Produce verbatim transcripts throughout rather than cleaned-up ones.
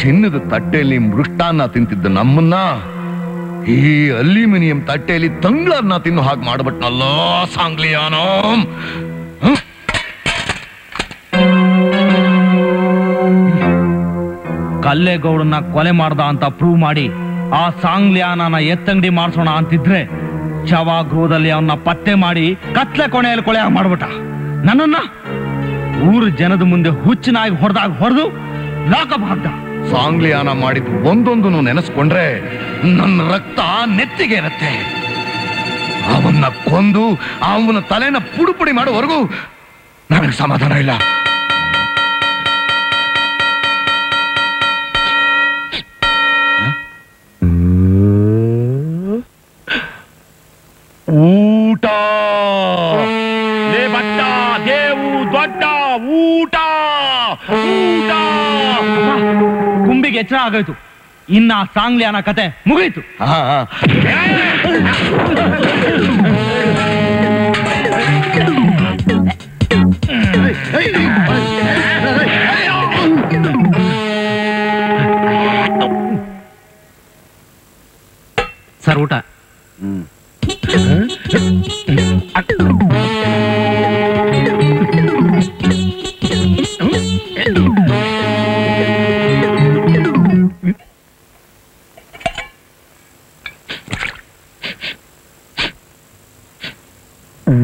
ಚಿನ್ನದ ತಟ್ಟೆಯಲ್ಲಿ ಮೃಷ್ಟಾನ್ನ ತಿಂತಿದ್ದ ನಮ್ಮನ್ನ ಈ ಅಲ್ಯೂಮಿನಿಯಂ ತಟ್ಟೆಯಲ್ಲಿ ತಂಗ್ಳನ್ನ ತಿನ್ನು ಹಾಗೆ ಮಾಡ್ಬಿಟ್ನಲ್ಲ ಸಾಂಗ್ಲಿಯಾನೋ. ಕಲ್ಲೇಗೌಡನ್ನ ಕೊಲೆ ಮಾಡ್ದ ಅಂತ ಪ್ರೂವ್ ಮಾಡಿ ಆ ಸಾಂಗ್ಲಿಯಾನನ ಎತ್ತಂಗಡಿ ಮಾಡಿಸೋಣ ಅಂತಿದ್ರೆ ಶವಾಗೃಹದಲ್ಲಿ ಅವನ್ನ ಪತ್ತೆ ಮಾಡಿ ಕತ್ಲೆ ಕೊನೆಯಲ್ಲಿ ಕೊಲೆ ಮಾಡ್ಬಿಟ್ಟ. ನನ್ನನ್ನ ಊರು ಜನದ ಮುಂದೆ ಹುಚ್ಚಿನಾಗಿ ಹೊಡೆದಾಗ ಹೊಡೆದು ಲಾಕಪ್ ಹಾಕ್ದ. ಸಾಂಗ್ಲಿಯಾನ ಮಾಡಿದ್ದು ಒಂದೊಂದು ನೆನೆಸ್ಕೊಂಡ್ರೆ ನನ್ನ ರಕ್ತ ನೆತ್ತಿಗೆ ಇರುತ್ತೆ. ಅವನ್ನ ಕೊಂದು ಅವನ ತಲೆನ ಪುಡುಪುಡಿ ಮಾಡೋವರೆಗೂ ನನಗೆ ಸಮಾಧಾನ ಇಲ್ಲ. ಊಟ ಬಟ್ಟ ದೇವು ದೊಡ್ಡ ಊಟ ಊಟ ಕುಂಬಿಗೆ ಎಚ್ಚರ ಆಗೋಯ್ತು. ಇನ್ನ ಸಾಂಗ್ಲಿಯಾನ ಕತೆ ಮುಗಿಯಿತು. ಸರ್ ಊಟ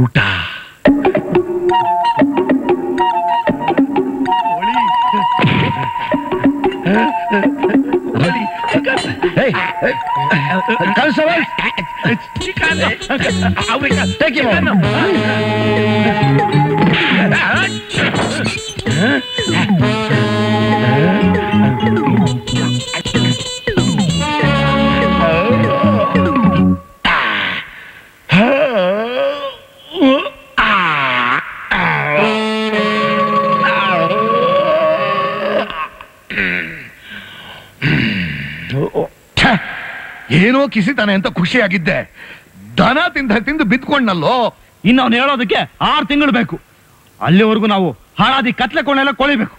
ಊಟ ಏನೋ ಕಿಸಿತಾನೆ ಅಂತ ಖುಷಿಯಾಗಿದ್ದೆ. ದನ ತಿಂದ ತಿಂದು ಬಿದ್ಕೊಂಡ್ನಲ್ಲೋ. ಇನ್ನು ಅವ್ನು ಹೇಳೋದಕ್ಕೆ ಆರು ತಿಂಗಳು ಬೇಕು. ಅಲ್ಲಿವರೆಗೂ ನಾವು ಹಾಳಾದಿ ಕತ್ಲೆ ಕೊನೆಲ್ಲ ಕೊಳಿಬೇಕು.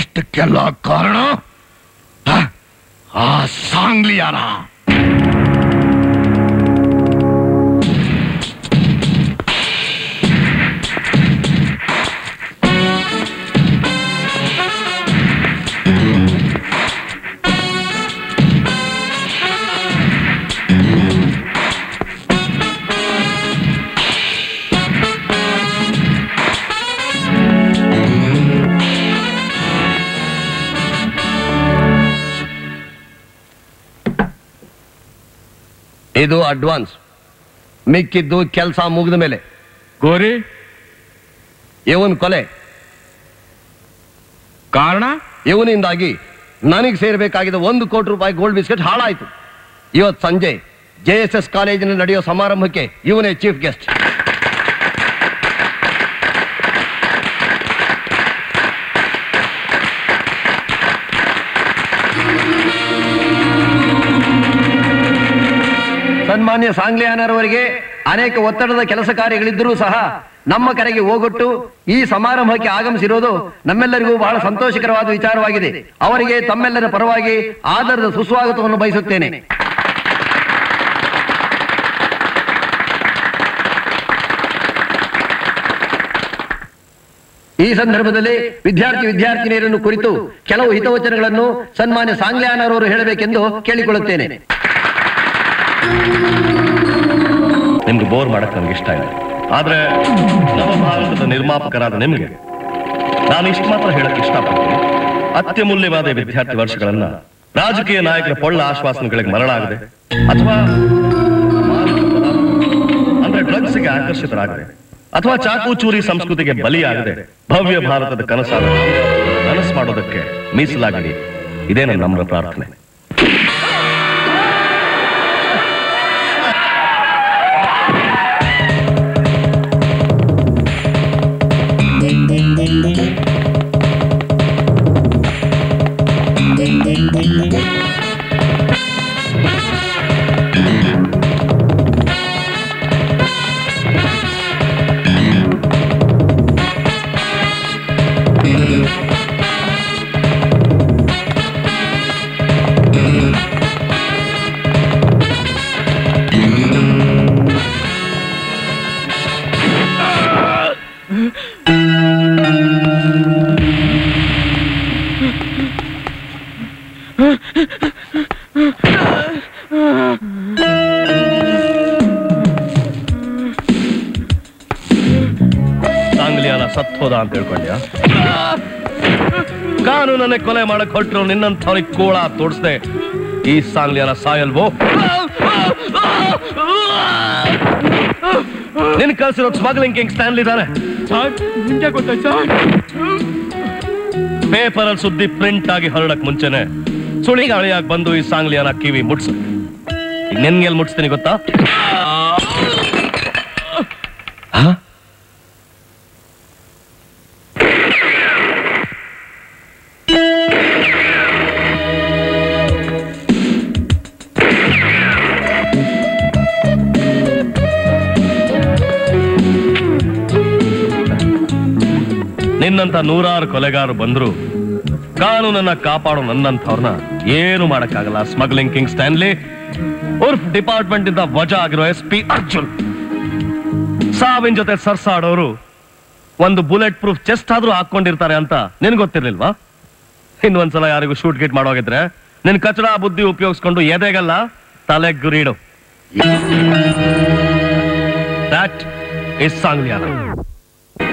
ಇಷ್ಟಕ್ಕೆಲ್ಲ ಕಾರಣ ಆ ಸಾಂಗ್ಲಿಯಾನ. ಇದು ಅಡ್ವಾನ್ಸ್, ಮಿಕ್ಕಿದ್ದು ಕೆಲಸ ಮುಗಿದ ಮೇಲೆ. ಕೋರಿ ಇವನ್ ಕೊಲೆ ಕಾರಣ ಇವನಿಂದಾಗಿ ನನಗೆ ಸೇರ್ಬೇಕಾಗಿದ್ದ ಒಂದು ಕೋಟಿ ರೂಪಾಯಿ ಗೋಲ್ಡ್ ಬಿಸ್ಕೆಟ್ ಹಾಳಾಯ್ತು. ಇವತ್ತು ಸಂಜೆ ಜೆ ಎಸ್ ಎಸ್ ಕಾಲೇಜಿನಲ್ಲಿ ನಡೆಯೋ ಸಮಾರಂಭಕ್ಕೆ ಇವನೇ ಚೀಫ್ ಗೆಸ್ಟ್. ಸನ್ಮಾನ್ಯ ಸಾಂಗ್ಲಿಯಾನರವರಿಗೆ ಅನೇಕ ಒತ್ತಡದ ಕೆಲಸ ಕಾರ್ಯಗಳಿದ್ದರೂ ಸಹ ನಮ್ಮ ಕರೆಗೆ ಹೋಗೊಟ್ಟು ಈ ಸಮಾರಂಭಕ್ಕೆ ಆಗಮಿಸಿರೋದು ನಮ್ಮೆಲ್ಲರಿಗೂ ಬಹಳ ಸಂತೋಷಕರವಾದ ವಿಚಾರವಾಗಿದೆ. ಅವರಿಗೆ ತಮ್ಮೆಲ್ಲರ ಪರವಾಗಿ ಆದರದ ಸುಸ್ವಾಗತವನ್ನು ಬಯಸುತ್ತೇನೆ. ಈ ಸಂದರ್ಭದಲ್ಲಿ ವಿದ್ಯಾರ್ಥಿ ವಿದ್ಯಾರ್ಥಿನಿಯರನ್ನು ಕುರಿತು ಕೆಲವು ಹಿತವಚನಗಳನ್ನು ಸನ್ಮಾನ್ಯ ಸಾಂಗ್ಲಿಯಾನರವರು ಹೇಳಬೇಕೆಂದು ಕೇಳಿಕೊಳ್ಳುತ್ತೇನೆ. ನಿಮ್ಗೆ ಬೋರ್ ಮಾಡಕ್ ನಮ್ಗೆ ಇಷ್ಟ ಇಲ್ಲ, ಆದ್ರೆ ನಮ್ಮ ಭಾರತದ ನಿರ್ಮಾಪಕರಾದ ನಿಮ್ಗೆ ನಾನು ಇಷ್ಟು ಮಾತ್ರ ಹೇಳಕ್ ಇಷ್ಟಪಡ್ತೀನಿ. ಅತ್ಯಮೂಲ್ಯವಾದ ವಿದ್ಯಾರ್ಥಿ ವರ್ಷಗಳನ್ನ ರಾಜಕೀಯ ನಾಯಕರ ಪೊಳ್ಳ ಆಶ್ವಾಸನೆಗಳಿಗೆ ಮರಳಾಗದೆ ಅಥವಾ ಅಂದ್ರೆ ಡ್ರಗ್ಸ್ಗೆ ಆಕರ್ಷಿತರಾಗದೆ ಅಥವಾ ಚಾಕು ಚೂರಿ ಸಂಸ್ಕೃತಿಗೆ ಬಲಿಯಾಗದೆ ಭವ್ಯ ಭಾರತದ ಕನಸಾದ ಕನಸು ಮಾಡೋದಕ್ಕೆ ಮೀಸಲಾಗಲಿ. ಇದೇ ನನ್ನ ನಮ್ರ ಪ್ರಾರ್ಥನೆ. ಸಾಂಗ್ಲಿಯಾನ ಸತ್ತು ಹೋದ ಅಂತ ತಿಳ್ಕೊಂಡ್ಯಾ? ಕಾನೂನನ್ನೇ ಕೊಲೆ ಮಾಡಕ್ ಹೊಟ್ಟರು ನಿನ್ನಂಥವ್ರಿಗೆ ಕೋಳ ತೋರಿಸ್ದೆ. ಈ ಸಾಂಗ್ಲಿಯಾನ ಸಾಯಲ್ವೋ? ನಿನ್ ಕಲ್ಸಿರೋ ಸ್ಮಗ್ಲಿಂಗ್ ಕಿಂಗ್ ಸ್ಟ್ಯಾನ್ಲಿ ತಾನೆ? ಪೇಪರ್ ಅಲ್ಲಿ ಸುದ್ದಿ ಪ್ರಿಂಟ್ ಆಗಿ ಹರಡಕ್ ಮುಂಚೆನೆ ಸುಳಿಗಾಳಿಯಾಗಿ ಬಂದು ಈ ಸಾಂಗ್ಲಿಯಾನ ಕಿವಿ ಮುಟ್ಸು. ಈಗ ನಿನ್ಗೆಲ್ ಮುಟ್ಸ್ತೀನಿ ಗೊತ್ತಾ? ನಿನ್ನಂತ ನೂರಾರು ಕೊಲೆಗಾರರು ಬಂದ್ರು ಕಾನೂನನ್ನ ಕಾಪಾಡೋ ನನ್ನಂಥವ್ರನ್ನ ಏನು ಮಾಡಕ್ಕಾಗಲ್ಲ. ಸ್ಮಗ್ಲಿಂಗ್ ಕಿಂಗ್ ಸ್ಟ್ಯಾನ್ಲಿ ಉರ್ಫ್ ಡಿಪಾರ್ಟ್ಮೆಂಟ್ ಇಂದ ವಜಾ ಆಗಿರೋ ಎಸ್ ಪಿ ಅರ್ಜುನ್. ಸಾವಿನ ಜೊತೆ ಸರ್ಸಾಡೋರು ಒಂದು ಬುಲೆಟ್ ಪ್ರೂಫ್ ಚೆಸ್ಟ್ ಆದ್ರೂ ಹಾಕೊಂಡಿರ್ತಾರೆ ಅಂತ ನಿನ್ ಗೊತ್ತಿರ್ಲಿಲ್ವಾ? ಇನ್ನೊಂದ್ಸಲ ಯಾರಿಗೂ ಶೂಟ್ ಗಿಟ್ ಮಾಡೋಗಿದ್ರೆ ನಿನ್ ಕಚಡಾ ಬುದ್ಧಿ ಉಪಯೋಗಿಸ್ಕೊಂಡು ಎದೆಗಲ್ಲ ತಲೆ ಗುರಿಡು. That is Sangliana.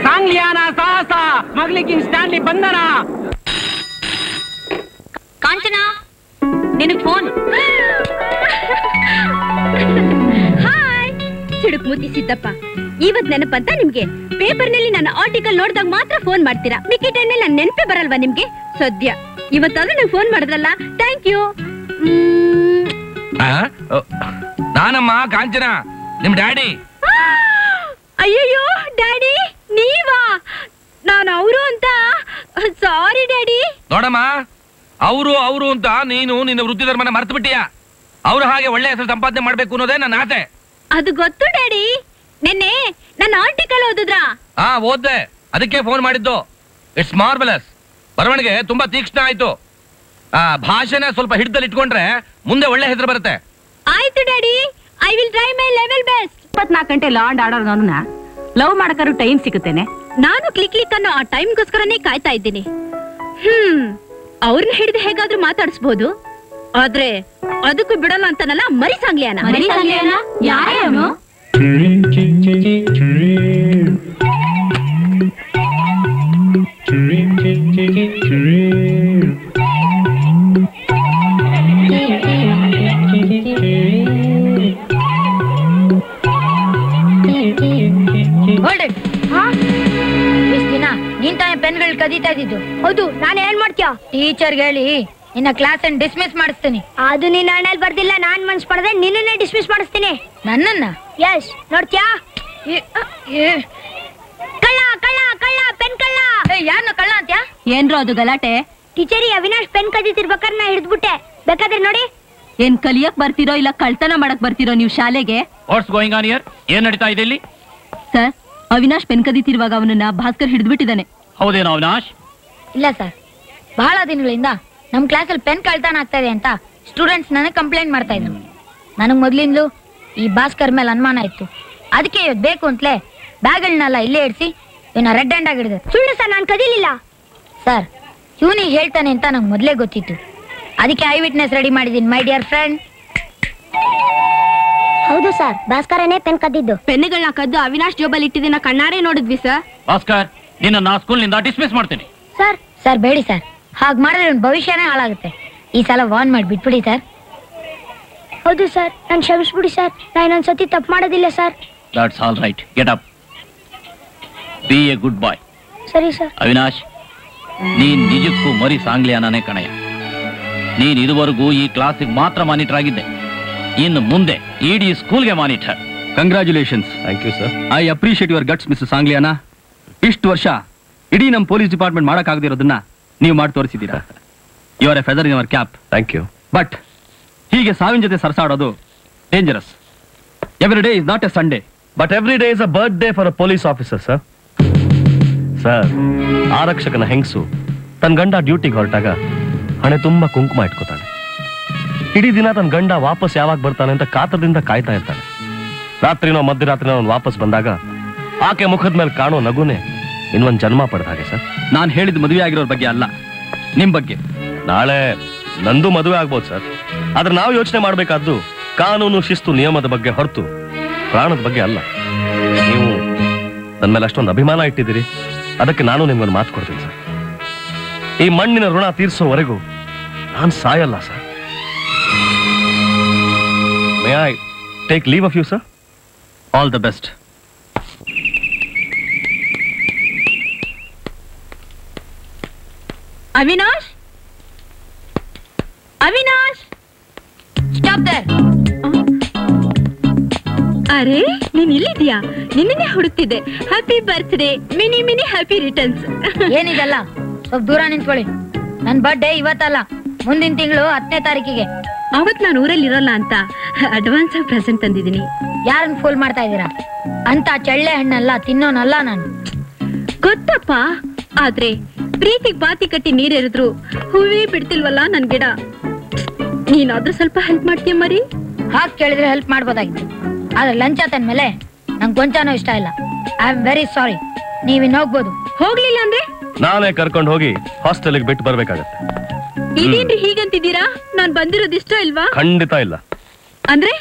ಸಾಂಗ್ಲಿಯಾನ ಸಾಹಸ ಸ್ಮಗ್ಲಿಂಗ್ ಕಿಂಗ್ ಸ್ಟ್ಯಾನ್ಲಿ ಬಂಧನ. ಕಾಂಚನಾ ನಿನಗೆ ಫೋನ್. ಹಾಯ್ ಸಿಡುಕ್ ಮೂತಿ ಸಿದ್ದಪ್ಪ. ಇವತ್ ನೆನಪಂತ ನಿಮ್ಗೆ ಪೇಪರ್ ನಲ್ಲಿ ನನ್ನ ಆರ್ಟಿಕಲ್ ನೋಡಿದಾಗ ಮಾತ್ರ ಫೋನ್ ಮಾಡ್ತೀರಾ. ಮಿಕ್ಕಿ ಟೈಮ್ ನಲ್ಲಿ ನನ್ನ ನೆನಪೇ ಬರಲ್ವಾ ನಿಮ್ಗೆ? ಸದ್ಯ ಇವತ್ತಾದ್ರೂ ನಂಗೆ ಫೋನ್ ಮಾಡಿದ್ರಲ್ಲ, ಥ್ಯಾಂಕ್ ಯು. ನಾನಮ್ಮ ಕಾಂಚನಾ, ನಿಮ್ ಡ್ಯಾಡಿ. ಅಯ್ಯಯ್ಯೋ ಡ್ಯಾಡಿ ನೀವಾ? ನಾನು ಅವರು ಅಂತ ಸಾರಿ ಡ್ಯಾಡಿ. ನೋಡಮ್ಮ, ಅವರು ಅವರು ಅಂತ ನೀನು ನಿನ್ನ ವೃತ್ತಿ ಧರ್ಮನ ಮರೆತು ಬಿಟ್ಟಿಯಾ. ಅವ್ರ ಹಾಗೆ ಒಳ್ಳೆ ಹೆಸರು ಸಂಪಾದನೆ ಮಾಡ್ಬೇಕು ಅನ್ನೋದೇ ನನ್ನ ಆಸೆ. ಅದು ಗೊತ್ತು ಡ್ಯಾಡಿ. ನಿನ್ನೆ ನನ್ನ ಆರ್ಟಿಕಲ್ ಓದಿದ್ರಾ? ಹಾ ಓದ್ದೆ, ಅದಕ್ಕೆ ಫೋನ್ ಮಾಡಿದ್ದು. It's marvellous. ಬರವಣಿಗೆ ತುಂಬಾ ತೀಕ್ಷ್ಣ ಆಯ್ತು. ಆ ಭಾಷೆನ ಸ್ವಲ್ಪ ಹಿಡಿದಲ್ಲಿ ಇಟ್ಕೊಂಡ್ರೆ ಮುಂದೆ ಒಳ್ಳೆ ಹೆಸರು ಬರುತ್ತೆ. ಆಯ್ತು daddy, I will try my level best. ಇಪ್ಪತ್ನಾಲ್ಕು ಗಂಟೆ ಲಾಂಡ್ ಆಡೋರ್ನವನ್ನ ಲವ್ ಮಾಡಕರು ಟೈಮ್ ಸಿಗುತ್ತೇನೆ. ನಾನು ಕ್ಲಿಕ್ ಕ್ಲಿಕ್ ಅನ್ನೋ ಆ ಟೈಮ್ಗೋಸ್ಕರನೇ ಕಾಯ್ತಾ ಇದ್ದೀನಿ. ಹ್ಮ್, ಅವ್ರನ್ನ ಹಿಡಿದು ಹೇಗಾದ್ರೂ ಮಾತಾಡಿಸಬಹುದು, ಆದ್ರೆ ಅದಕ್ಕೂ ಬಿಡಲ್ಲ ಅಂತಾನಲ್ಲ. ಮರಿ ಸಾಂಗ್ಲಿಯಾನ ಮರಿ ಸಾಂಗ್ಲಿಯಾನ ಯಾರೇ ಅವನು? ನೀನ್ ತಾನೇ ಪೆನ್ಗಳು ಕದೀತಾ ಇದ್ದಿದ್ದು? ಹೌದು, ನಾನು ಏನ್ ಮಾಡ್ತೀಯ? ಟೀಚರ್ಗೆ ಹೇಳಿ ನಿನ್ನ ಕ್ಲಾಸ್ ಅನ್ನು ಡಿಸ್ಮಿಸ್ ಮಾಡಿಸ್ತೀನಿ. ಅದು ನೀನ್ ಹಣೆಲ್ ಬರ್ದಿಲ್ಲ, ನಾನ್ ಮನ್ಸ್ ಪಡೆದ್ರೆ ನಿನ್ನನ್ನೇ ಡಿಸ್ಮಿಸ್ ಮಾಡಿಸ್ತೀನಿ. ನನ್ನನ್ನ? ಯಸ್. ನೋಡ್ತೀಯಾ ಕಳ್ಳ ಕಳ್ಳ ಕಳ್ಳ ಪೆನ್ ಕಳ್ಳ. ಯಾರನ್ನ ಕಳ್ಳ ಅಂತ್ಯಾ? ಏನ್ರೋ ಅದು ಗಲಾಟೆ? ಟೀಚರಿ ಅವಿನಾಶ್ ಪೆನ್ ಕದೀತಿರ್ಬೇಕಾದ್ರೆ ನಾ ಹಿಡಿದ್ಬಿಟ್ಟೆ. ಬೇಕಾದ್ರೆ ನೋಡಿ. ಏನ್ ಕಲಿಯಕ್ ಬರ್ತಿರೋ ಇಲ್ಲ ಕಳ್ತನ ಮಾಡಕ್ ಬರ್ತಿರೋ ನೀವು ಶಾಲೆಗೆ? What's going on here? ಏನ್ ನಡೀತಾ ಇದೆ ಇಲ್ಲಿ? ಸರ್, ಅವಿನಾಶ್ ಪೆನ್ ಕದೀತಿರುವಾಗ ಅವನನ್ನ ಭಾಸ್ಕರ್ ಹಿಡಿದ್ಬಿಟ್ಟಿದ್ದಾನೆ. ಹೌದೇನೋ ಅವಿನಾಶ್? ಇಲ್ಲ ಸರ್, ಬಹಳ ದಿನಗಳಿಂದ ನಮ್ ಕ್ಲಾಸಲ್ಲಿ ಪೆನ್ ಕಳ್ತಾನ ಆಗ್ತಾ ಇದೆ ಅಂತ ಸ್ಟೂಡೆಂಟ್ಸ್ ನನಗೆ ಕಂಪ್ಲೇಂಟ್ ಮಾಡ್ತಾ ಇದ್ರು. ನನಗೆ ಮೊದ್ಲಿಂದಲೂ ಈ ಭಾಸ್ಕರ್ ಮೇಲೆ ಅನುಮಾನ ಇತ್ತು. ಅದಕ್ಕೆ ಇವತ್ತು ಬೇಕು ಅಂತಲೇ ಬ್ಯಾಗ್ಗಳನ್ನೆಲ್ಲ ಇಲ್ಲೇ ಇಡಿಸಿ ಇವನ್ನ ರೆಡ್ ಹ್ಯಾಂಡ್ ಆಗಿ ಹಿಡಿದೆ. ಸುಳ್ಳು ಸರ್, ನಾನು ಕದೀಲಿಲ್ಲ ಸರ್. ಇವನಿಗೆ ಹೇಳ್ತಾನೆ ಅಂತ ನಂಗೆ ಮೊದಲೇ ಗೊತ್ತಿತ್ತು. ಅದಕ್ಕೆ ಐ ವಿಟ್ನೆಸ್ ರೆಡಿ ಮಾಡಿದ್ದೀನಿ ಮೈ ಡಿಯರ್ ಫ್ರೆಂಡ್. ಹೌದು ಸರ್, ಭಾಸ್ಕರನೇ ಪೆನ್ ಕದ್ದಿದ್ದು. ಪೆನ್ಗಳನ್ನ ಕದ್ದು ಅವಿನಾಶ್ ಜೋಬಲ್ ಇಟ್ಟಿದ್ದಿನ ಕಣ್ಣಾರೆ ನೋಡಿದ್ವಿ ಸರ್. ಭಾಸ್ಕರ್, ನಿನ್ನ ಸ್ಕೂಲ್ನಿಂದ ಡಿಸ್ಮಿಸ್ ಮಾಡ್ತೀನಿ. ಸರ್ ಸರ್ ಬೇಡಿ ಸರ್, ಹಾಗೆ ಮಾಡಿದ್ರೆ ಒಂದು ಭವಿಷ್ಯನೇ ಹಾಳಾಗುತ್ತೆ. ಈ ಸಲ ವಾರ್ನ್ ಮಾಡಿ ಬಿಟ್ಬಿಡಿ ಸರ್. ಹೌದು ಸರ್, ನಾನು ಕ್ಷಮಿಸ್ಬಿಡಿ ಸರ್. ನಾನು ಇನ್ನೊಂದು ಸತಿ ತಪ್ಪು ಮಾಡೋದಿಲ್ಲ sir. That's all right. Get up, be a good boy. ಸರಿ ಸರ್. ಅವಿನಾಶ್, ನೀನ್ ನಿಜಕ್ಕೂ ಮರಿ ಸಾಂಗ್ಲಿಯಾನೇ ಕಣಯ್ಯ. ನೀನ್ ಇದುವರೆಗೂ ಈ ಕ್ಲಾಸಿಗೆ ಮಾತ್ರ ಮಾನಿಟರ್ ಆಗಿದ್ದೆ, ಇನ್ನು ಮುಂದೆ ಇಡೀ ಸ್ಕೂಲ್ಗೆ monitor. Congratulations. Thank you sir. I appreciate your guts miss Sangliana. ಇಷ್ಟು ವರ್ಷ ಇಡೀ ನಮ್ಮ ಪೊಲೀಸ್ ಡಿಪಾರ್ಟ್ಮೆಂಟ್ ಮಾಡೋಕ್ಕಾಗದಿರೋದನ್ನ ನೀವು ಮಾಡಿ ತೋರಿಸಿದ್ದೀರಾ. You are a feather in our cap. Thank you. But ಹೀಗೆ ಸಾವಿನ ಜೊತೆ ಸರಸಾಡೋದು dangerous. Every day is not a Sunday, but every day is a birthday for a police officer. Sir sir ಆರಕ್ಷಕನ ಹೆಂಗಸು ತನ್ನ ಗಂಡ ಡ್ಯೂಟಿಗೆ ಹೊರಟಾಗ ಹಣೆ ತುಂಬ ಕುಂಕುಮ ಇಟ್ಕೋತಾನೆ. ಇಡೀ ದಿನ ತನ್ನ ಗಂಡ ವಾಪಸ್ ಯಾವಾಗ ಬರ್ತಾನೆ ಅಂತ ಕಾತರದಿಂದ ಕಾಯ್ತಾ ಇರ್ತಾನೆ. ರಾತ್ರಿನೋ ಮಧ್ಯರಾತ್ರಿನೋ ಅವನು ವಾಪಸ್ ಬಂದಾಗ ಆಕೆ ಮುಖದ ಮೇಲೆ ಕಾಣೋ ನಗುನೆ ಇನ್ನೊಂದು ಜನ್ಮ ಪಡೆದ ಹಾಗೆ. ಸರ್, ನಾನು ಹೇಳಿದ ಮದುವೆ ಆಗಿರೋರ ಬಗ್ಗೆ ಅಲ್ಲ, ನಿಮ್ ಬಗ್ಗೆ. ನಾಳೆ ನಂದು ಮದುವೆ ಆಗ್ಬೋದು ಸರ್, ಆದ್ರೆ ನಾವು ಯೋಚನೆ ಮಾಡಬೇಕಾದ್ದು ಕಾನೂನು ಶಿಸ್ತು ನಿಯಮದ ಬಗ್ಗೆ ಹೊರತು ಪ್ರಾಣದ ಬಗ್ಗೆ ಅಲ್ಲ. ನೀವು ನನ್ನ ಮೇಲೆ ಅಷ್ಟೊಂದು ಅಭಿಮಾನ ಇಟ್ಟಿದ್ದೀರಿ, ಅದಕ್ಕೆ ನಾನು ನಿಮ್ಗೊಂದು ಮಾತು ಕೊಡ್ತೀನಿ ಸರ್. ಈ ಮಣ್ಣಿನ ಋಣ ತೀರಿಸೋವರೆಗೂ ನಾನು ಸಾಯಲ್ಲ sir. May I take leave of you sir? All the best. Avinash, Avinash, stop there. ಅರೆ, ನೀನ್ ಇಲ್ಲಿದ್ಯಾ? ನಿನ್ನೇ ಹುಡುಕ್ತಿದ್ದೆ. Happy birthday, many many happy returns. ಏನಿದಲ್ಲ, ಸ್ವಲ್ಪ ದೂರ ನಿಂತ್ಕೊಳ್ಳಿ. ನನ್ ಬರ್ತ್ಡೇ ಇವತ್ತಲ್ಲ, ಮುಂದಿನ ತಿಂಗಳು ಹತ್ತನೇ ತಾರೀಕಿಗೆ. ಅವತ್ ನಾನು ಊರಲ್ಲಿ ಇರಲ್ಲ ಅಂತ ಅಡ್ವಾನ್ಸ್ ಆಗಿ ಪ್ರೆಸೆಂಟ್ ತಂದಿದ್ದೀನಿ. ಯಾರನ್ನ ಫೋಲ್ ಮಾಡ್ತಾ ಇದ್ದೀರಾ? ಅಂತ ಚಳ್ಳೆ ಹಣ್ಣಲ್ಲ, ತಿನ್ನೋನಲ್ಲ ನಾನು. ಗೊತ್ತಪ್ಪ, ಆದ್ರೆ ಪ್ರೀತಿಗ್ ಬಾತಿ ಕಟ್ಟಿ ನೀರೇರಿದ್ರು ಹೂವೇ ಬಿಡ್ತಿಲ್ವಲ್ಲ ನನ್ ಗಿಡ. ನೀನಾದ್ರೂ ಸ್ವಲ್ಪ ಹೆಲ್ಪ್ ಮಾಡ್ತೀಯ ಮರಿ. ಹಾಗೆ ಕೇಳಿದ್ರೆ ಹೆಲ್ಪ್ ಮಾಡ್ಬೋದಾಗಿತ್ತು, ಆದ್ರೆ ಲಂಚ ತಂದ್ಮೇಲೆ ನಂಗೆ ಗೊಂಚಾನೂ ಇಷ್ಟ ಇಲ್ಲ. I am very sorry. ನೀವಿನ್ ಹೋಗ್ಬೋದು. ಹೋಗ್ಲಿಲ್ಲ ಅಂದ್ರೆ ನಾನೇ ಕರ್ಕೊಂಡು ಹೋಗಿ ಹಾಸ್ಟೆಲ್ ಬಿಟ್ಟು ಬರ್ಬೇಕಾಗತ್ತೆ. ಇದೇನ್ರಿ ಹೀಗಂತಿದ್ದೀರಾ? ನಾನ್ ಬಂದಿರೋದು ಇಷ್ಟ ಇಲ್ವಾ? ಖಂಡಿತ ಇಲ್ಲ. ಅಂದ್ರೆ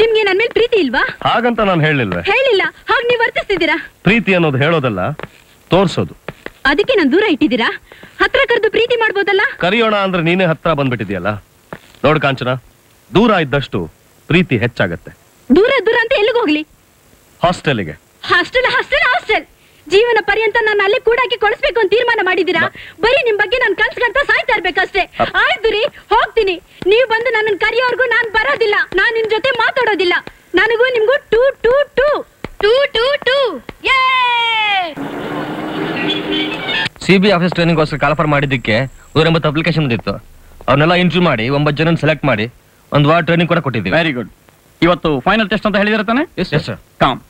ನಿಮ್ಗೆ ನನ್ ಮೇಲೆ ಪ್ರೀತಿ ಇಲ್ವಾ? ಹಾಗಂತ ನಾನು ಹೇಳಿಲ್ವೇ? ಹೇಳಿಲ್ಲ. ಹಾಗೆ ನೀವ್ ವರ್ತಿಸ್ತಿದ್ದೀರಾ. ಪ್ರೀತಿ ಅನ್ನೋದು ಹೇಳೋದಲ್ಲ, ತೋರ್ಸೋದು. ಅದಕ್ಕೆ ನಾನು ದೂರ ಇಟ್ಟಿದ್ದೀರಾ? ಹತ್ರ ಕರೆದು ಪ್ರೀತಿ ಮಾಡ್ಬೋದಲ್ಲ. ಕರಿಯೋಣ ಅಂದ್ರೆ ನೀನೇ ಹತ್ರ ಬಂದ್ಬಿಟ್ಟಿದ್ಯಲ್ಲ. ನೋಡ್ ಕಾಂಚನ, ದೂರ ಇದ್ದಷ್ಟು ಪ್ರೀತಿ ಹೆಚ್ಚಾಗತ್ತೆ. ದೂರ ದೂರ ಅಂತ ಎಲ್ಲಿಗೆ ಹೋಗ್ಲಿ? ಹಾಸ್ಟೆಲ್ಗೆ. ಹಾಸ್ಟೆಲ್ ಹಾಸ್ಟೆಲ್ ಹಾಸ್ಟೆಲ್ ಜೀವನ ಪರ್ಯಂತ ನಾನು ಅಲ್ಲೇ ಕೂಡಾಕಿ ಕೊಡಿಸ್ಬೇಕು ಅಂತ ತೀರ್ಮಾನ ಮಾಡಿದೀರಾ? ಬರೀ ನಿಮ್ ಬಗ್ಗೆ ನಾನು ಕನ್ಸ್ಕಂತ ಸಾಯ್ತಾ ಇರ್ಬೇಕಷ್ಟೇ. ಆಯ್ತು ರೀ, ಹೋಗ್ತೀನಿ. ನೀವು ಬಂದು ನನ್ನ ಕರೆಯೋರ್ಗೂ ನಾನು ಬರೋದಿಲ್ಲ, ನಾನು ನಿಮ್ ಜೊತೆ ಮಾತಾಡೋದಿಲ್ಲ. ನನಗೂ ನಿಮ್ಗೂ ಟೂ ಟೂ ಟೂ ಟೂ ಟೂ ಟೂ. ಯೇ! ಸಿಬಿ ಆಫೀಸ್ ಟ್ರೈನಿಂಗ್ ಗೋಸ್ಕರ ಕಾಲ್ಫರ್ ಮಾಡಿದ್ದಕ್ಕೆ ನೂರ ಎಂಬತ್ತು ಅಪ್ಲಿಕೇಶನ್ ಬಂದಿತ್ತು. ಅವ್ರನ್ನೆಲ್ಲ ಇಂಟರ್ವ್ಯೂ ಮಾಡಿ ಒಂಬತ್ತು ಜನ ಸೆಲೆಕ್ಟ್ ಮಾಡಿ ಒಂದು ವಾರ ಟ್ರೈನಿಂಗ್ ಕೂಡ ಕೊಟ್ಟಿದ್ದೀವಿ. Very good. ಇವತ್ತು ಫೈನಲ್ ಟೆಸ್ಟ್ ಅಂತ ಹೇಳಿದಿರ ತಾನೆ? Yes sir. Calm.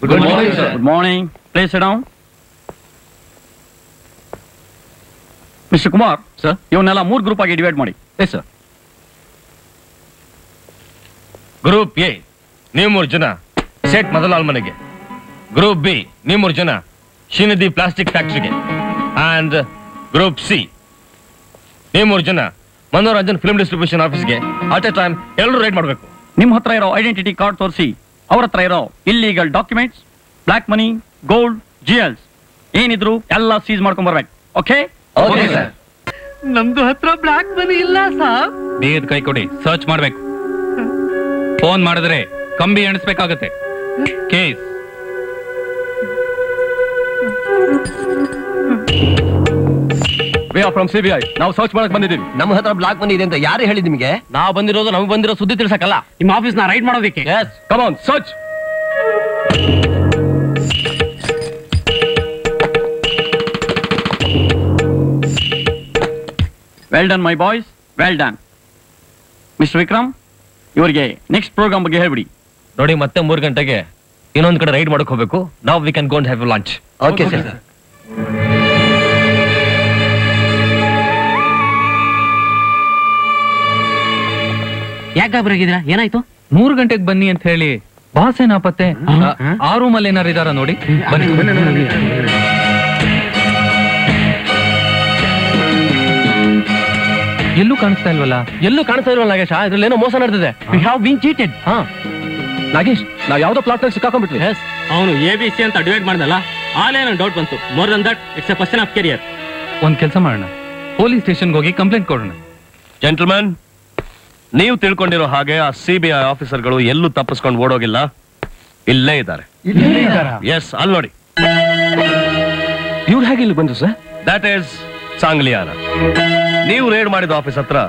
Good morning, sir. Good morning. Please sit down. Mister Kumar, sir, you will have three groups to divide money. Yes, sir. Group A, New Murjana, Set Madalal Manage. Group B, New Murjana, Shinadi Plastic Factory. And Group C, New Murjana, Manoranjan Film Distribution Office. At a time, you will write it. You will have identity card for C. ಅವ್ರ ಹತ್ರ ಇರೋ illegal documents, black money, gold, ಜಿಎಲ್ಸ್ ಏನಿದ್ರು ಎಲ್ಲ seize ಮಾಡ್ಕೊಂಡ್ ಬರ್ಬೇಕು. Okay? Okay sir. ನಮ್ದು ಹತ್ರ ಬ್ಲಾಕ್ ಮನಿ ಇಲ್ಲ ಸಾಬ್. ಬೇಗ ಕೈ ಕೊಡಿ, ಸರ್ಚ್ ಮಾಡ್ಬೇಕು. ಫೋನ್ ಮಾಡಿದ್ರೆ ಕಂಬಿ ಎಣಿಸ್ಬೇಕಾಗತ್ತೆ. Case from CBI. ನಾವು ಸರ್ಚ್ ಮಾಡಕ್ ಬಂದಿದ್ದೀವಿ. ನಮ್ಮ ಹತ್ರ ಬ್ಲಾಕ್ ಮನಿ ಇದೆ ಅಂತ ಯಾರು ಹೇಳಿ ನಿಮಗೆ? ನಾವು ಬಂದಿರೋದು ನಮ್ಗೆ ಬಂದಿರೋ ಸುದ್ದಿ ತಿಳಿಸಕಲ್ಲ, ನಿಮ್ಮ ಆಫೀಸ್ ನ ರೈಡ್ ಮಾಡೋದಕ್ಕೆ. Yes, come on, search. Well done my boys, well done. Mister Vikram, ಇವರಿಗೆ ನೆಕ್ಸ್ಟ್ ಪ್ರೋಗ್ರಾಮ್ ಬಗ್ಗೆ ಹೇಳ್ಬಿಡಿ. ನೋಡಿ, ಮತ್ತೆ ಮೂರು ಗಂಟೆಗೆ ಇನ್ನೊಂದ್ ಕಡೆ ರೈಡ್ ಮಾಡಕ್ ಹೋಗ್ಬೇಕು. ನಾವು we can go and have a lunch. Okay sir. ಯಾಕಾಗಿದ್ರ? ಏನಾಯ್ತು? ಮೂರು ಗಂಟೆಗೆ ಬನ್ನಿ ಅಂತ ಹೇಳಿ ಬಾಸ್ ಏನಾಪತ್ತೆ. ಆ ರೂಮಲ್ಲಿ ಏನಾರು ಇದಾರ ನೋಡಿ. ಎಲ್ಲೂ ಕಾಣಿಸ್ತಾ ಇಲ್ವಲ್ಲ? ಎಲ್ಲೂ ಕಾಣಿಸ್ತಾ ಇಲ್ವಲ್ಲ ನಾಗೇಶ್? ಇದ್ರಲ್ಲಿ ಏನೋ ಮೋಸ ನಡೆದಿದೆ. We have been cheated. ಹಾ ನಾಗೇಶ್, ನಾವ್ ಯಾವ್ದೋ ಪ್ಲಾಟ್ ನಲ್ಲಿ ಸಿಕ್ಕಾಕೊಂಡ್ಬಿಟ್ವಿ. ಅವನು ಎ ಬಿ ಸಿ ಅಂತ ಡಿವೈಡ್ ಮಾಡ್ದಲ್ಲ, ಆಲೇ ನನ್ ಡೌಟ್ ಬಂತು. More than that, it's a question of career. ಒಂದ್ ಕೆಲಸ ಮಾಡೋಣ, ಪೊಲೀಸ್ ಸ್ಟೇಷನ್ಗೆ ಹೋಗಿ ಕಂಪ್ಲೇಂಟ್ ಕೊಡೋಣ. ಜೆಂಟಲ್ಮನ್, ನೀವು ತಿಳ್ಕೊಂಡಿರೋ ಹಾಗೆ ಆ ಸಿಬಿಐ ಆಫೀಸರ್ಗಳು ಎಲ್ಲೂ ತಪ್ಪಿಸ್ಕೊಂಡು ಓಡೋಗಿಲ್ಲ, ಇಲ್ಲೇ ಇದ್ದಾರೆ. ಎಸ್, ಅಲ್ಲಿ ನೋಡಿ. ಇವ್ರು ಹೇಗೆ ಇಲ್ಲಿ ಬಂದ್ರು ಸರ್? That is Sangliana. ನೀವು ರೇಡ್ ಮಾಡಿದ ಆಫೀಸ್ ಹತ್ರ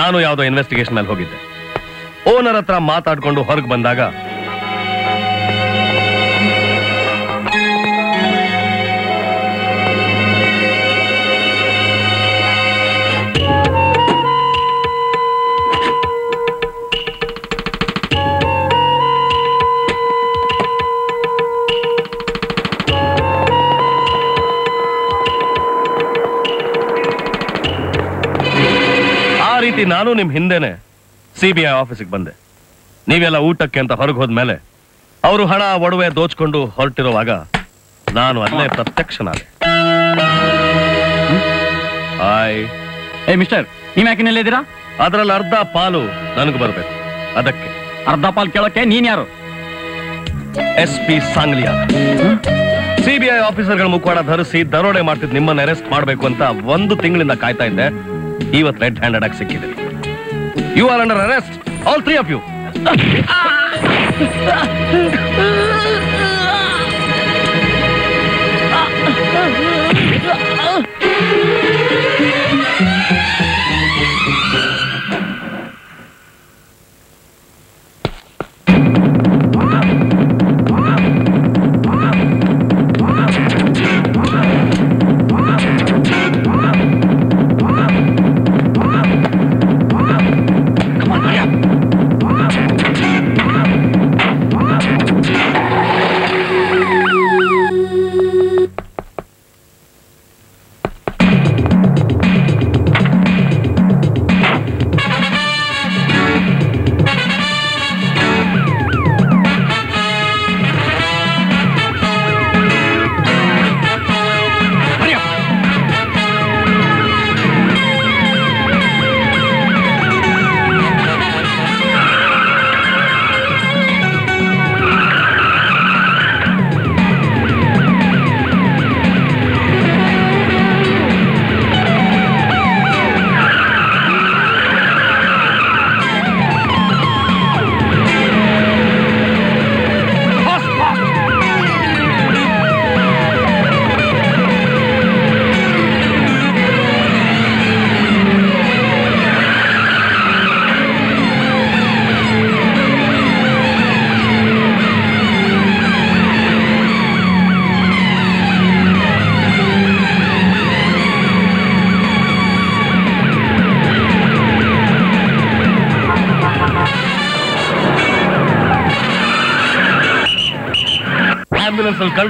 ನಾನು ಯಾವುದೋ ಇನ್ವೆಸ್ಟಿಗೇಷನ್ ಅಲ್ಲಿ ಹೋಗಿದ್ದೆ. ಓನರ್ ಹತ್ರ ಮಾತಾಡ್ಕೊಂಡು ಹೊರಗೆ ಬಂದಾಗ ನಾನು ನಿಮ್ ಹಿಂದೆನೆ ಸಿಬಿಐ ಆಫೀಸಿಗೆ ಬಂದೆ. ನೀವೆಲ್ಲ ಊಟಕ್ಕೆ ಅಂತ ಹೊರಗೆ ಹೋದ್ಮೇಲೆ ಅವರು ಹಣ ಒಡವೆ ದೋಚ್ಕೊಂಡು ಹೊರಟಿರುವಾಗ ನಾನು ಅಲ್ಲೇ ಪ್ರತ್ಯಕ್ಷನಾದೆ. Imakinelidra? Adra Larda Palu, Nanguberbe, Adak, Ardapal Kelake, Ninaro, S P Sanglia, C B I officer Mukara, Hersi, Darode Martin Niman, arrest Marbekanta, one the thing in the Kaita in there, he was red handed executed. You are under arrest, all three of you.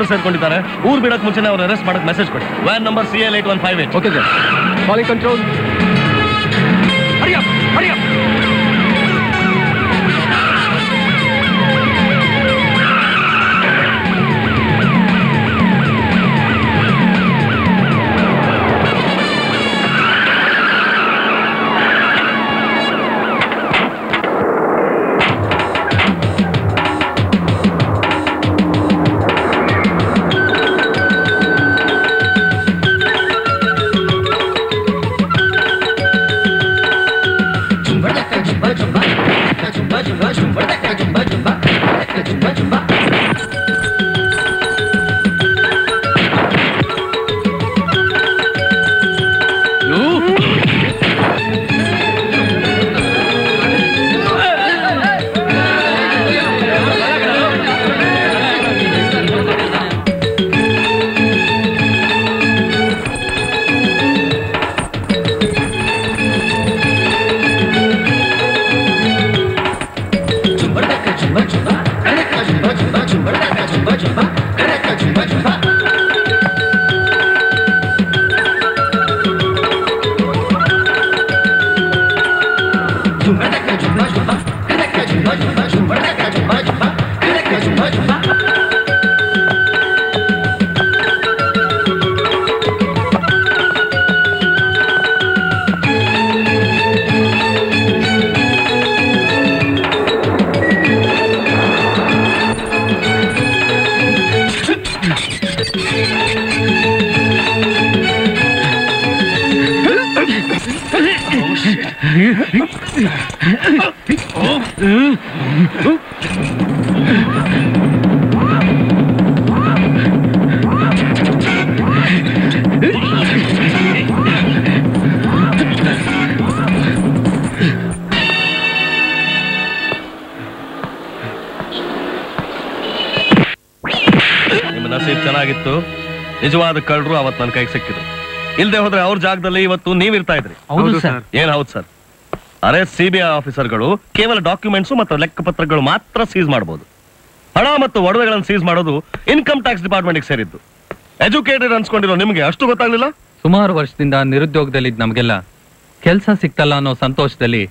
Sir, Ur Bidak Muchana or arrest Madak message. Van number C L eight one five eight. Okay, sir. Calling control. Hurry up! Hurry up! The Kalru Avatan Kaikakido. Ildehodra, our Jag the Lever to Nivir Titri. Out, sir. Yen out, sir. Arrest C B I officer Guru, came a document Sumatra Lekapatra Matra sees Marbodu. Hadamat to Wadagan sees Maradu, income tax department exeridu. Educated and squandered on Nimga, Astukatalilla? Sumar Varstinda Nirudog the Lid Namgella. Kelsa Siktalano Santosh Deli,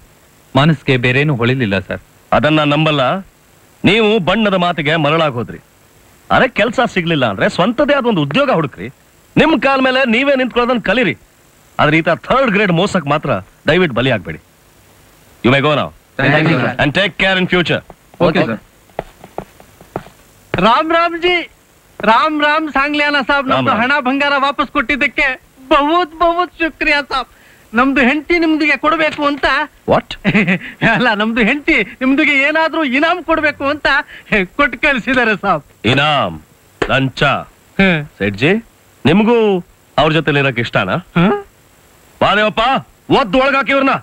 Manuske Berenu Holilla, sir. Adana Nambala, Nimu Banda the Matiga, Marala Godri. Are Kelsa Siglila, Reswanta, they are on Udyoga Hurkri. Nim Kalmela, Niven in Krodan Kaliri. ಆದರೆ ಈತ third grade ಮೋಸಕ್ಕೆ ಮಾತ್ರ ದಯವಿಟ್ಟು ಬಲಿ ಆಗಬೇಡಿ. You may go now and take care in future. Okay sir. Ram Ram ji. Ram Ram Sangliana ಸಾಹೇಬ್, ನಮ್ದು ಹಣ ಬಂಗಾರ ವಾಪಸ್ ಕೊಟ್ಟಿದ್ದಕ್ಕೆ ಬಹುತ್ ಬಹುತ್ ಶುಕ್ರಿಯಾ ಸಾಹೇಬ್. ನಮ್ದು ಹೆಂಡತಿ ನಿಮ್ದಿಗೆ ಕೊಡಬೇಕು ಅಂತ ವಾಟ್ ಅಲ್ಲ, ನಮ್ದು ಹೆಂಡತಿ ನಿಮ್ದಿಗೆ ಏನಾದ್ರೂ ಇನಾಮ್ ಕೊಡಬೇಕು ಅಂತ ಕೊಟ್ಟು ಕಳಿಸಿದ್ದಾರೆ ಸಾಹೇಬ್. ಇನಾಮ್ ಲಂಚ? ಸೆಡ್ಜಿ ನಿಮ್ಗೂ ಅವ್ರ ಜೊತೆಲಿ ಇರಕ್ ಇಷ್ಟನಾ? ಬಾದೇವಪ್ಪ ಒದ್ದು ಒಳಗಾಕಿ ಇವ್ರನ್ನ.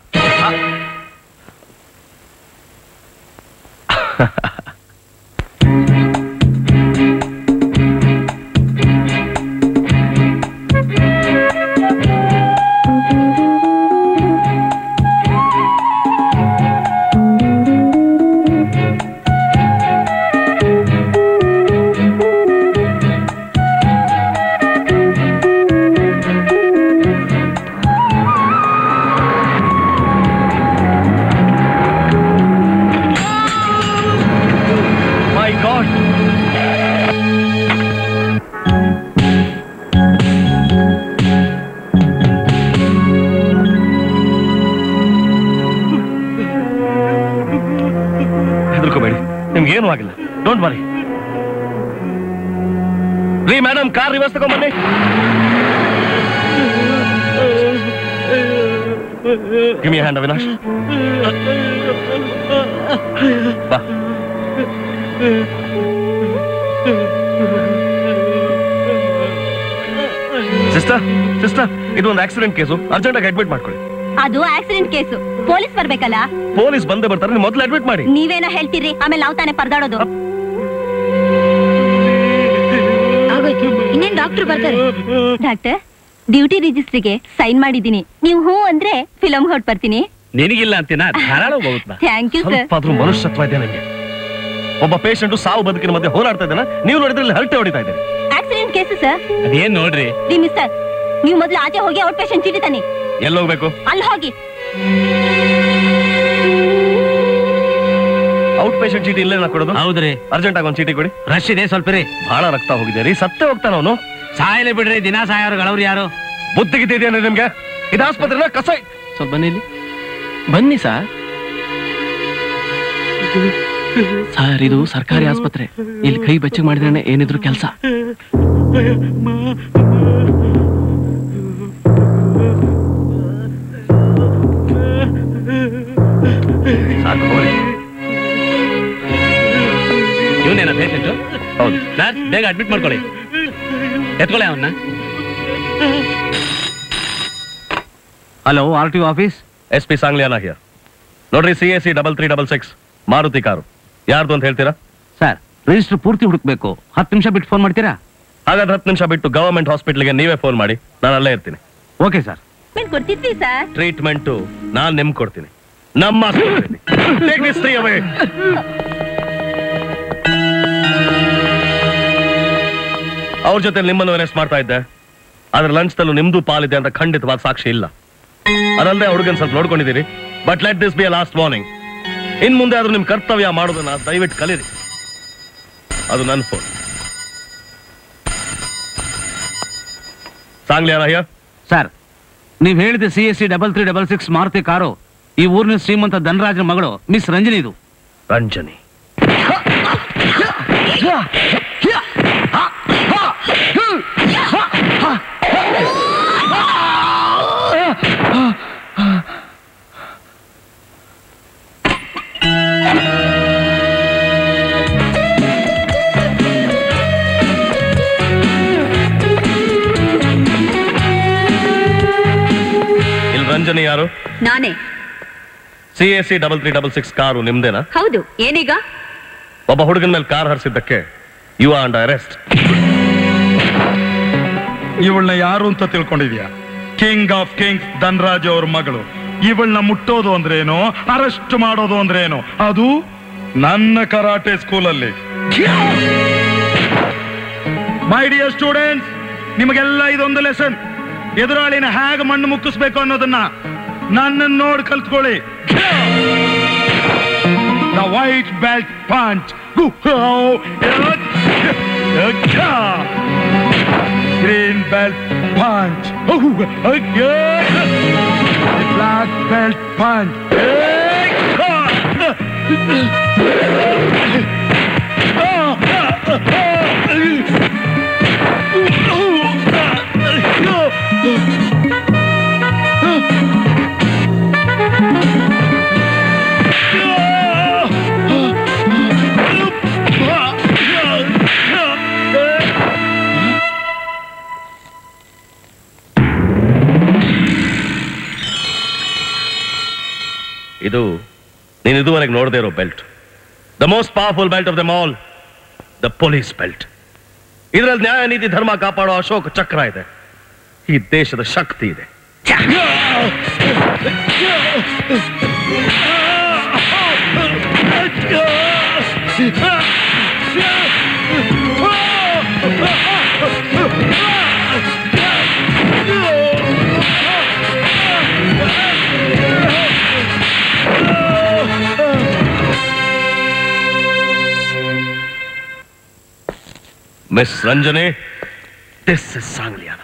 ಡೋಂಟ್ ವರಿ ರೀ ಮೇಡಮ್, ಕಾರ್ ರಿವರ್ಸ್ ತಗೊಂಡ್ಬನ್ನಿ. Give me hand Avinash. ಬಾ ಸಿಸ್ಟರ್. ಸಿಸ್ಟರ್, ಇದು ಒಂದು ಆಕ್ಸಿಡೆಂಟ್ ಕೇಸು, ಅರ್ಜೆಂಟ್ ಆಗಿ ಅಡ್ಮಿಟ್ ಮಾಡ್ಕೊಳ್ಳಿ. ಅದು ಆಕ್ಸಿಡೆಂಟ್ ಕೇಸು, ಪೊಲೀಸ್ ಬರ್ಬೇಕಲ್ಲ? ಪೊಲೀಸ್ ಬಂದೇ ಬರ್ತಾರೆ, ನೀವು ಮೊದಲು ಅಡ್ಮಿಟ್ ಮಾಡಿ. ನೀವೇನೋ ಹೇಳ್ತೀರಿ, ಆಮೇಲೆ ನಾವು ತಾನೇ ಪರದಾಡೋದು. ಇನ್ನೇನ್ ಡಾಕ್ಟರ್ ಬರ್ತಾರೆ. ಡಾಕ್ಟರ್, ಡ್ಯೂಟಿ ರಿಜಿಸ್ಟ್ರಿಗೆ ಸೈನ್ ಮಾಡಿದ್ದೀನಿ, ನೀವು ಹೂ ಅಂದ್ರೆ ಫಿಲಂ ಹೊಟ್ಟು ಬರ್ತೀನಿ. ನಿನಗಿಲ್ಲ ಅಂತೀನಾ? Thank you sir. ಮನುಷ್ಯತ್ವ ಇದೆ ನನಗೆ. ಒಬ್ಬ ಪೇಷಂಟ್ ಸಾವು ಬದುಕಿನ ಮಧ್ಯೆ ಹೋರಾಡ್ತಾ ಇದ್ದಾನೆ, ನೀವು ನೋಡಿದ್ರೆ ಹರಟೆ ಹೊಡಿತಾ ಇದ್ದೀರಿ. Accident case sir. ಅದೇನ್ ನೋಡ್ರಿ ಸರ್, ನೀವು ಮೊದಲು ಆಚೆ ಹೋಗಿ ಔಟ್ ಪೇಷಂಟ್ ಚೀಟಿ ತಾನೆ. ಎಲ್ಲಿ ಹೋಗ್ಬೇಕು? ಅಲ್ಲಿ ಹೋಗಿ. ಔಟ್ ಪೇಷಂಟ್ ಚೀಟಿ ಇಲ್ಲೇ ಕೊಡೋದು? ಹೌದ್ರಿ. ಅರ್ಜೆಂಟ್ ಆಗಿ ಒಂದ್ ಚೀಟಿ ಕೊಡಿ. ರಶ್ ಇದೆ ಸ್ವಲ್ಪ ರೀ. ಬಹಳ ರಕ್ತ ಹೋಗಿದೆ ರೀ, ಸತ್ತೇ ಹೋಗ್ತಾನ ಅವನು. ಸಾಯಲೇ ಬಿಡ್ರಿ, ದಿನ ಸಾಯೋರ್ಗಳವ್ರು ಯಾರು? ಬುದ್ಧಿಗಿದ್ದೇನೆ ನಿಮ್ಗೆ, ಇದು ಆಸ್ಪತ್ರೆ ಕಸ. ಸ್ವಲ್ಪ ಬನ್ನಿ ಇಲ್ಲಿ, ಬನ್ನಿ ಸರ್. ಸರ್, ಇದು ಸರ್ಕಾರಿ ಆಸ್ಪತ್ರೆ, ಇಲ್ಲಿ ಕೈ ಬೆಚ್ಚಗೆ ಮಾಡಿದ್ರೆ ಏನಿದ್ರು ಕೆಲಸ. ಇವನೇನಾ ಪೇಷೆಂಟ್? ಹೌದು. ಸರ್, ಬೇಗ ಅಡ್ಮಿಟ್ ಮಾಡ್ಕೊಳ್ಳಿ, ಎತ್ಕೊಳ್ಳಿ ಅವನ್ನ. Hello, R T office, S P Sangliana here. ನೋಡ್ರಿ, C S C double three double six Maruti car ಯಾರ್ದು ಅಂತ ಹೇಳ್ತೀರಾ? ಸರ್, ರಿಜಿಸ್ಟರ್ ಪೂರ್ತಿ ಹುಡುಕ್ಬೇಕು, ಹತ್ತು ನಿಮಿಷ ಬಿಟ್ಟು ಫೋನ್ ಮಾಡ್ತೀರಾ? ಹಾಗಾದ್ರೆ ಹತ್ತು ನಿಮಿಷ ಬಿಟ್ಟು ಗವರ್ಮೆಂಟ್ ಹಾಸ್ಪಿಟಲ್ಗೆ ನೀವೇ ಫೋನ್ ಮಾಡಿ, ನಾನು ಅಲ್ಲೇ ಇರ್ತೀನಿ. Okay sir. ಟ್ರೀಟ್ಮೆಂಟು ನಾನು ನಿಮ್ಗೆ ಕೊಡ್ತೀನಿ, ನಮ್ಮ ಸ್ತ್ರೀ ಅವೇ. ಅವ್ರ ಜೊತೆ ನಿಮ್ಮನ್ನು ಅರೆಸ್ಟ್ ಮಾಡ್ತಾ ಇದ್ದೆ, ಅದ್ರ ಲಂಚ್ದಲ್ಲೂ ನಿಮ್ದು ಪಾಲಿದೆ ಅಂತ ಖಂಡಿತವಾದ ಸಾಕ್ಷಿ ಇಲ್ಲ. ಅದಲ್ಲದೆ ಹುಡುಗನ್ ಸ್ವಲ್ಪ ನೋಡ್ಕೊಂಡಿದ್ದೀರಿ. But let this be a last warning. ಇನ್ ಮುಂದೆ ಆದ್ರೂ ನಿಮ್ ಕರ್ತವ್ಯ ಮಾಡೋದನ್ನ ದಯವಿಟ್ಟು ಕಲೀರಿ. ಅದು ನನ್ನ ಫೋನ್. ಸಾಂಗ್ಲಿಯಾರಯ್ಯ ಸರ್, ನೀವ್ ಹೇಳಿದ C S C double three double six Maruti car ಈ ಊರಿನ ಶ್ರೀಮಂತ ಧನರಾಜನ ಮಗಳು ಮಿಸ್ ರಂಜನಿ. ಇದು ರಂಜನಿ. ಇಲ್ಲಿ ರಂಜನಿ ಯಾರು? ನಾನೇ. CSC double three double six car ನಿಮ್ದೇನಾ? ಹೌದು. ಏನೀಗ? ಒಬ್ಬ ಹುಡುಗನ ಮೇಲೆ ಕಾರ್ ಹರಿಸಿದ್ದಕ್ಕೆ ಯು ಆರ್ ಅಂಡರ್ ಅರೆಸ್ಟ್. ಇವಳನ್ನ ಯಾರು ಅಂತ ತಿಳ್ಕೊಂಡಿದ್ಯಾ? ಕಿಂಗ್ ಆಫ್ ಕಿಂಗ್ಸ್ ಧನರಾಜ್ ಅವ್ರ ಮಗಳು. ಇವಳನ್ನ ಮುಟ್ಟೋದು ಅಂದ್ರೆ ಏನು, ಅರೆಸ್ಟ್ ಮಾಡೋದು ಅಂದ್ರೆ ಏನು, ಅದು ನನ್ನ ಕರಾಟೆ ಸ್ಕೂಲಲ್ಲಿ. ಮೈ ಡಿಯರ್ ಸ್ಟೂಡೆಂಟ್ಸ್, ನಿಮಗೆಲ್ಲ ಇದೊಂದು ಲೆಸನ್. ಎದುರಾಳಿನ ಹೇಗೆ ಮಣ್ಣು ಮುಕ್ಕಿಸ್ಬೇಕು ಅನ್ನೋದನ್ನ ನನ್ನನ್ನು ನೋಡಿ ಕಲ್ತ್ಕೊಳ್ಳಿ. The white belt punch. green belt punch. Oh, yeah. The black belt punch. ಇದು ನೀನು ಇದುವರೆಗೆ ನೋಡದೇ ಇರೋ belt, the most powerful belt of them all, the police belt. ಇದರಲ್ಲಿ ನ್ಯಾಯ ನೀತಿ ಧರ್ಮ ಕಾಪಾಡೋ ಅಶೋಕ ಚಕ್ರ ಇದೆ. ಈ ದೇಶದ ಶಕ್ತಿ ಇದೆ. Miss Ranjani, this is Sangliana.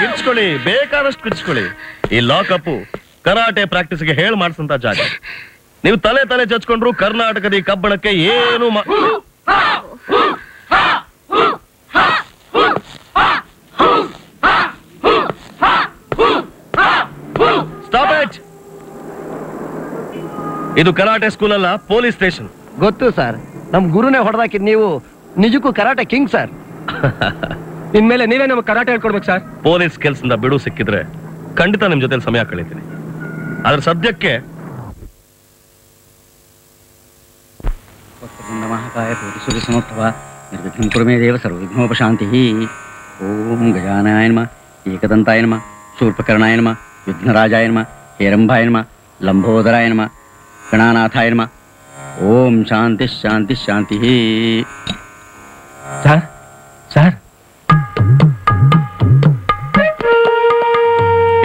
ಕಿಡ್ಸ್ಕೊಳ್ಳಿ, ಬೇಕಾದಷ್ಟು ಕಿಡ್ಸ್ಕೊಳ್ಳಿ. ಈ ಲಾಕಪ್ಪು ಕರಾಟೆ ಪ್ರಾಕ್ಟೀಸ್ಗೆ ಹೇಳಿ ಮಾಡಿಸಂತ ಜಾಗ. ನೀವು ತಲೆ ತಲೆ ಚಚ್ಕೊಂಡ್ರು ಕರ್ನಾಟಕದ ಈ ಕಬ್ಬಣಕ್ಕೆ ಏನು ಇದು ಕರಾಟೆ ಸ್ಕೂಲ್ ಅಲ್ಲ, ಪೊಲೀಸ್ ಸ್ಟೇಷನ್. ಗೊತ್ತು ಸರ್, ನಮ್ ಗುರುನೇ ಹೊಡೆದಾಕಿದ್ ನೀವು ನಿಜಕ್ಕೂ ಕರಾಟೆ ಕಿಂಗ್ ಸರ್. ಇನ್ಮೇಲೆ ನೀವೇ ನಮ್ಗೆ ಕರಾಟೆ ಹೇಳ್ಕೊಡ್ಬೇಕು ಸರ್. ಪೊಲೀಸ್ ಕೆಲ್ಸದಿಂದ ಬಿಡು ಸಿಕ್ಕಿದ್ರೆ ಖಂಡಿತ ನಿಮ್ ಜೊತೆ ಸಮಯ ಕಳೀತೀನಿ. ಆದ್ರೆ ಸದ್ಯಕ್ಕೆ ಓಂ ಗಜಾನಾಯ ನಮಃ, ಏಕದಂತಾಯ ನಮಃ, ಶೂರ್ಪಕರ್ಣಾಯ ನಮಃ, ಯುದ್ಧರಾಜಾಯ ನಮಃ, ಹೇರಂಭಾಯ ನಮಃ, ಲಂಬೋದರಾಯ ನಮಃ, ಗಣಾನಾಥಾಯ ನಮಃ. ಓಂ ಶಾಂತಿ ಶಾಂತಿ ಶಾಂತಿ. ಸರ್ ಸರ್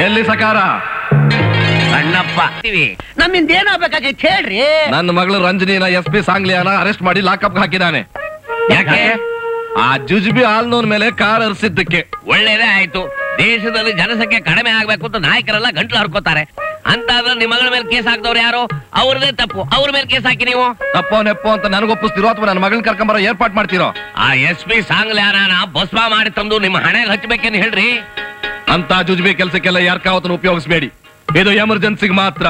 ಎಲ್ಲಿ ಸಕಾರ? ಅಣ್ಣಪ್ಪ ನಮ್ಮಿಂದ ಏನಾಗಬೇಕಾಗಿತ್ತು ಹೇಳ್ರಿ. ನನ್ನ ಮಗಳು ರಂಜನಿನ ಎಸ್ ಪಿ ಸಾಂಗ್ಲಿಯಾನ ಅರೆಸ್ಟ್ ಮಾಡಿ ಲಾಕಪ್ಗೆ ಹಾಕಿದಾನೆ. ಯಾಕೆ? ಆ ಜುಜುಬಿ ಹಾಲ್ನೋನ್ ಮೇಲೆ ಕಾರ್ ಹರಿಸಿದ್ದಕ್ಕೆ. ಒಳ್ಳೇದೇ ಆಯ್ತು. ದೇಶದಲ್ಲಿ ಜನಸಂಖ್ಯೆ ಕಡಿಮೆ ಆಗ್ಬೇಕು ಅಂತ ನಾಯಕರೆಲ್ಲ ಗಂಟ್ಲು ಹರ್ಕೋತಾರೆ. ಅಂತ ಆದ್ರೆ ನಿಮ್ಮ ಮಗಳ ಮೇಲೆ ಕೇಸ್ ಹಾಕ್ದವ್ರು ಯಾರು? ಅವ್ರದೇ ತಪ್ಪು. ಅವ್ರ ಮೇಲೆ ಕೇಸ್ ಹಾಕಿ ನೀವು. ತಪ್ಪೋ ನೆಪ್ಪೋ ಅಂತ ನನಗೊಪ್ಪಿಸ್ತಿರೋ ಅಥವಾ ನನ್ನ ಮಗಳನ್ನ ಕರ್ಕೊಂಬರೋ ಏರ್ಪಾಟ್ ಮಾಡ್ತಿರೋ? ಆ ಎಸ್ ಪಿ ಸಾಂಗ್ಲಿಯಾನ ಬಸ್ವಾ ಮಾಡಿ ತಂದು ನಿಮ್ಮ ಹಣೆಗೆ ಹಚ್ಚಬೇಕೇನು ಹೇಳ್ರಿ. ಅಂತ ಜುಜುಬಿ ಕೆಲಸಕ್ಕೆಲ್ಲ ಯಾರ ಕಾವತನ ಉಪಯೋಗಿಸ್ಬೇಡಿ. ಇದು ಎಮರ್ಜೆನ್ಸಿಗೆ ಮಾತ್ರ.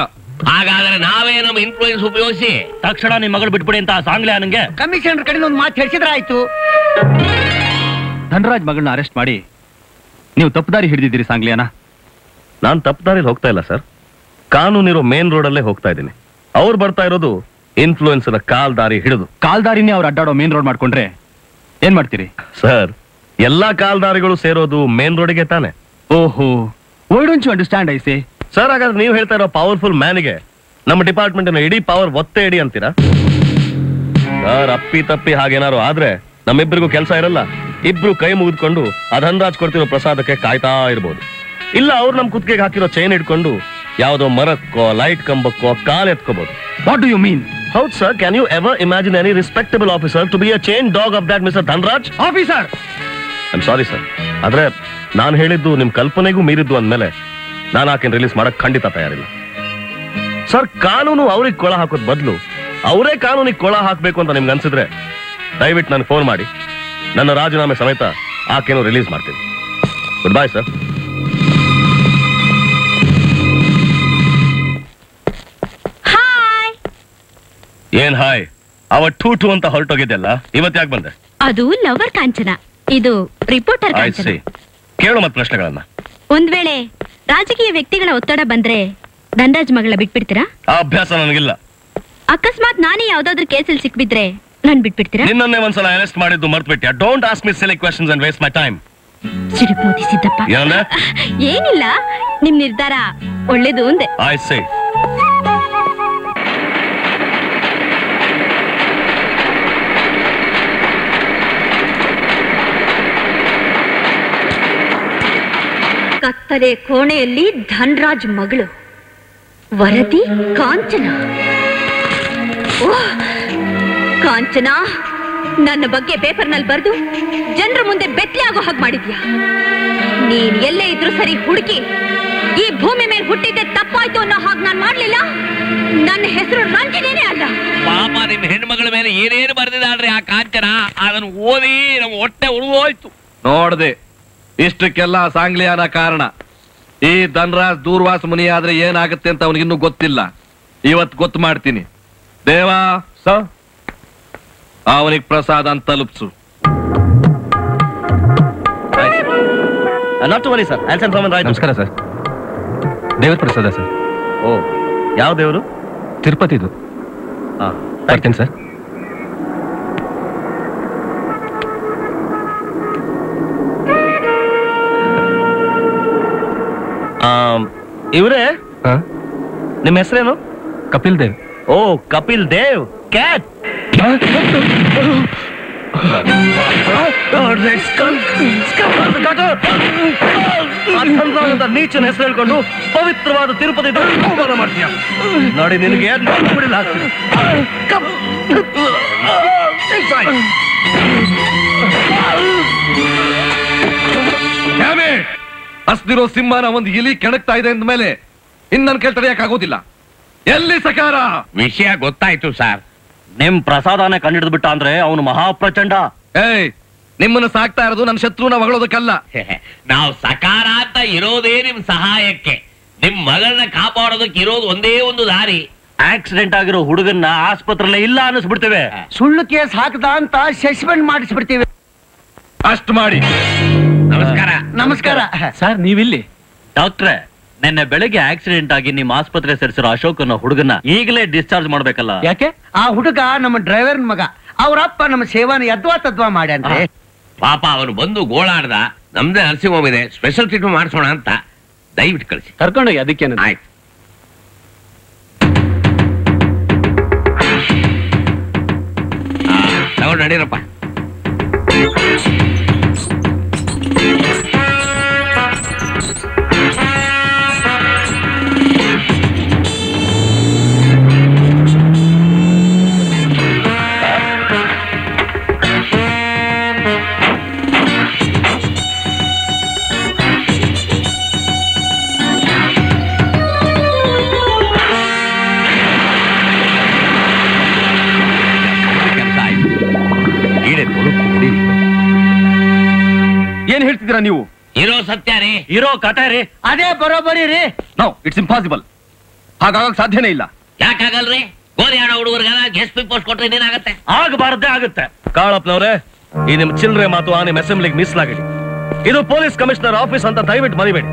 ಹಾಗಾದ್ರೆ ನಾವೇ ನಮ್ಮ ಇನ್ಫ್ಲೂಯೆನ್ಸ್ ಉಪಯೋಗಿಸಿ ತಕ್ಷಣ ನಿಮ್ಮ ಮಗಳು ಬಿಟ್ಬಿಡಿ ಅಂತ ಸಾಂಗ್ಲಿಯಾನಂಗೆ ಕಮಿಷನರ್ ಕಡೆ ಒಂದು ಮಾತು ಹೇಳಿಸಿದ್ರೆ ಆಯ್ತು. ಧನರಾಜ್ ಮಗಳನ್ನ ಅರೆಸ್ಟ್ ಮಾಡಿ ನೀವು ತಪ್ಪದಾರಿ ಹಿಡಿದಿದ್ದೀರಿ ಸಾಂಗ್ಲಿಯಾನ. ನಾನು ತಪ್ಪದಾರಿಲಿ ಹೋಗ್ತಾ ಇಲ್ಲ ಸರ್. ಕಾನೂನಿರೋ ಮೇನ್ ರೋಡ್ ಅಲ್ಲೇ ಹೋಗ್ತಾ ಇದ್ದೀನಿ. ಅವ್ರು ಬರ್ತಾ ಇರೋದು ಇನ್ಫ್ಲೂಯೆನ್ಸ್ ಕಾಲ್ ದಾರಿ ಹಿಡಿದು. ಕಾಲ್ದಾರಿನೇ ಅವ್ರು ಅಡ್ಡಾಡೋ ಮೇನ್ ರೋಡ್ ಮಾಡ್ಕೊಂಡ್ರೆ ಏನ್ ಮಾಡ್ತೀರಿ ಸರ್? ಎಲ್ಲಾ ಕಾಲ್ದಾರಿಗಳು ಸೇರೋದು ಮೇನ್ ರೋಡ್ಗೆ ತಾನೆ. ಓಹೋ, why don't you understand? I say sir, ಹಾಗಾದ್ರೆ ನೀವು ಹೇಳ್ತಾ ಇರೋ ಪವರ್ಫುಲ್ ಮ್ಯಾನಿಗೆ ನಮ್ಮ ಡಿಪಾರ್ಟ್ಮೆಂಟ್ ಇಡೀ ಪವರ್ ಒತ್ತೆ ಇಡಿ ಅಂತೀರಾ ಸರ್? ಅಪ್ಪಿ ತಪ್ಪಿ ಹಾಗೇನಾರು ಆದ್ರೆ ನಮ್ಮಿಬ್ಬರಿಗೂ ಕೆಲಸ ಇರಲ್ಲ. ಇಬ್ರು ಕೈ ಮುಗಿದ್ಕೊಂಡು ಅಧನ್ರಾಜ್ ಕೊಡ್ತಿರೋ ಪ್ರಸಾದಕ್ಕೆ ಕಾಯ್ತಾ ಇರ್ಬೋದು. ಇಲ್ಲ ಅವ್ರು ನಮ್ ಕುತ್ತಿಗೆಗೆ ಹಾಕಿರೋ ಚೈನ್ ಇಟ್ಕೊಂಡು ಯಾವುದೋ ಮರಕ್ಕೋ ಲೈಟ್ ಕಂಬಕ್ಕೋ ಕಾಲ್ ಎತ್ಕೋಬಹುದು. What do you mean? ಹೌದು sir. Can you ever imagine any respectable officer to be a chain dog of that mister Dhanraj? Officer I am sorry sir, ಆದ್ರೆ ನಾನು ಹೇಳಿದ್ದು ನಿಮ್ ಕಲ್ಪನೆಗೂ ಮೀರಿದ್ದು ಅಂದ್ಮೇಲೆ ನಾನು ಆಕೆ ರಿಲೀಸ್ ಮಾಡಕ್ ಖಂಡಿತ ತಯಾರಿಲ್ಲ ಸರ್. ಕಾನೂನು ಅವ್ರಿಗೆ ಕೊಳ ಹಾಕೋದ್ ಬದಲು ಅವರೇ ಕಾನೂನಿಗೆ ಕೊಳ ಹಾಕ್ಬೇಕು ಅಂತ ನಿಮ್ಗೆ ಅನ್ಸಿದ್ರೆ ದಯವಿಟ್ಟು ನಾನು ಫೋನ್ ಮಾಡಿ ನನ್ನ ರಾಜೀನಾಮೆ ಸಮೇತ ಆಕೆನೂ ರಿಲೀಸ್ ಮಾಡ್ತೀನಿ. ಗುಡ್ ಬಾಯ್ ಸರ್. ಏನ್ ಹಾಯ್? ಅವತ್ತು ಟೂ ಟೂ ಅಂತ ಹೊರಟೋಗಿದ್ದೆಲ್ಲ, ಇವತ್ತಾಗ ಬಂದೆ? ಅದು ಲವರ್ ಕಾಂಚನ, ಇದು ರಿಪೋರ್ಟರ್ ಕಾಂಚನ. ಕೇಳು ಮತ್ತೆ ಪ್ರಶ್ನೆಗಳನ್ನ. ಒಂದ್ ವೇಳೆ ರಾಜಕೀಯ ವ್ಯಕ್ತಿಗಳ ಒತ್ತಡ ಬಂದ್ರೆ ಧನರಾಜ್ ಮಗಳ ಬಿಟ್ಬಿಡ್ತೀರಾ? ಅಭ್ಯಾಸ ನನಗಿಲ್ಲ. ಅಕಸ್ಮಾತ್ ನಾನೇ ಯಾವ್ದಾದ್ರು ಕೇಸಲ್ಲಿ ಸಿಕ್ಬಿದ್ರೆ ನಾನು ಬಿಟ್ಬಿಡ್ತೀರಾ? ನಿನ್ನನ್ನೇ ಒಂದ್ಸಲ ಅರೆಸ್ಟ್ ಮಾಡಿದ್ದು ಮರ್ತ್ಬಿಟ್ಯಾ? Don't ask me silly questions and waste my time. ಸಿಡಿಪೋತಿ ಸಿದ್ದಪ್ಪ. ಏನಿಲ್ಲ, ನಿಮ್ ನಿರ್ಧಾರ ಒಳ್ಳೇದು ಅಂದೆ. ಐ ಸೇ ಕತ್ತ ಕಡೆ ಕೋಣೆಯಲ್ಲಿ ಧನ್ರಾಜ್ ಮಗಳು ವರದಿ ಕಾಂಚನ. ಓಹ್ ಕಾಂಚನ, ನನ್ನ ಬಗ್ಗೆ ಪೇಪರ್ನಲ್ಲಿ ಬರೆದು ಜನರ ಮುಂದೆ ಬೆತ್ತಲೆ ಆಗೋ ಹಾಗೆ ಮಾಡಿದ್ಯಾ ನೀನ್. ಎಲ್ಲೇ ಇದ್ರು ಸರಿ ಹುಡುಕಿ ಈ ಭೂಮಿ ಮೇಲೆ ಹುಟ್ಟಿದ್ದೆ ತಪ್ಪಾಯ್ತು ಅನ್ನೋ ಹಾಗೆ ನಾನು ಮಾಡ್ಲಿಲ್ಲ. ನನ್ನ ಹೆಸರು ರಂಜನೇನೇ ಅಲ್ಲ. ಪಾಪ ನಿಮ್ ಹೆಣ್ಮಗಳ ಮೇಲೆ ಏನೇನು ಬರೆದಿದ್ದಾಳ್ರಿ ಆ ಕಾಂಚನ, ಅದನ್ನು ಓದಿ ನಮ್ ಹೊಟ್ಟೆ ಉರುಗೋಯ್ತು. ನೋಡ್ದೆ ಇಷ್ಟಕ್ಕೆಲ್ಲ ಸಾಂಗ್ಲಿಯಾದ ಕಾರಣ ಈ ಧನ್ರಾಜ್ ದೂರ್ವಾಸ ಮುನಿ ಆದ್ರೆ ಏನಾಗುತ್ತೆ ಅಂತ ಅವನಿಗಿನ್ನೂ ಗೊತ್ತಿಲ್ಲ. ಇವತ್ ಗೊತ್ತು ಮಾಡ್ತೀನಿ. ದೇವಾ ಸ ಅವನಿಗೆ ಪ್ರಸಾದ ಅಂತ ತಲುಪ್ಸು. ನಾಟ್ ಟು ವರಿ ಸರ್, ಆನ್ಸನ್ ರಾಮನ್ ರಾಯ್. ನಮಸ್ಕಾರ ಸರ್. ದೇವ್ರ ಪ್ರಸಾದ ಸರ್. ಓ ಯಾವ ದೇವರು? ತಿರುಪತಿದು. ಹಾಂ ಬರ್ತೀನಿ ಸರ್. ಇವರೇ ನಿಮ್ಮ ಹೆಸರೇನು? ಕಪಿಲ್ ದೇವ್. ಓ ಕಪಿಲ್ ದೇವ್ ಕ್ಯಾಟ್. ನೀಚನ ಹೆಸರು ಹೇಳ್ಕೊಂಡು ಪವಿತ್ರವಾದ ತಿರುಪತಿ ದೇವಸ್ಥಾನ ಮಾಡ್ತೀಯ ನೋಡಿ, ನಿನಗೆ ಬಿಡಿಲ್ಲ. ಹಸ್ದಿರೋ ಸಿಂಹನ ಒಂದು ಇಲಿ ಕೆಣಕ್ತಾ ಇದೆ ಅಂದ ಮೇಲೆ ಇನ್ನನ್ ಕೇಳಿ ತಡೆಯಕ್ಕಾಗೋದಿಲ್ಲ. ಎಲ್ಲಿ ಸಕಾರ? ವಿಷಯ ಗೊತ್ತಾಯ್ತು ಸರ್. ನಿಮ್ ಪ್ರಸಾದನ ಕಂಡಿಡಿದು ಬಿಟ್ಟ ಅಂದ್ರೆ ಅವನು ಮಹಾಪ್ರಚಂಡ. ಏಯ್, ನಿಮ್ಮನ್ನು ಸಾಕ್ತಾ ಇರೋದು ನನ್ನ ಶತ್ರುನ ಹೊಗಳೋದಕ್ಕಲ್ಲ. ನಾವು ಸಕಾರ ಅಂತ ಇರೋದೇ ನಿಮ್ ಸಹಾಯಕ್ಕೆ. ನಿಮ್ ಮಗಳನ್ನ ಕಾಪಾಡೋದಕ್ಕೆ ಇರೋದು ಒಂದೇ ಒಂದು ದಾರಿ. ಆಕ್ಸಿಡೆಂಟ್ ಆಗಿರೋ ಹುಡುಗನ್ನ ಆಸ್ಪತ್ರೆಲ್ಲ ಇಲ್ಲ ಅನ್ನಿಸ್ಬಿಡ್ತೇವೆ. ಸುಳ್ಳು ಕೇಸ್ ಹಾಕದ ಅಂತ ಸಸ್ಪೆಂಡ್ ಮಾಡಿಸ್ಬಿಡ್ತೇವೆ. ಅಷ್ಟು ಮಾಡಿ. ನಮಸ್ಕಾರ. ನಮಸ್ಕಾರ ಸರ್. ನೀವಿಲ್ಲಿ ಡಾಕ್ಟ್ರೆ, ನಿನ್ನೆ ಬೆಳಗ್ಗೆ ಆಕ್ಸಿಡೆಂಟ್ ಆಗಿ ನಿಮ್ಮ ಆಸ್ಪತ್ರೆ ಸೇರಿಸಿರೋ ಅಶೋಕ್ ಅನ್ನೋ ಹುಡುಗನ ಈಗಲೇ ಡಿಸ್ಚಾರ್ಜ್ ಮಾಡ್ಬೇಕಲ್ಲ? ಯಾಕೆ? ಆ ಹುಡುಗ ನಮ್ಮ ಡ್ರೈವರ್ ಮಗ. ಅವ್ರ ಅಪ್ಪ ನಮ್ಮ ಸೇವಾನ ಯದ್ವಾ ತದ್ವಾ ಮಾಡ್ಯಾನ್ರಿ. ಪಾಪ ಅವನು ಬಂದು ಗೋಳಾಡ್ದ. ನಮ್ದೇ ನರ್ಸಿಂಗ್ ಹೋಮ್ ಇದೆ, ಸ್ಪೆಷಲ್ ಟ್ರೀಟ್ಮೆಂಟ್ ಮಾಡಿಸೋಣ ಅಂತ. ದಯವಿಟ್ಟು ಕಳಿಸಿ, ಕರ್ಕೊಂಡೋಗಿ. ಅದಕ್ಕೇನು. ಆಯ್ತು. ತಗೊಂಡು ನಡೀರಪ್ಪ. ನೀವು ಇರೋ ಸತ್ಯ ರೀ, ಇರೋ ಕಥೆ ರೀ, ಅದೇ ಬರೋಬರಿ ರೀ. No, it's impossible. ಹಾಗಾಗಕ್ಕೆ ಸಾಧ್ಯನೇ ಇಲ್ಲ. ಯಾಕಾಗಲ್ರಿ? ಗೋಲಿ ಆಡೋ ಹುಡುಗರ್ಗೆಲ್ಲ ಗೆಸ್ಟ್ ಪಿ ಪೋಸ್ಟ್ ಕೊಟ್ರೆ ಏನಾಗುತ್ತೆ? ಆಗಬಾರದೇ ಆಗುತ್ತೆ. ಕಾಳಪ್ಪನವ್ರೆ, ಈ ನಿಮ್ ಚಿಲ್ಲರೆ ಮಾತು ಆ ನಿಮ್ ಅಸೆಂಬ್ಲಿಗೆ ಮೀಸಲಾಗಲಿ. ಇದು ಪೊಲೀಸ್ ಕಮಿಷನರ್ ಆಫೀಸ್ ಅಂತ ದಯವಿಟ್ಟು ಮರಿಬೇಡಿ.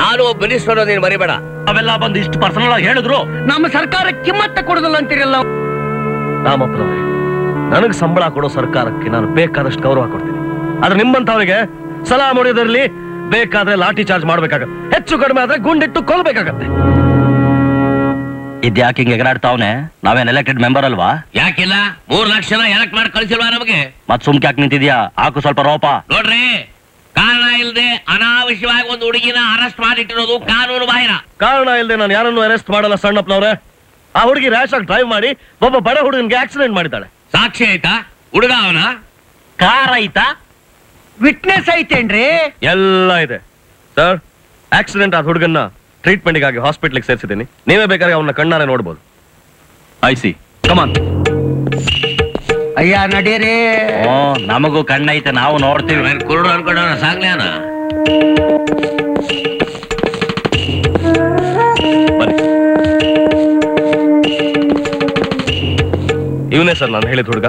ನಾನು ಮಿನಿಸ್ಟರ್, ನೀನು ಮರಿಬೇಡ. ಅವೆಲ್ಲ ಬಂದು ಇಷ್ಟು ಪರ್ಸನಲ್ ಆಗಿ ಹೇಳಿದ್ರು ನಮ್ಮ ಸರ್ಕಾರ ಕಿಮ್ಮತ್ತ ಕೊಡೋದಿಲ್ಲ ಅಂತೀರಲ್ಲ. ರಾಮಪ್ಪನವ್ರೆ, ನನಗೆ ಸಂಬಳ ಕೊಡೋ ಸರ್ಕಾರಕ್ಕೆ ನಾನು ಬೇಕಾದಷ್ಟು ಗೌರವ ಕೊಡ್ತೀನಿ. ಆದ್ರೆ ನಿಮ್ಮಂತವ್ರಿಗೆ ಸಲ ಮುಡಿಯೋದ್ರಲ್ಲಿ ಬೇಕಾದ್ರೆ ಲಾಠಿ ಚಾರ್ಜ್ ಮಾಡ್ಬೇಕಾಗತ್ತೆ. ಹೆಚ್ಚು ಕಡಿಮೆ ಆದ್ರೆ ಗುಂಡಿಟ್ಟು ಕೊಲ್ಬೇಕಾಗತ್ತೆ. ಇದ್ಯಾಕೆ ಹಿಂಗ್ ಎಗರಾಡ್ತಾವನೆ? ನಾವೇನ್ ಎಲೆಕ್ಟೆಡ್ ಮೆಂಬರ್ ಅಲ್ವಾ? ಯಾಕಿಲ್ಲ? ಮೂರ್ ಲಕ್ಷ ಜನ ಎಲೆಕ್ಟ್ ಮಾಡಿ ಕಳಿಸಿಲ್ವಾ ನಮಗೆ? ಮತ್ ಸುಮ್ಕೆ ಯಾಕೆ ನಿಂತಿದ್ಯಾ? ಹಾಕು ಸ್ವಲ್ಪ ರೋಪ. ನೋಡ್ರಿ, ಕಾರಣ ಇಲ್ಲದೆ ಅನಾವಶ್ಯವಾಗಿ ಒಂದು ಹುಡುಗಿನ ಅರೆಸ್ಟ್ ಮಾಡಿಟ್ಟಿರೋದು ಕಾನೂನು ಬಾಹಿರ. ಕಾರಣ ಇಲ್ಲದೆ ನಾನು ಯಾರನ್ನು ಅರೆಸ್ಟ್ ಮಾಡಲ್ಲ ಸಣ್ಣಪ್ಪನವ್ರೆ. ಆ ಹುಡುಗಿ ರ್ಯಾಶ್ ಆಗಿ ಡ್ರೈವ್ ಮಾಡಿ ಒಬ್ಬ ಬಡ ಹುಡುಗನ್ಗೆ ಆಕ್ಸಿಡೆಂಟ್ ಮಾಡಿದ್ದಾಳೆ. ಸಾಕ್ಷಿ ಆಯ್ತಾ? ಹುಡುಗ ಅವನ ಕಾರ್ ಆಯ್ತಾ? ವಿಟ್ನೆಸ್ ಐತೇನ್ರಿ? ಎಲ್ಲ ಇದೆ ಸರ್. ಆಕ್ಸಿಡೆಂಟ್ ಆದ ಹುಡುಗನ್ನ ಟ್ರೀಟ್ಮೆಂಟ್ಗಾಗಿ ಹಾಸ್ಪಿಟ್ಲಿಗೆ ಸೇರಿಸಿದ್ದೀನಿ. ನೀವೇ ಬೇಕಾದ್ರೆ ಅವನ್ನ ಕಣ್ಣಾರೆ ನೋಡ್ಬೋದು. I see come on. ಅಯ್ಯ ನಡೀರಿ. ಓ, ನಮಗೂ ಕಣ್ಣೈತೆ, ನಾವು ನೋಡ್ತೀವಿ. ಕುರುಡು ಅನ್ಕೊಂಡ ಸಾಗ್ಲೇನ. ಇವನೇ ಸರ್ ನಾನು ಹೇಳಿದ ಹುಡುಗ.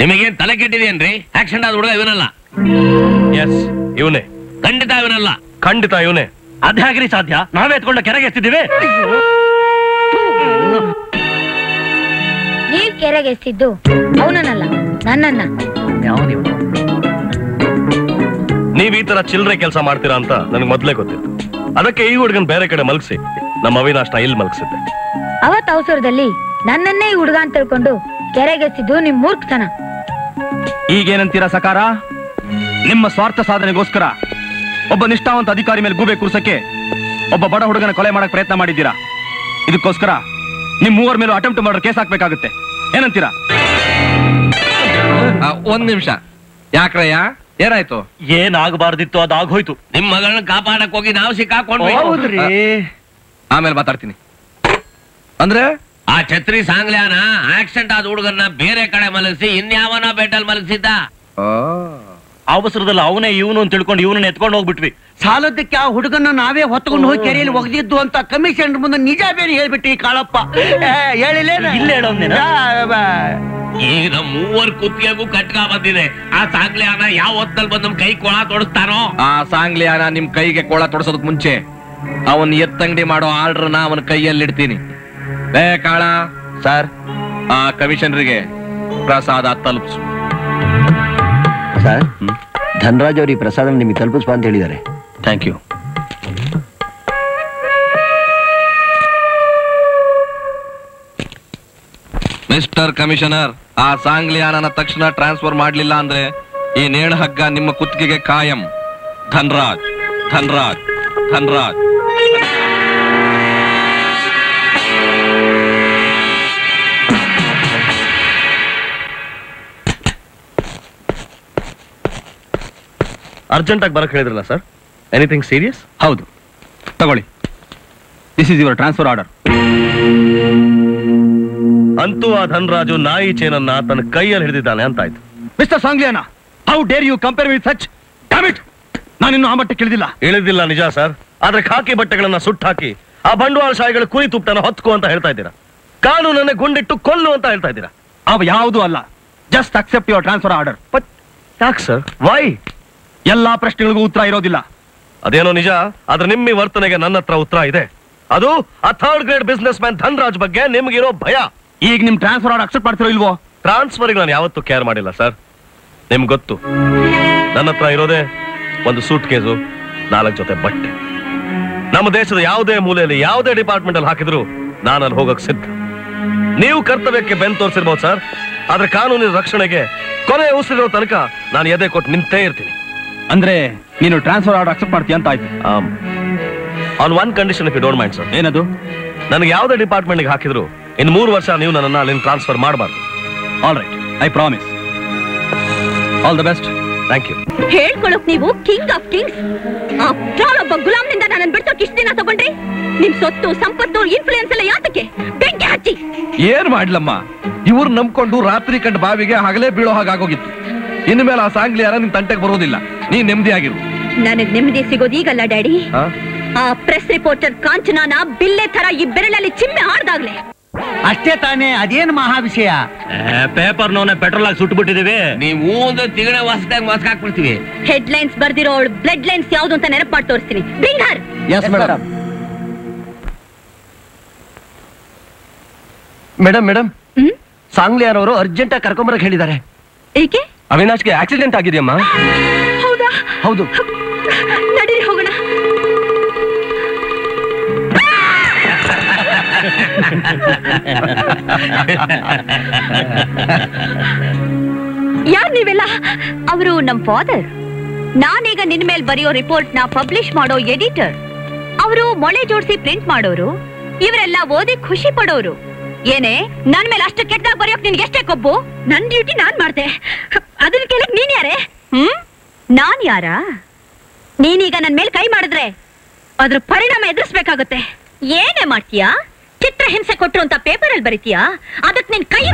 ನಿಮಗೇನ್ ತಲೆ ಕೆಟ್ಟಿದೇನ್ರಿ? ಆಕ್ಸಿಡೆಂಟ್ ಆದ ಹುಡುಗ ಇವನಲ್ಲ. ಎಸ್, ಇವನೇ. ಖಂಡಿತ ಇವನಲ್ಲ. ಖಂಡಿತ ಇವನೇ. ಅದ್ಯಾಗ್ರಿ ಸಾಧ್ಯ? ನಾವೇ ಎತ್ಕೊಂಡು ಕೆರೆಗೆ ಎಸ್ತಿದ್ದೀವಿ. ನೀವ್ ಕೆರೆಗೆ ಎಸ್ತಿದ್ದು ಅವನನ್ನಲ್ಲ, ನನ್ನನ್ನ. ನೀವ್ ಈ ತರ ಚಿಲ್ಲರೆ ಕೆಲಸ ಮಾಡ್ತೀರಾ ಅಂತ ನನಗೆ ಮೊದ್ಲೇ ಗೊತ್ತಿತ್ತು. ಅದಕ್ಕೆ ಈ ಹುಡುಗನ್ ಬೇರೆ ಕಡೆ ಮಲಗಿಸಿ ನಮ್ಮ ಅವಿನಾಶ್ನ ಇಲ್ಲಿ ಮಲಗಿಸಿದ್ದೆ. ಅವತ್ ಅವಸರದಲ್ಲಿ ನನ್ನನ್ನೇ ಈ ಹುಡುಗ ಅಂತ ತಿಳ್ಕೊಂಡು ಕೆರೆಗೆ ಎಸ್ತಿದ್ದು ನಿಮ್ ಮೂರ್ಖತನ. ಈಗೇನಂತೀರಾ ಸಕಾರ? ನಿಮ್ಮ ಸ್ವಾರ್ಥ ಸಾಧನೆಗೋಸ್ಕರ ಒಬ್ಬ ನಿಷ್ಠಾವಂತ ಅಧಿಕಾರಿ ಮೇಲೆ ಗೂಬೆ ಕೂರ್ಸಕ್ಕೆ ಒಬ್ಬ ಬಡ ಹುಡುಗನ ಕೊಲೆ ಮಾಡಕ್ಕೆ ಪ್ರಯತ್ನ ಮಾಡಿದ್ದೀರಾ. ಇದಕ್ಕೋಸ್ಕರ ನಿಮ್ ಮೂವರ ಮೇಲೂ ಅಟೆಂಪ್ಟ್ ಮಾಡೋರು ಕೇಸ್ ಹಾಕ್ಬೇಕಾಗುತ್ತೆ. ಏನಂತೀರಾ? ಒಂದ್ ನಿಮಿಷ. ಯಾಕ್ರಯ್ಯ, ಏನಾಯ್ತು? ಏನಾಗಬಾರ್ದಿತ್ತು ಅದಾಗೋಯ್ತು. ನಿಮ್ ಮಗಳನ್ನ ಕಾಪಾಡಕ್ ಹೋಗಿ ನಾವು ಸಿಕ್ಕಾಕೊಂಡ್ರಿ. ಆಮೇಲೆ ಮಾತಾಡ್ತೀನಿ. ಅಂದ್ರೆ ಆ ಛತ್ರಿ ಸಾಂಗ್ಲ್ಯಾನ ಆಕ್ಸಿಡೆಂಟ್ ಆದ ಹುಡುಗನ್ನ ಬೇರೆ ಕಡೆ ಮಲಗಿಸಿ ಇನ್ಯಾವನ ಬೆಟ್ಟಲ್ಲಿ ಮಲಗಿಸಿದ್ದ. ಅವಸರದಲ್ಲಿ ಅವನೇ ಇವನು ಅಂತ ತಿಳ್ಕೊಂಡು ಇವನನ್ನ ಎತ್ಕೊಂಡು ಹೋಗ್ಬಿಟ್ವಿ. ಸಾಲದಕ್ಕೆ ಆ ಹುಡುಗನ್ನ ನಾವೇ ಹೊತ್ಕೊಂಡು ಹೋಗಿ ಕೆರೆಯಲ್ಲಿ ಒಗೆದಿದ್ದು ಅಂತ ಕಮಿಷನರ್ ಮುಂದೆ ನಿಜ ಬೇರೆ ಹೇಳ್ಬಿಟ್ಟಿ ಕಾಳಪ್ಪ. ಈಗ ಮೂವರ್ ಕುತ್ತಿಗೆಗೂ ಕಟ್ಕ ಬಂದಿದೆ. ಆ ಸಾಂಗ್ಲಿಯಾನ ಯಾವ ಹೊತ್ತಲ್ಲಿ ಬಂದ್ ನಮ್ ಕೈ ಕೊಳ ತೊಡಸ್ತಾನೋ? ಆ ಸಾಂಗ್ಲಿಯಾನ ನಿಮ್ ಕೈಗೆ ಕೊಳ ತೊಡಸೋದಕ್ ಮುಂಚೆ ಅವನ್ ಎತ್ತಂಗಡಿ ಮಾಡೋ ಆರ್ಡರ್ನ ಅವನ ಕೈಯಲ್ಲಿ ಇಡ್ತೀನಿ. ಏ ಕಾಳ ಸರ್, ಆ ಕಮಿಷನರ್ಗೆ ಪ್ರಸಾದ ತಲುಪಿಸು. ಸರ್, ಧನರಾಜ್ ಅವ್ರ ಈ ಪ್ರಸಾದ ನಿಮಗೆ ತಲುಪಿಸ್ಬಾ ಅಂತ ಹೇಳಿದ್ದಾರೆ. Thank you. ಮಿಸ್ಟರ್ ಕಮಿಷನರ್, ಆ ಸಾಂಗ್ಲಿಯಾನ ತಕ್ಷಣ ಟ್ರಾನ್ಸ್ಫರ್ ಮಾಡಲಿಲ್ಲ ಅಂದ್ರೆ ಈ ನೇಣ ಹಗ್ಗ ನಿಮ್ಮ ಕುತ್ತಿಗೆಗೆ ಕಾಯಂ. ಧನರಾಜ್, ಧನರಾಜ್, ಧನರಾಜ್. ಅರ್ಜೆಂಟ್ ಆಗಿ ಬರಕ್ ಹೇಳಿದ್ರಲ್ಲ ಸರ್, ಎನಿಥಿಂಗ್ ಸೀರಿಯಸ್? ಹೌದು, ತಗೊಳ್ಳಿ. This is your transfer order. ಅಂತೂ ಆ ಧನರಾಜು ನಾಯಿ ಚೇನನ್ನ ತನ್ನ ಕೈಯಲ್ಲಿ ಹಿಡಿದಿದ್ದಾನೆ ಅಂತ ಆಯ್ತು. Mister Sangliana, how dare you compare with such? Damn it! ನಾನಿನ್ನು ಆ ಮಟ್ಟಕ್ಕೆ ಇಳಿದಿಲ್ಲ. ಇಳಿದಿಲ್ಲ ನಿಜ ಸರ್, ಆದ್ರೆ ಖಾಕಿ ಬಟ್ಟೆಗಳನ್ನ ಸುಟ್ಟಾಕಿ ಆ ಬಂಡವಾಳಶಾಹಿಗಳ ಕುರಿ ತುಪ್ಪನ ಹೊತ್ಕೋ ಅಂತ ಹೇಳ್ತಾ ಇದ್ದೀರಾ. ಕಾನೂನನ್ನ ಗುಂಡಿಟ್ಟು ಕೊಲ್ಲು ಅಂತ ಹೇಳ್ತಾ ಇದ್ದೀರಾ. ಅವ ಯಾವುದೂ ಅಲ್ಲ. Just accept your transfer order. But ಯಾಕೆ ಸರ್, ವೈ? ಎಲ್ಲಾ ಪ್ರಶ್ನೆಗಳಿಗೂ ಉತ್ತರ ಇರೋದಿಲ್ಲ. ಅದೇನೋ ನಿಜ, ಆದ್ರೆ ನಿಮ್ಮ ವರ್ತನೆಗೆ ನನ್ನ ಹತ್ರ ಉತ್ತರ ಇದೆ. ಅದು ಆ third grade businessman Dhanraj ಬಗ್ಗೆ ನಿಮ್ಗಿರೋ ಭಯ. ಈಗ ನಿಮ್ ಟ್ರಾನ್ಸ್ಫರ್ ಆರ್ಡರ್ ಅಕ್ಸೆಪ್ಟ್ ಮಾಡ್ತಿರೋ ಇಲ್ವೋ? ಟ್ರಾನ್ಸ್ಫರ್ ನಾನು ಯಾವತ್ತೂ ಕೇರ್ ಮಾಡಿಲ್ಲ ಸರ್. ನಿಮ್ಗೆ ಗೊತ್ತು, ನನ್ನ ಹತ್ರ ಇರೋದೇ ಒಂದು ಸೂಟ್ ಕೇಸು, ನಾಲ್ಕು ಜೊತೆ ಬಟ್ಟೆ. ನಮ್ಮ ದೇಶದ ಯಾವುದೇ ಮೂಲೆಯಲ್ಲಿ ಯಾವುದೇ ಡಿಪಾರ್ಟ್ಮೆಂಟ್ ಅಲ್ಲಿ ಹಾಕಿದ್ರು ನಾನು ಅಲ್ಲಿ ಹೋಗಕ್ ಸಿದ್ಧ. ನೀವು ಕರ್ತವ್ಯಕ್ಕೆ ಬೆನ್ ತೋರಿಸಿರ್ಬೋದು ಸರ್, ಆದ್ರೆ ಕಾನೂನಿನ ರಕ್ಷಣೆಗೆ ಕೊನೆ ಉಸಿರೋ ತನಕ ನಾನು ಎದೆ ಕೊಟ್ಟು ನಿಂತೇ ಇರ್ತೀನಿ. ಅಂದ್ರೆ ನೀನು ಟ್ರಾನ್ಸ್ಫರ್ ಆರ್ಡರ್ ಅಕ್ಸೆಪ್ಟ್ ಮಾಡ್ತೀಯ ಅಂತ ಆಯ್ತು. On one condition, if you don't mind sir. ಏನದು? ನನಗೆ ಯಾವುದೇ ಡಿಪಾರ್ಟ್ಮೆಂಟ್ಗೆ ಹಾಕಿದ್ರು ಇನ್ನು ಮೂರು ವರ್ಷ ನೀವು ನನ್ನನ್ನು ಅಲ್ಲಿಂದ ಟ್ರಾನ್ಸ್ಫರ್ ಮಾಡಬಾರ್ದು. All right, I promise. All the best. Thank you. ಹೇಳ್ಕೊಳಕ್ ನೀವು ಕಿಂಗ್ ಆಫ್ ಕಿಂಗ್ಸ್. ಒಬ್ಬ ಗುಲಾಮ್ನಿಂದ ನನ್ನನ್ನು ಬಿಡ್ಸೋ ಕಿಷ್ಟಿನ ತಗೊಂಡ್ರಿ. ನಿಮ್ ಸೊತ್ತು, ಸಂಪತ್ತು, ಇನ್ಫ್ಲೂಯೆನ್ಸ್ ಎಲ್ಲ ಯಾತಕ್ಕೆ? ಬೆಂಕಿ ಹಚ್ಚಿ. ಏನ್ ಮಾಡ್ಲಮ್ಮ, ಇವ್ರು ನಂಬ್ಕೊಂಡು ರಾತ್ರಿ ಕಂಡು ಬಾವಿಗೆ ಹಗಲೇ ಬೀಳೋ ಹಾಗಾಗೋಗಿತ್ತು. ಇನ್ನು ಮೇಲೆ ಆ ಸಾಂಗ್ಲಿಯಾರ ನಿನ್ ತಂಟೆಗೆ ಬರೋದಿಲ್ಲ. ನೀ ನೆಮ್ಮದಿ ಆಗಿರು. ನನಗ್ ನೆಮ್ಮದಿ ಸಿಗೋದು ಈಗಲ್ಲ ಡ್ಯಾಡಿ. ಆ ಪ್ರೆಸ್ ರಿಪೋರ್ಟರ್ ಕಾಂಚನಾನ ಬಿಲ್ಲೆ ತರ ಈ ಬೆರಳಲ್ಲಿ ಚಿಮ್ಮೆ ಹಾಡ್ದಾಗ್ಲೆ ಅಷ್ಟೇ ತಾನೇ. ಅದೇನ್ ಮಹಾ ವಿಷಯ? ಪೇಪರ್ ನೋನೆ ಪೆಟ್ರೋಲ್ ಆಗಿ ಸುಟ್ಟು ಬಿಟ್ಟಿದೀವಿ. ನೀವು ತಿಗಣೆ ವಾಸದಾಗ ಮಾಸ್ಕ್ ಹಾಕ್ಬಿಡ್ತೀವಿ. ಹೆಡ್ ಲೈನ್ಸ್ ಬರ್ದಿರೋ ಅವಳು ಬ್ಲಡ್ ಲೈನ್ಸ್ ಯಾವ್ದು ಅಂತ ನೆನಪು ಮಾಡಿ ತೋರಿಸ್ತೀನಿ. Bring her. Yes madam. Madam madam Sangliyar ಅವರು ಅರ್ಜೆಂಟ್ ಆಗಿ ಕರ್ಕೊಂಬರಕ್ ಹೇಳಿದ್ದಾರೆ. ಏಕೆ? ಅವಿನಾಶ್ಗೆ ಆಕ್ಸಿಡೆಂಟ್ ಆಗಿದೆಯಮ್ಮ. ಹೌದಾ? ಹೌದು. ನಡೀರಿ ಹೋಗೋಣ. ಯಾರ್ ನೀವೆಲ್ಲ? ಅವರು ನಮ್ ಫಾದರ್. ನಾನೀಗ ನಿನ್ ಮೇಲೆ ಬರೆಯೋ ರಿಪೋರ್ಟ್ ನ ಪಬ್ಲಿಷ್ ಮಾಡೋ ಎಡಿಟರ್. ಅವರು ಮೊಳೆ ಜೋಡಿಸಿ ಪ್ರಿಂಟ್ ಮಾಡೋರು. ಇವರೆಲ್ಲ ಓದಿ ಖುಷಿ ಪಡೋರು. ಏನೇ ನನ್ ಮೇಲೆ ಅಷ್ಟು ಕೆಟ್ಟದಾಗ ಬರೆಯೋಕ್ ನಿನ್ಗೆ ಎಷ್ಟೇ ಕೊಬ್ಬು? ನನ್ ಡ್ಯೂಟಿ ನಾನ್ ಮಾಡ್ದೆ, ಅದನ್ನ ಕೇಳಕ್ ನೀನ್ ಯಾರೇ? ಹ್ಮ್ ನಾನ್ ಯಾರ? ನೀನೀಗ ನನ್ ಮೇಲೆ ಕೈ ಮಾಡಿದ್ರೆ ಅದ್ರ ಪರಿಣಾಮ ಎದುರಿಸ್ಬೇಕಾಗುತ್ತೆ. ಏನೇ ಮಾಡ್ತೀಯಾ? ಚಿತ್ರ ಹಿಂಸೆ ಕೊಟ್ರು ಅಂತ ಪೇಪರ್ ಅಲ್ಲಿ ಬರೀತೀಯಾ? ಅದಕ್ಕೆ ನಿನ್ ಕೈ.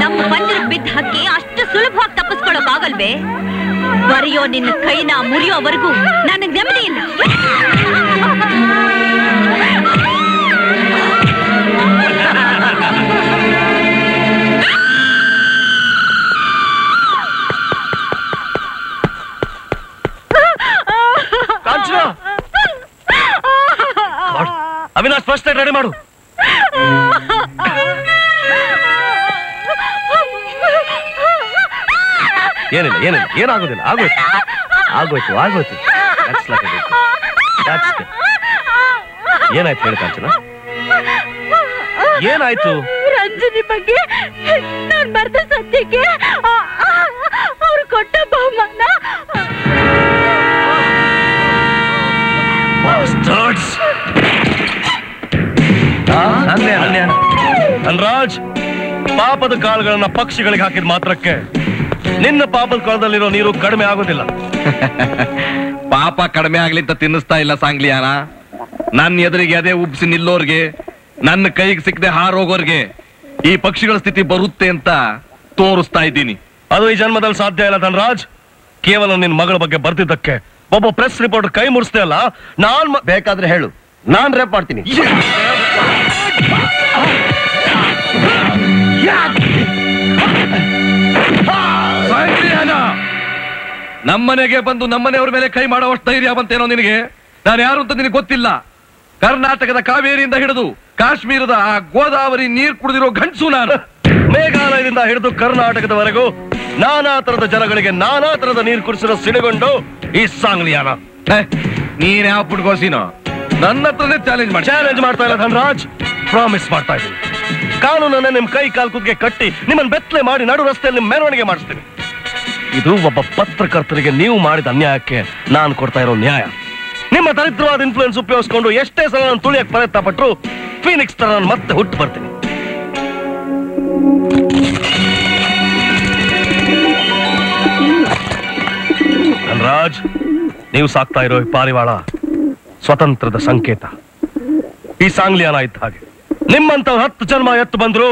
ನಮ್ಮ ಬಂದಿರ ಬಿದ್ದ ಹಕ್ಕಿ ಅಷ್ಟು ಸುಲಭವಾಗಿ ತಪ್ಪಿಸ್ಕೊಳ್ಳೋಕ್ ಆಗಲ್ವೇ? ಬರೆಯೋ ನಿನ್ನ ಕೈನ ಮುರಿಯೋವರೆಗೂ ನನಗೆ ನೆಮ್ಮದಿ ಇಲ್ಲ. ಅವಿನಾಶ್, ಫಸ್ಟ್ ರೆಡಿ ಮಾಡು. ಏನಿಲ್ಲ ಏನಿಲ್ಲ ಏನಾಗೋದಿಲ್ಲ, ಆಗೋಯ್ತು ಆಗೋಯ್ತು ಆಗೋಯ್ತು. ಏನಾಯ್ತು ಹೇಳಿ ಕಾಂಚನ, ಏನಾಯ್ತು? ರಂಜನಿ ಬಗ್ಗೆ ನಾನು ಬರ್ದ ಸತ್ಯಕ್ಕೆ ಅವ್ರು ಕೊಟ್ಟ ಬಹುಮಾನ. ಧನ್ರಾಜ್, ಪಾಪದ ಕಾಳುಗಳನ್ನ ಪಕ್ಷಿಗಳಿಗೆ ಹಾಕಿದ ಮಾತ್ರಕ್ಕೆ ನಿನ್ನ ಪಾಪದ ಕಾಲದಲ್ಲಿರೋ ನೀರು ಕಡಿಮೆ ಆಗೋದಿಲ್ಲ. ಪಾಪ ಕಡಿಮೆ ಆಗ್ಲಿ ಅಂತ ತಿನ್ನಿಸ್ತಾ ಇಲ್ಲ ಸಾಂಗ್ಲಿಯಾನ. ನನ್ನ ಎದುರಿಗೆ ಅದೇ ಉಬ್ಸಿ ನಿಲ್ಲೋರ್ಗೆ, ನನ್ನ ಕೈಗೆ ಸಿಕ್ಕದೆ ಹಾರೋಗೋರ್ಗೆ ಈ ಪಕ್ಷಿಗಳ ಸ್ಥಿತಿ ಬರುತ್ತೆ ಅಂತ ತೋರಿಸ್ತಾ ಇದ್ದೀನಿ. ಅದು ಈ ಜನ್ಮದಲ್ಲಿ ಸಾಧ್ಯ ಇಲ್ಲ ಧನ್ರಾಜ್. ಕೇವಲ ನಿನ್ನ ಮಗಳ ಬಗ್ಗೆ ಬರ್ತಿದ್ದಕ್ಕೆ ಒಬ್ಬ ಪ್ರೆಸ್ ರಿಪೋರ್ಟರ್ ಕೈ ಮುಡಿಸ್ದೆ ಅಲ್ಲ. ನಾನ್ ಬೇಕಾದ್ರೆ ಹೇಳು, ನಾನ್ ರೇಪ್ ಮಾಡ್ತೀನಿ. ನಮ್ಮನೆಗೆ ಬಂದು ನಮ್ಮನೆಯವ್ರ ಮೇಲೆ ಕೈ ಮಾಡೋವಷ್ಟು ಧೈರ್ಯ ಬಂತೇನೋ ನಿನಗೆ? ನಾನು ಯಾರು ಅಂತ ನಿನಗೆ ಗೊತ್ತಿಲ್ಲ. ಕರ್ನಾಟಕದ ಕಾವೇರಿಯಿಂದ ಹಿಡಿದು ಕಾಶ್ಮೀರದ ಆ ಗೋದಾವರಿ ನೀರು ಕುಡಿದಿರೋ ಗಂಟು ನಾನು. ಮೇಘಾಲಯದಿಂದ ಹಿಡಿದು ಕರ್ನಾಟಕದವರೆಗೂ ನಾನಾ ತರದ ಜನಗಳಿಗೆ ನಾನಾ ತರದ ನೀರು ಕುಡಿಸಿರೋ ಸಿಡಿಗೊಂಡು ಈ ಸಾಂಗ್ಲಿಯಾನ. ನೀನ್ ಯಾವ ಪುಟ್ಕೋಸಿನೋ? ನನ್ನ ಹತ್ರನೇ ಚಾಲೆಂಜ್ ಮಾಡಿ ಚಾಲೆಂಜ್ ಮಾಡ್ತಾ ಇಲ್ಲ ಧನ್ರಾಜ್. ಪ್ರಾಮಿಸ್ ಮಾಡ್ತಾ ಇದ್ದೀನಿ, ಕಾನೂನನ್ನ ನಿಮ್ ಕೈ ಕಾಲ್ ಕುದ್ಗೆ ಕಟ್ಟಿ ನಿಮ್ಮನ್ನ ಬೆತ್ತಲೆ ಮಾಡಿ ನಡು ರಸ್ತೆಯಲ್ಲಿ ಮೆರವಣಿಗೆ ಮಾಡಿಸ್ತೀನಿ. ಇದು ಒಬ್ಬ ಪತ್ರಕರ್ತರಿಗೆ ನೀವು ಮಾಡಿದ ಅನ್ಯಾಯಕ್ಕೆ ನಾನು ಕೊಡ್ತಾ ಇರೋ ನ್ಯಾಯ. ನಿಮ್ಮ ದರಿದ್ರವಾದ ಇನ್ಫ್ಲುಯೆನ್ಸ್ ಉಪಯೋಗಿಸಿಕೊಂಡು ಎಷ್ಟೇ ಸಲ ನಾನು ತುಳಿಯಕ್ಕೆ ಪ್ರಯತ್ನ ಪಟ್ಟರು ಫೀನಿಕ್ಸ್ ತರ ನಾನು ಮತ್ತೆ ಹುಟ್ಟು ಬರ್ತೀನಿ. ಧನ್ರಾಜ್, ನೀವು ಸಾಕ್ತಾ ಇರೋ ಪಾರಿವಾಳ ಸ್ವತಂತ್ರದ ಸಂಕೇತ. ಈ ಸಾಂಗ್ಲಿಯಾನ ಇದ್ದ ಹಾಗೆ ನಿಮ್ಮಂತ ಹತ್ತು ಜನ್ಮ ಎತ್ತು ಬಂದ್ರು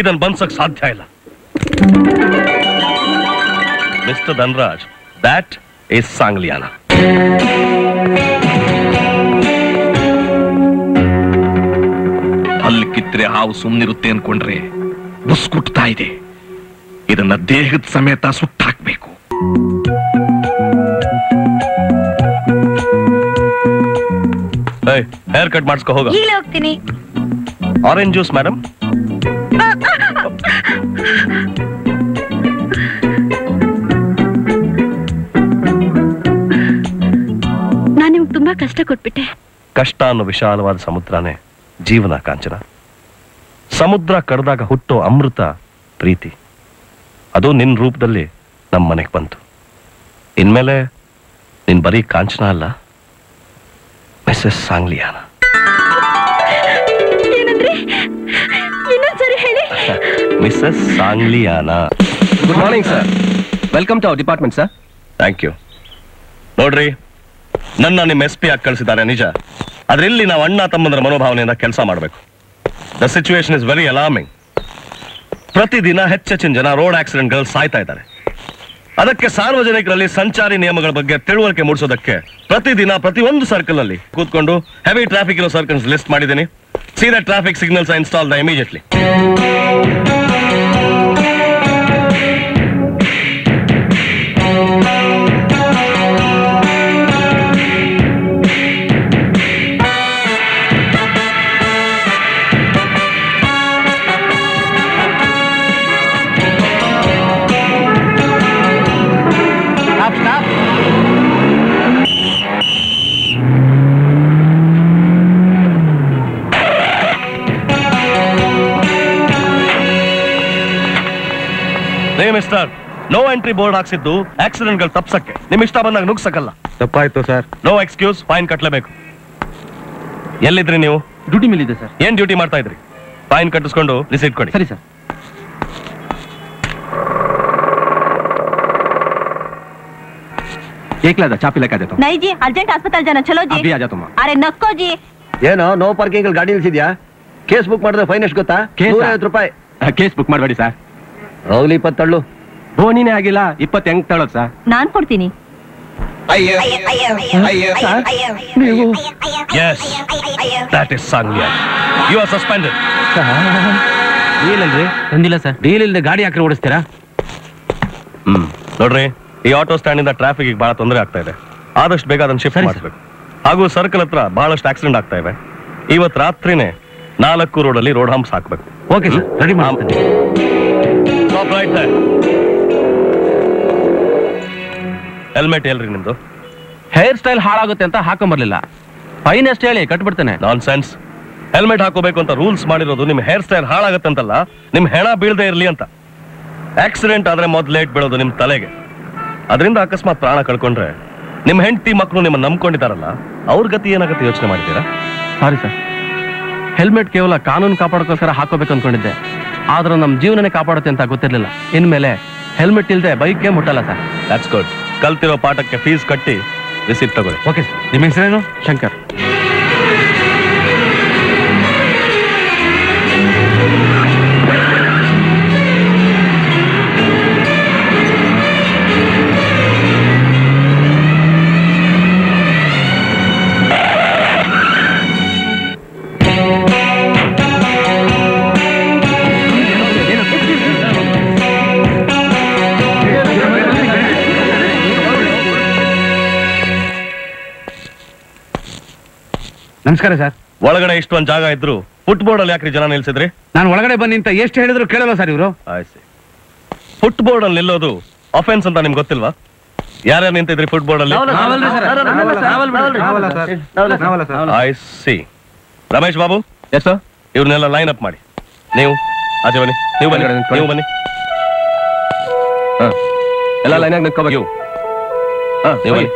ಇದನ್ನ ಬನ್ಸಕ್ ಸಾಧ್ಯ ಇಲ್ಲ. Mister Dhanraj, that is Sangliana. ಅಲ್ಲಿ ಕಿತ್ರೆ ಹಾವು ಸುಮ್ಮನಿರುತ್ತೆ ಅನ್ಕೊಂಡ್ರೆ ಬುಸ್ಕುಟ್ತಾ ಇದೆ. ಇದನ್ನ ದೇಹದ ಸಮೇತ ಸುಟ್ಟಾಕ್ಬೇಕು. ಹೇರ್ ಕಟ್ ಮಾಡಿಸ್ಕೊ ಹೋಗ. ಈಗಲೇ ಹೋಗ್ತೀನಿ. Orange juice madam. ನಾನು ನಿಮ್ಗೆ ತುಂಬಾ ಕಷ್ಟ ಕೊಟ್ಬಿಟ್ಟೆ. ಕಷ್ಟ ಅನ್ನೋ ವಿಶಾಲವಾದ ಸಮುದ್ರನೇ ಜೀವನ ಕಾಂಚನ. ಸಮುದ್ರ ಕಡ್ದಾಗ ಹುಟ್ಟೋ ಅಮೃತ ಪ್ರೀತಿ, ಅದು ನಿನ್ನ ರೂಪದಲ್ಲಿ ನಮ್ಮ ಮನೆಗೆ ಬಂತು. ಇನ್ಮೇಲೆ ನಿನ್ ಬರೀ ಕಾಂಚನ ಅಲ್ಲ, Mrs Sangliana. Mrs Sangliana. Good morning sir, welcome to our department sir. Thank you. ನೋಡ್ರಿ, ನನ್ನ ನಿಮ್ಮ ಎಸ್ ಪಿ ಆಗಿ ಕಳಿಸಿದ್ದಾರೆ ನಿಜ, ಆದ್ರೆ ಇಲ್ಲಿ ನಾವು ಅಣ್ಣ ತಮ್ಮಂದ್ರ ಮನೋಭಾವನೆಯಿಂದ ಕೆಲಸ ಮಾಡಬೇಕು. The situation is very alarming. ಪ್ರತಿದಿನ ಹೆಚ್ಚೆಚ್ಚಿನ ಜನ ರೋಡ್ ಆಕ್ಸಿಡೆಂಟ್ಗಳು ಸಾಯ್ತಾ ಇದ್ದಾರೆ. ಅದಕ್ಕೆ ಸಾರ್ವಜನಿಕರಲ್ಲಿ ಸಂಚಾರಿ ನಿಯಮಗಳ ಬಗ್ಗೆ ತಿಳುವಳಿಕೆ ಮೂಡಿಸೋದಕ್ಕೆ ಪ್ರತಿದಿನ ಪ್ರತಿಯೊಂದು ಸರ್ಕಲ್ ಅಲ್ಲಿ ಕೂತ್ಕೊಂಡು ಹೆವಿ ಟ್ರಾಫಿಕ್ ಇರೋ ಸರ್ಕಲ್ಸ್ ಲಿಸ್ಟ್ ಮಾಡಿದ್ದೀನಿ. ಸೀದಾ traffic signals install the immediately. Mister, no entry board ಹಾಕ್ಸಿದ್ದು ಆಕ್ಸಿಡೆಂಟ್ ಗಳು ತಪ್ಸಕ್ಕೆ, ನಿಮ್ ಇಷ್ಟ ಬಂದಾಗ ನುಗ್ಸಕ್ಕಲ್ಲ. ತಪ್ಪಾಯ್ತು ಸರ್, ನೋ ಎಕ್ಸ್ಕ್ಯೂಸ್, ಫೈನ್ ಕಟ್ಟಲೇಬೇಕು. ಎಲ್ಲಿದ್ರಿ ನೀವು? ಡ್ಯೂಟಿ ಮೇಲೆ ಇದೆ ಸರ್. ಏನ್ ಡ್ಯೂಟಿ ಮಾಡ್ತಾ ಇದ್ರಿ? ಫೈನ್ ಕಟ್ಟಿಸ್ಕೊಂಡು ರಿಸೀಟ್ ಕೊಡಿ. ಸರಿ ಸರ್. ಏಕಲಾದ ಚಾಪಿ ಲಕ್ಕ ಆಯ್ತು. ನೈ ಜಿ, ಅರ್ಜೆಂಟ್ ಆಸ್ಪತ್ರೆ ಜನ ಚಲೋ ಜಿ. ಅಭಿ ಆಜಾ ತುಮ. ಅರೆ ನಕ್ಕೋ ಜಿ. ಏನೋ ನೋ ಪಾರ್ಕಿಂಗ್ ಅಲ್ಲಿ ಗಾಡಿ ನಿಲ್ಸಿದ್ಯಾ? ಕೇಸ್ ಬುಕ್ ಮಾಡಿದ್ರೆ ಫೈನ್ ಎಷ್ಟು ಗೊತ್ತಾ? ನೂರ ಐವತ್ತು ರೂಪಾಯಿ. ಕೇಸ್ ಬುಕ್ ಮಾಡಬೇಡಿ ಸರ್. ರೌಲಿ ಇಪ್ಪತ್ತೇಳು ಬೋನಿನೇ ಆಗಿಲ್ಲ, ಇಪ್ಪತ್ತು ಹೆಂಗ್ ತಳೋದ್ ಸರ್? ನಾನ್ ಕೊಡ್ತೀನಿ. ತಂದಿಲ್ಲ ಸರ್, ಡೀಲ್ ಇಲ್ಲದೆ ಗಾಡಿ ಹಾಕಿ ಓಡಿಸ್ತೀರಾ? ಹ್ಮ್ ನೋಡ್ರಿ, ಈ ಆಟೋ ಸ್ಟ್ಯಾಂಡ್ ಇಂದ ಟ್ರಾಫಿಕ್ ಬಹಳ ತೊಂದರೆ ಆಗ್ತಾ ಇದೆ. ಆದಷ್ಟು ಬೇಗ ಅದನ್ನ ಶಿಫ್ಟ್ ಮಾಡಿಸ್ಬೇಕು. ಹಾಗೂ ಸರ್ಕಲ್ ಹತ್ರ ಬಹಳಷ್ಟು ಆಕ್ಸಿಡೆಂಟ್ ಆಗ್ತಾ ಇವೆ. ಇವತ್ತು ರಾತ್ರಿನೇ ನಾಲ್ಕು ರೋಡ್ ಅಲ್ಲಿ ರೋಡ್ ಹಂಪ್ಸ್ ಹಾಕ್ಬೇಕು. ಓಕೆ ಸರ್, ರೆಡಿ ಮಾಡ್ತೀನಿ. Stop right there. ಹೆಲ್ಮೆಟ್ ಹೇಳ್ರಿ ನಿಮ್ದು. ಹೇರ್ ಸ್ಟೈಲ್ ಹಾಳಾಗುತ್ತೆ ಅಂತ ಹಾಕೊಂಬರ್ಲಿಲ್ಲ, ಫೈನ್ ಎಷ್ಟು ಹೇಳಿ ಕಟ್ಬಿಡ್ತೇನೆ. ನಾನ್ ಸೆನ್ಸ್. ಹೆಲ್ಮೆಟ್ ಹಾಕೋಬೇಕು ಅಂತ ರೂಲ್ಸ್ ಮಾಡಿರೋದು ನಿಮ್ ಹೇರ್ ಸ್ಟೈಲ್ ಹಾಳಾಗುತ್ತೆ ಅಂತಲ್ಲ, ನಿಮ್ ಹೆಣ ಬೀಳದೆ ಇರ್ಲಿ ಅಂತ. ಆಕ್ಸಿಡೆಂಟ್ ಆದ್ರೆ ಮೊದ್ಲೇಟ್ ಬೀಳೋದು ನಿಮ್ ತಲೆಗೆ. ಅದರಿಂದ ಅಕಸ್ಮಾತ್ ಪ್ರಾಣ ಕಳ್ಕೊಂಡ್ರೆ ನಿಮ್ ಹೆಂಡತಿ ಮಕ್ಕಳು ನಿಮ್ಮ ನಂಬ್ಕೊಂಡಿದಾರಲ್ಲ, ಅವ್ರ ಗತಿ ಏನಾಗುತ್ತೆ ಯೋಚನೆ ಮಾಡ್ತೀರಾ? ಸಾರಿ ಸರ್, ಹೆಲ್ಮೆಟ್ ಕೇವಲ ಕಾನೂನು ಕಾಪಾಡೋಕ್ಕೋಸ್ಕರ ಹಾಕೋಬೇಕು ಅನ್ಕೊಂಡಿದ್ದೆ, ಆದ್ರೆ ನಮ್ ಜೀವನನೇ ಕಾಪಾಡುತ್ತೆ ಅಂತ ಗೊತ್ತಿರ್ಲಿಲ್ಲ. ಇನ್ಮೇಲೆ ಹೆಲ್ಮೆಟ್ ಇಲ್ದೆ ಬೈಕ್ಗೆ ಮುಟ್ಟಲ್ಲ ಸರ್. That's good. ಕಲ್ತಿರೋ ಪಾಠಕ್ಕೆ ಫೀಸ್ ಕಟ್ಟಿ ರಿಸಿಪ್ಟ್ ತಗೊಳ್ಳಿ. Okay sir. ನಿಮ್ಮ ಹೆಸರೇನು? ಶಂಕರ್. ನಮಸ್ಕಾರ ಸರ್. ಒಳಗಡೆ ಇಷ್ಟೊಂದು ಜಾಗ ಇದ್ರು ಫುಟ್ಬೋರ್ಡ್ ಅಲ್ಲಿ ಯಾಕ್ರಿ ಜನ ನಿಲ್ಸಿದ್ರಿ? ನಾನು ಒಳಗಡೆ ಬಂದಿ ಅಂತ ಎಷ್ಟು ಹೇಳಿದ್ರು ಕೇಳಲ್ಲ ಸರ್ ಇವರು. ಫುಟ್ಬೋರ್ಡ್ ಅಲ್ಲಿ ನಿಲ್ಲೋದು ಅಫೆನ್ಸ್ ಅಂತ ನಿಮ್ಗೆ ಗೊತ್ತಿಲ್ವಾ? ಯಾರ್ಯಾರು ನಿಂತಿದ್ರಿ ಫುಟ್ಬೋರ್ಡ್ ಅಲ್ಲಿ? I see. Ramesh Babu, yes, ಇವ್ರನ್ನೆಲ್ಲ ಲೈನ್ ಅಪ್ ಮಾಡಿ. ನೀವು ಆಚೆ ಬನ್ನಿ, ನೀವು ಬನ್ನಿ, ನೀವು ಬನ್ನಿ. ಎಲ್ಲ ಲೈನ್ ಆಗಿ ನಿಂತ್ಕೋಬೇಕು. ನೀವು ಬನ್ನಿ,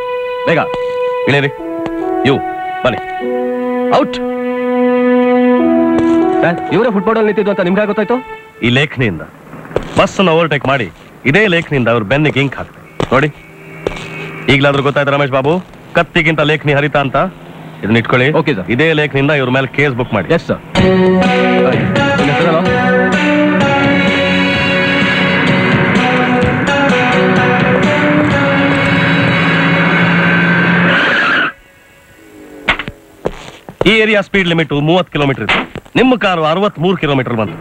ಬೇಗ ಇಳಿರಿ. ಇವು ಬನ್ನಿ. ಔಟ್. ಇವರೇ ಫುಟ್ಬಾಲ್ ಅಲ್ಲಿ ನಿಂತಿದ್ದು ಅಂತ ನಿಮ್ಗೆ ಗೊತ್ತಾಯ್ತು? ಈ ಲೇಖನಿಯಿಂದ ಬಸ್ ಅನ್ನು ಓವರ್ಟೇಕ್ ಮಾಡಿ ಇದೇ ಲೇಖನಿಯಿಂದ ಅವ್ರ ಬೆನ್ನಿಗೆ ಇಂಕ್ ಹಾಕ್ತಾರೆ ನೋಡಿ. ಈಗಲಾದ್ರೂ ಗೊತ್ತಾಯ್ತು ರಮೇಶ್ ಬಾಬು, ಕತ್ತಿಗಿಂತ ಲೇಖನಿ ಹರಿತಾ ಅಂತ. ಇದನ್ನ ಇಟ್ಕೊಳ್ಳಿ. ಇದೇ ಲೇಖನಿಯಿಂದ ಇವ್ರ ಮೇಲೆ ಕೇಸ್ ಬುಕ್ ಮಾಡಿ. Yes sir. ಈ ಏರಿಯಾ ಸ್ಪೀಡ್ ಲಿಮಿಟ್ ಮೂವತ್ತು ಕಿಲೋಮೀಟರ್ ಇದೆ, ನಿಮ್ಮ ಕಾರು ಅರವತ್ ಮೂರು ಕಿಲೋಮೀಟರ್ ಬಂತು.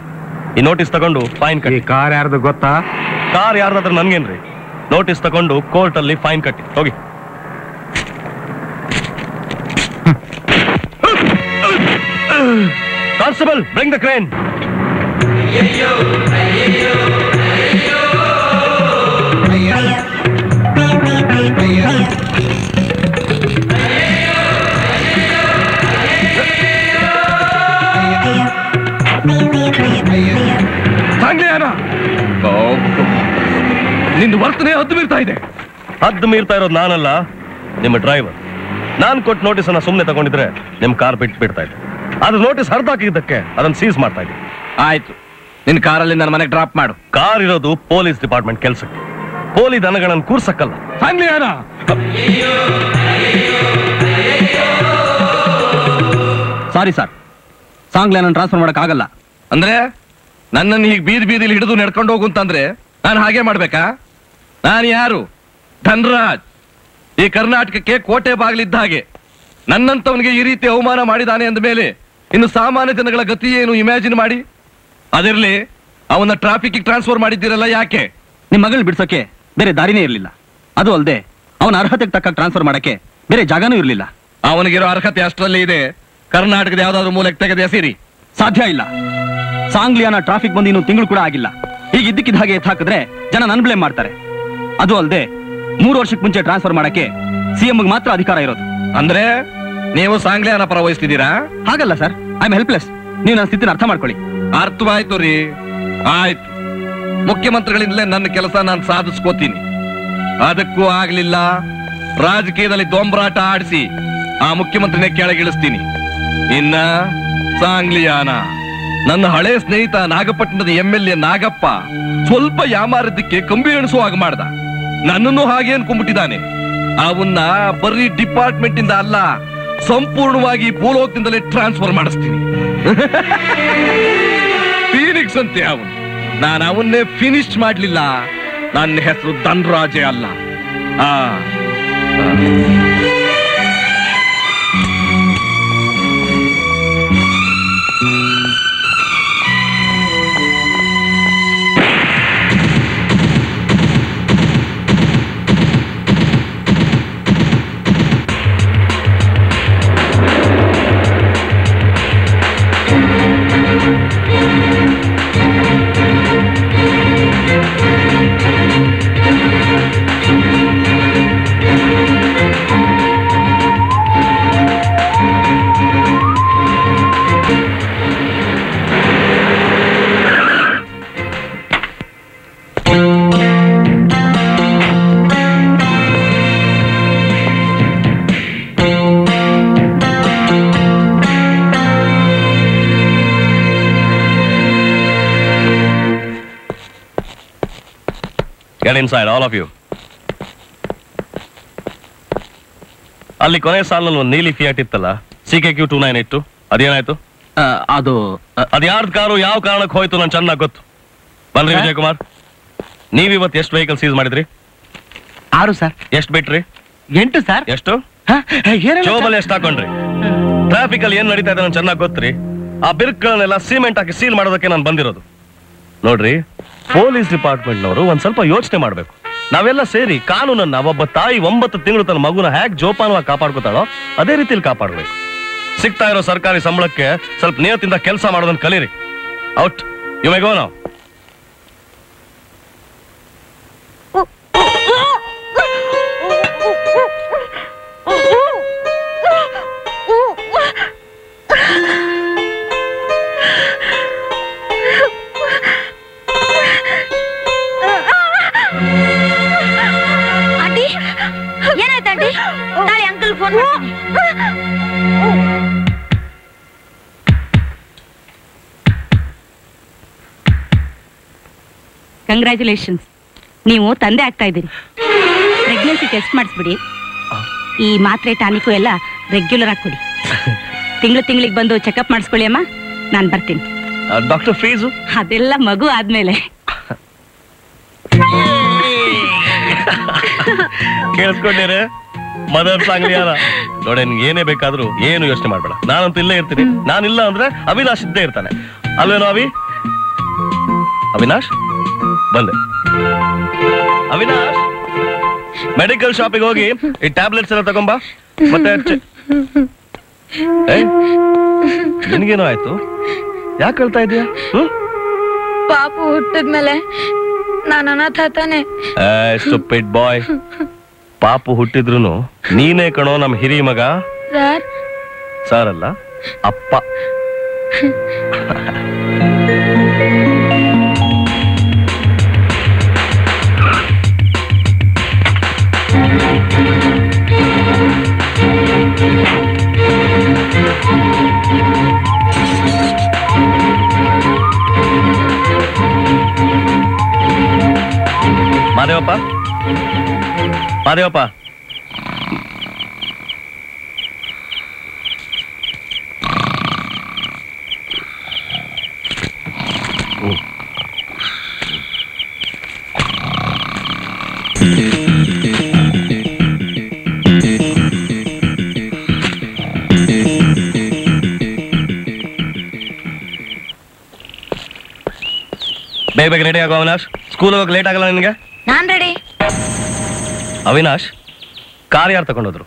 ಈ ನೋಟಿಸ್ ತಗೊಂಡು ಫೈನ್ ಕಟ್ಟಿ. ಕಾರ್ ಯಾರ್ದು ಗೊತ್ತಾ? ಕಾರ್ ಯಾರ್ದಾದ್ರೆ ನನ್ಗೇನ್ರಿ. ನೋಟಿಸ್ ತಗೊಂಡು ಕೋರ್ಟ್ ಅಲ್ಲಿ ಫೈನ್ ಕಟ್ಟಿ ಹೋಗಿ. Constable, bring the crane. ನಿಂದು ವರ್ತನೆ ಹದ್ದು ಮೀರ್ತಾ ಇದೆ. ಹದ್ದು ಮೀರ್ತಾ ಇರೋದು ನಾನಲ್ಲ, ನಿಮ್ಮ ಡ್ರೈವರ್. ನಾನು ಕೊಟ್ಟು ನೋಟಿಸ್ ಅನ್ನ ಸುಮ್ಮನೆ ತಗೊಂಡಿದ್ರೆ ನಿಮ್ ಕಾರ್ ಬಿಟ್ಟು ಬಿಡ್ತಾ ಇದ್ದೆ. ಅದ್ರ ನೋಟಿಸ್ ಹರಿದಾಕಿದ್ದಕ್ಕೆ ಅದನ್ನ ಸೀಸ್ ಮಾಡ್ತಾ ಇದ್ದೆ. ಆಯ್ತು, ನಿನ್ ಕಾರಲ್ಲಿ ನನ್ನ ಮನೆಗೆ ಡ್ರಾಪ್ ಮಾಡು. ಕಾರ್ ಇರೋದು ಪೊಲೀಸ್ ಡಿಪಾರ್ಟ್ಮೆಂಟ್ ಕೆಲ್ಸಕ್ಕೆ, ಪೋಲಿ ದನಗಳನ್ನು ಕೂರ್ಸಕ್ಕಲ್ಲ. ಸಾರಿ ಸರ್, ಸಾಂಗ್ಲೇನ ಟ್ರಾನ್ಸ್ಫರ್ ಮಾಡೋಕ್ಕಾಗಲ್ಲ. ಅಂದ್ರೆ ನನ್ನನ್ನು ಹೀಗೆ ಬೀದಿ ಬೀದಿಲಿ ಹಿಡಿದು ನಡ್ಕೊಂಡು ಹೋಗು ಅಂತಂದ್ರೆ ನಾನು ಹಾಗೆ ಮಾಡ್ಬೇಕಾ? ನಾನು ಯಾರು? ಧನ್ರಾಜ್. ಈ ಕರ್ನಾಟಕಕ್ಕೆ ಕೋಟೆ ಬಾಗಿಲಿದ್ದ ಹಾಗೆ. ನನ್ನಂತವನಿಗೆ ಈ ರೀತಿ ಅವಮಾನ ಮಾಡಿದಾನೆ ಅಂದ ಮೇಲೆ ಇನ್ನು ಸಾಮಾನ್ಯ ಜನಗಳ ಗತಿ ಏನು ಇಮ್ಯಾಜಿನ್ ಮಾಡಿ. ಅದಿರಲಿ, ಅವನ ಟ್ರಾಫಿಕ್ ಟ್ರಾನ್ಸ್ಫರ್ ಮಾಡಿದ್ದೀರಲ್ಲ ಯಾಕೆ? ನಿಮ್ಮ ಮಗಳು ಬಿಡ್ಸೋಕೆ ಬೇರೆ ದಾರಿನೇ ಇರಲಿಲ್ಲ. ಅದು ಅಲ್ಲದೆ ಅವನ ಅರ್ಹತೆಗೆ ತಕ್ಕ ಟ್ರಾನ್ಸ್ಫರ್ ಮಾಡೋಕ್ಕೆ ಬೇರೆ ಜಾಗನೂ ಇರಲಿಲ್ಲ. ಅವನಿಗಿರೋ ಅರ್ಹತೆ ಅಷ್ಟರಲ್ಲಿ ಇದೆ. ಕರ್ನಾಟಕದ ಯಾವ್ದಾದ್ರು ಮೂಲಕ್ಕೆ ತೆಗೆದೇ ಸೇರಿ. ಸಾಧ್ಯ ಇಲ್ಲ. ಸಾಂಗ್ಲಿಯಾನ ಟ್ರಾಫಿಕ್ ಬಂದು ಇನ್ನು ತಿಂಗಳು ಕೂಡ ಆಗಿಲ್ಲ. ಈಗ ಇದ್ದಕ್ಕಿದ್ದ ಹಾಗೆ ಎತ್ ಹಾಕಿದ್ರೆ ಜನ ನನ್ ಬ್ಲೇಮ್ ಮಾಡ್ತಾರೆ. ಅದು ಅಲ್ಲದೆ ಮೂರು ವರ್ಷಕ್ಕೆ ಮುಂಚೆ ಟ್ರಾನ್ಸ್ಫರ್ ಮಾಡಕ್ಕೆ ಸಿಎಂ ಮಾತ್ರ ಅಧಿಕಾರ ಇರೋದು. ಅಂದ್ರೆ ನೀವು ಸಾಂಗ್ಲಿಯಾನ ಪರ ವಹಿಸ್ತಿದ್ದೀರಾ? ಹಾಗಲ್ಲ ಸರ್, ಐ ಆಮ್ ಹೆಲ್ಪ್ಲೆಸ್. ನೀವು ನನ್ನ ಸ್ಥಿತಿನ ಅರ್ಥ ಮಾಡ್ಕೊಳ್ಳಿ. ಅರ್ಥವಾಯ್ತು ರೀ, ಆಯ್ತು. ಮುಖ್ಯಮಂತ್ರಿಗಳಿಂದಲೇ ನನ್ನ ಕೆಲಸ ನಾನು ಸಾಧಿಸ್ಕೋತೀನಿ. ಅದಕ್ಕೂ ಆಗ್ಲಿಲ್ಲ ರಾಜಕೀಯದಲ್ಲಿ ದೊಂಬರಾಟ ಆಡಿಸಿ ಆ ಮುಖ್ಯಮಂತ್ರಿನೇ ಕೆಳಗಿಳಿಸ್ತೀನಿ. ಇನ್ನ ಸಾಂಗ್ಲಿಯಾನ ನನ್ನ ಹಳೆ ಸ್ನೇಹಿತ ನಾಗಪಟ್ಟಣದ ಎಂ ಎಲ್ ಎ ನಾಗಪ್ಪ ಸ್ವಲ್ಪ ಯಾಮಾರದಕ್ಕೆ ಕಂಬಿ ಎಣಿಸುವ ಹಾಗೆ ಮಾಡ್ದ. ನನ್ನನ್ನು ಹಾಗೆ ಅನ್ಕೊಂಡ್ಬಿಟ್ಟಿದ್ದಾನೆ. ಅವನ್ನ ಬರೀ ಡಿಪಾರ್ಟ್ಮೆಂಟ್ ಇಂದ ಅಲ್ಲ, ಸಂಪೂರ್ಣವಾಗಿ ಭೂಲೋಕದಿಂದಲೇ ಟ್ರಾನ್ಸ್ಫರ್ ಮಾಡಿಸ್ತೀನಿ. ಫೀನಿಕ್ಸ್ ಅಂತೆ ಅವನು. ನಾನು ಅವನ್ನೇ ಫಿನಿಶ್ ಮಾಡ್ಲಿಲ್ಲ. ನನ್ನ ಹೆಸರು ಧನ್ರಾಜೇ ಅಲ್ಲ. ಆ Get inside, all of you. Ali Kone Salon Neely Fiat Tala, C K Q two nine eight two, Adianato, Ado Adiard Karu Yao Karna Koitu and Chana Gut. Bandri Vijay Kumar, Navy with Yes Vehicle sees Madri. Aru, sir. Yes, battery. Yentu, sir. Yes, to Chobal Esta country. Traffical Yen Narita and Chana Gutri, a Birkan La Cement Akil Madaka and Bandirodu. Nodri, Police Department Noru and Salpa Yochne Madbek. ನಾವೆಲ್ಲ ಸೇರಿ ಕಾನೂನನ್ನ ಒಬ್ಬ ತಾಯಿ ಒಂಬತ್ತು ತಿಂಗಳು ತನ್ನ ಮಗುನ hack ಜೋಪಾನವಾಗಿ ಕಾಪಾಡ್ಕೊತಾಳೋ ಅದೇ ರೀತಿಯಲ್ಲಿ ಕಾಪಾಡಬೇಕು. ಸಿಗ್ತಾ ಇರೋ ಸರ್ಕಾರಿ ಸಂಬಳಕ್ಕೆ ಸ್ವಲ್ಪ ನಿಯತ್ತಿಂದ ಕೆಲಸ ಮಾಡೋದನ್ನ ಕಲೀರಿ. Out you may go now. Congratulations. ನೀವು ತಂದೆ ಆಗ್ತಾ ಇದ್ದೀರಿ. ಪ್ರೆಗ್ನೆನ್ಸಿ ಟೆಸ್ಟ್ ಮಾಡಿಸ್ಬಿಡಿ. ಈ ಮಾತ್ರೆ ಟಾನಿಕು ಎಲ್ಲ ರೆಗ್ಯುಲರ್ ಆಗಿ ಕೊಡಿ. ತಿಂಗಳು ತಿಂಗಳಿಗೆ ಬಂದು ಚೆಕಪ್ ಮಾಡಿಸ್ಕೊಳ್ಳಿ ಅಮ್ಮ. ನಾನು ಬರ್ತೀನಿ. ಡಾಕ್ಟರ್ ಫೀಸು ಅದೆಲ್ಲ ಮಗು ಆದ್ಮೇಲೆ. ಕೇಳಿಸ್ಕೊಂಡಿರೇ ಮದರ್ ಸಾಂಗ್ಲಿಯಾರ ನೋಡ, ನಿನ್ಗೆ ಏನೇ ಬೇಕಾದ್ರೂ ಏನು ಯೋಚನೆ ಮಾಡ್ಬೇಡ. ನಾನಂತೂ ಇಲ್ಲೇ ಇರ್ತೀನಿ. ನಾನಿಲ್ಲ ಅಂದ್ರೆ ಅವಿನಾಶ್ ಇದ್ದೇ ಇರ್ತಾನೆ ಅಲ್ವೇನೋ? ಅವಿ ಅವಿನಾಶ್ ಬಂದೆ. ಅವಿನಾಶ್, ಮೆಡಿಕಲ್ ಶಾಪಿಗೆ ಹೋಗಿ ಈ ಟ್ಯಾಬ್ಲೆಟ್ಸ್ ಎಲ್ಲ ತಗೊಂಬ. ಮತ್ತೆ ನಿನ್ಗೇನೋ ಆಯ್ತು? ಯಾಕೆ ಹೇಳ್ತಾ ಇದೀಯಾ? ಪಾಪು ಹುಟ್ಟಿದ್ಮೇಲೆ ನಾನು ಅನಾಥ ತಾನೆ. ಸ್ಟುಪಿಡ್ ಬಾಯ್, ಪಾಪು ಹುಟ್ಟಿದ್ರು ನೀನೇ ಕಣೋ ನಮ್ಮ ಹಿರಿ ಮಗ. ಸರ್ ಅಲ್ಲ, ಅಪ್ಪ. ಮಾದೇವಪ್ಪ, ಮಾದೇವಪ್ಪ, ಬೇಗ ಬೇಗ ರೆಡಿ ಆಗೋ ಅವಿನಾಶ್. ಸ್ಕೂಲ್ ಹೋಗಕ್ಕೆ ಲೇಟ್ ಆಗಲ್ಲ ನಿನಗೆ? ನಾನು ರೆಡಿ. ಅವಿನಾಶ್, ಕಾರ್ ಯಾರು ತಗೊಂಡೋದ್ರು?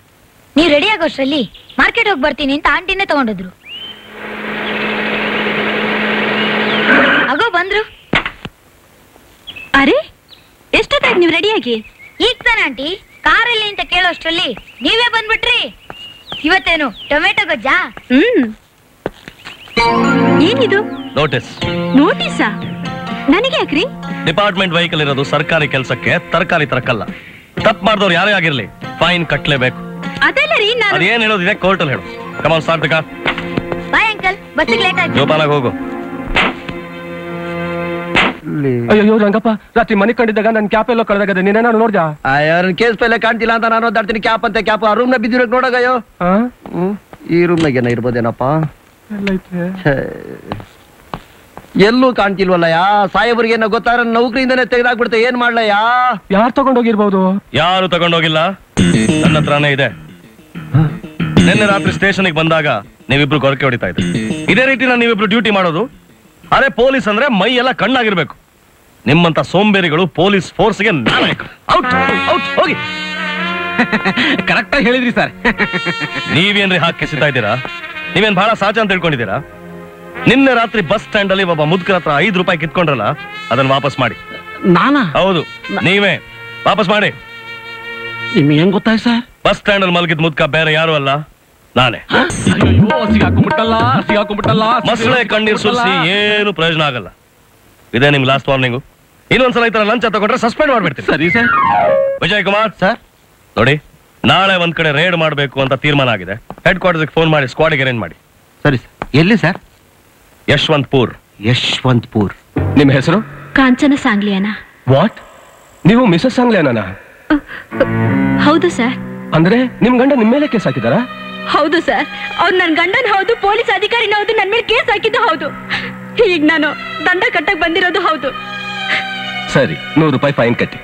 ನೀವು ರೆಡಿ ಆಗೋಷ್ಟರಲ್ಲಿ ಮಾರ್ಕೆಟ್ ಹೋಗಿ ಬರ್ತೀನಿ ಅಂತ ಆಂಟಿನೇ ತಗೊಂಡೋದ್ರು. ಆಗೋ ಬಂದ್ರು. ಅರೆ, ಎಷ್ಟೊತ್ತಾಗಿ ನೀವು ರೆಡಿಯಾಗಿ? ಈಗ ತಾನೆ ಆಂಟಿ ಕಾರಲ್ಲಿ ಅಂತ ಕೇಳೋ ಅಷ್ಟರಲ್ಲಿ ನೀವೇ ಬಂದ್ಬಿಟ್ರಿ. ಇವತ್ತೇನು ಟೊಮೆಟೊ ಗೊಜ್ಜಾ? ಹ್ಮ್. ಏನಿದು? ನೋಟಿಸ್. ನೋಟಿಸಾ? ನನಗೆ ಯಾಕ್ರಿ? ಡಿಪಾರ್ಟ್ಮೆಂಟ್ ವೆಹಿಕಲ್ ಇರೋದು ಸರ್ಕಾರಿ ಕೆಲಸಕ್ಕೆ, ತರಕಾರಿ ತರಕಲ್ಲ. ತಪ್ಪು ಮಾಡಿದವ್ರು ಯಾರೇ ಆಗಿರ್ಲಿ ಫೈನ್ ಕಟ್ಟಲೇಬೇಕು. ಅದೆಲ್ಲ ರೀ, ನಾನು ಅದೇನು ಹೇಳೋದು ಇದೆ ಕೋರ್ಟಲ್ಲಿ ಹೇಳು. Come on start the car. Bye uncle, ಬಸ್ಸಿಗೆ ಲೇಟ್ ಆಯ್ತು. ಜೋಪಾನಾಗಿ ಹೋಗು. ಅಯ್ಯೋ ರಂಗಪ್ಪ, ರಾತ್ರಿ ಮನೆ ಕಂಡಿದ್ದಾಗ ನನ್ನ ಕ್ಯಾಪ್ ಎಲ್ಲೋ ಕಳೆದಾಗದೆ. ನೀನೇ ನಾನು ನೋಡ್ದ ಯಾರನ್ನ ಕೇಸ್ ಪೈಲೆ ಕಾಣ್ತಿಲ್ಲ ಅಂತ ನಾನು ಓದಾಡ್ತೀನಿ. ಕ್ಯಾಪ್ ಅಂತ ಕ್ಯಾಪ್ ಆ ರೂಮ್ನ ಬಿದ್ದಿರೋಕೆ ನೋಡೋಗಯ್ಯೋ. ಈ ರೂಮ್ನಾಗ ಏನೋ ಇರ್ಬೋದೇನಪ್ಪ, ಎಲ್ಲೂ ಕಾಣ್ತಿಲ್ವಲ್ಲಯ್ಯ. ಸಾಹೇಬ್ರಿಗೆ ಏನೋ ಗೊತ್ತಾರ ನೌಕರಿಯಿಂದನೇ ತೆಗೆದಾಕ್ಬಿಡ್ತೇವೆ. ಏನ್ ಮಾಡ್ಲಯ್ಯ? ಯಾರು ತಗೊಂಡೋಗಿರ್ಬಹುದು? ಯಾರು ತಗೊಂಡೋಗಿಲ್ಲ, ನನ್ನ ಹತ್ರನೇ ಇದೆ. ನಿನ್ನೆ ರಾತ್ರಿ ಸ್ಟೇಷನ್ಗೆ ಬಂದಾಗ ನೀವಿಬ್ರು ಕೊರಕೆ ಹೊಡಿತಾ ಇದ್ರಿ. ಇದೇ ರೀತಿ ನಾನು ನೀವಿಬ್ರು ಡ್ಯೂಟಿ ಮಾಡೋದು. ಅರೆ, ಪೊಲೀಸ್ ಅಂದ್ರೆ ಮೈ ಎಲ್ಲ ಕಣ್ಣಾಗಿರ್ಬೇಕು. ನಿಮ್ಮಂತ ಸೋಂಬೇರಿಗಳು ಪೊಲೀಸ್ ಫೋರ್ಸ್ಗೆ ನಾಯಕ. ಔಟ್ ಔಟ್, ಹೋಗಿ. ಕರೆಕ್ಟ್ ಆಗಿ ಹೇಳಿದ್ರಿ ಸರ್. ನೀವೇನ್ರಿ ಹಾಕಿಸಿತಾ ಇದ್ದೀರಾ? ನೀವೇನ್ ಬಹಳ ಸಹಜ ಅಂತ ತಿಳ್ಕೊಂಡಿದ್ದೀರಾ? ನಿನ್ನೆ ರಾತ್ರಿ ಬಸ್ ಸ್ಟ್ಯಾಂಡ್ ಅಲ್ಲಿ ಒಬ್ಬ ಮುದುಕರ ಹತ್ರ ಐದು ರೂಪಾಯಿ ಕಿತ್ಕೊಂಡ್ರಲ್ಲ, ಅದನ್ನ ವಾಪಸ್ ಮಾಡಿ. ನಾನಾ? ಹೌದು, ನೀವೇ ವಾಪಸ್ ಮಾಡಿ. ನಿಮ್ಗೆ ಹೆಂಗ್ ಗೊತ್ತಾಯ್ತು ಸರ್? ಬಸ್ ಸ್ಟ್ಯಾಂಡ್ ಅಲ್ಲಿ ಮಲಗಿದ ಮುದುಕ ಬೇರೆ ಯಾರು ಅಲ್ಲ, ನಾನೇ. ಮಸಳೆ ಕಣ್ಣೀರ್ ಸುರಿಸಿ ಏನು ಪ್ರಯೋಜನ ಆಗಲ್ಲ. ಇದೇ ನಿಮ್ ಲಾಸ್ಟ್ ವಾರ್ನಿಂಗು. ಇನ್ನೊಂದ್ಸಲ ಈ ತರ ಲಂಚ ತಗೊಂಡ್ರೆ ಸಸ್ಪೆಂಡ್ ಮಾಡ್ಬಿಡ್ತೀನಿ. ಸರಿ ಸರ್. ವಿಜಯ್ ಕುಮಾರ್ ಸರ್, ನೋಡಿ, ನಾಳೆ ಒಂದ್ ಕಡೆ ರೇಡ್ ಮಾಡ್ಬೇಕು ಅಂತ ತೀರ್ಮಾನ ಆಗಿದೆ. ಹೆಡ್ ಕ್ವಾರ್ಟರ್ಗೆ ಫೋನ್ ಮಾಡಿ ಸ್ಕ್ವಾಡ್ಗೆ ಅರೇಂಜ್ ಮಾಡಿ. ಸರಿ ಸರ್. ಎಲ್ಲಿ ಸರ್? ಯಶವಂತಪುರ್. ಯಶವಂತಪುರ್. ನಿಮ್ಮ ಹೆಸರು? ಕಾಂಚನ ಸಾಂಗ್ಲಿಯಾನ. ವಾಟ್? ನೀವು ಮಿಸಸ್ ಸಂಗ್ಲೇನಾ? ಹೌದು ಸರ್. ಅಂದ್ರೆ ನಿಮ್ ಗಂಡ ನಿಮ್ ಮೇಲೆ ಕೇಸ್ ಹಾಕಿದಾರಾ? ಹೌದು ಸರ್, ಅವ್ರು ನನ್ನ ಗಂಡನ ಹೌದು, ಪೊಲೀಸ್ ಅಧಿಕಾರಿನ ಹೌದು, ನನ್ನ ಮೇಲೆ ಕೇಸ್ ಹಾಕಿದ್ದು ಹೌದು. ಈಗ ನಾನು ದಂಡ ಕಟ್ಟಕ್ ಬಂದಿರೋದು ಹೌದು. ಸರಿ, ನೂರು ರೂಪಾಯಿ ಫೈನ್ ಕಟ್ಟಿ.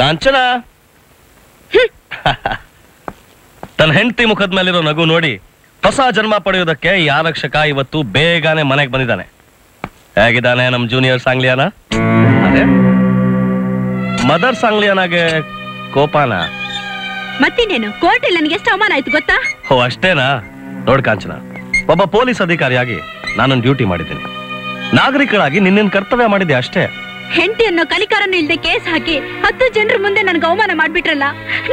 ಕಾಂಚನ, ತನ್ನ ಹೆಂಡತಿ ಮುಖದ ಮೇಲಿರೋ ನಗು ನೋಡಿ ಹೊಸ ಜನ್ಮ ಪಡೆಯೋದಕ್ಕೆ ಈ ಆರಕ್ಷಕ ಇವತ್ತು ಬೇಗನೆ ಮನೆಗೆ ಬಂದಿದ್ದಾನೆ. ಹೇಗಿದ್ದಾನೆ ನಮ್ ಜೂನಿಯರ್ ಸಾಂಗ್ಲಿಯಾನ? ಅದೇ ಮದರ್ ಸಾಂಗ್ಲಿಯಾನಾಗೆ ಕೋಪಾನ? ಮತ್ತಿನ್ನೇನು, ಕೋರ್ಟ್ ಅಲ್ಲಿ ನನಗೆ ಎಷ್ಟು ಅವಮಾನ ಆಯ್ತು ಗೊತ್ತಾ? ಓ ಅಷ್ಟೇನಾ? ನೋಡ್ ಕಾಂಚನ, ಒಬ್ಬ ಪೊಲೀಸ್ ಅಧಿಕಾರಿಯಾಗಿ ನಾನೊಂದು ಡ್ಯೂಟಿ ಮಾಡಿದ್ದೀನಿ, ನಾಗರಿಕರಾಗಿ ನಿನ್ನ ಕರ್ತವ್ಯ ಮಾಡಿದೆ ಅಷ್ಟೇ. ಹೆಂಡತಿ ಅನ್ನೋ ಕಲಿಕಾರನ್ನು ಇಲ್ಲದೆ ಕೇಸ್ ಹಾಕಿ ಹತ್ತು ಜನರ ಮುಂದೆ ನನಗೆ ಅವಮಾನ ಮಾಡ್ಬಿಟ್ರಲ್ಲ,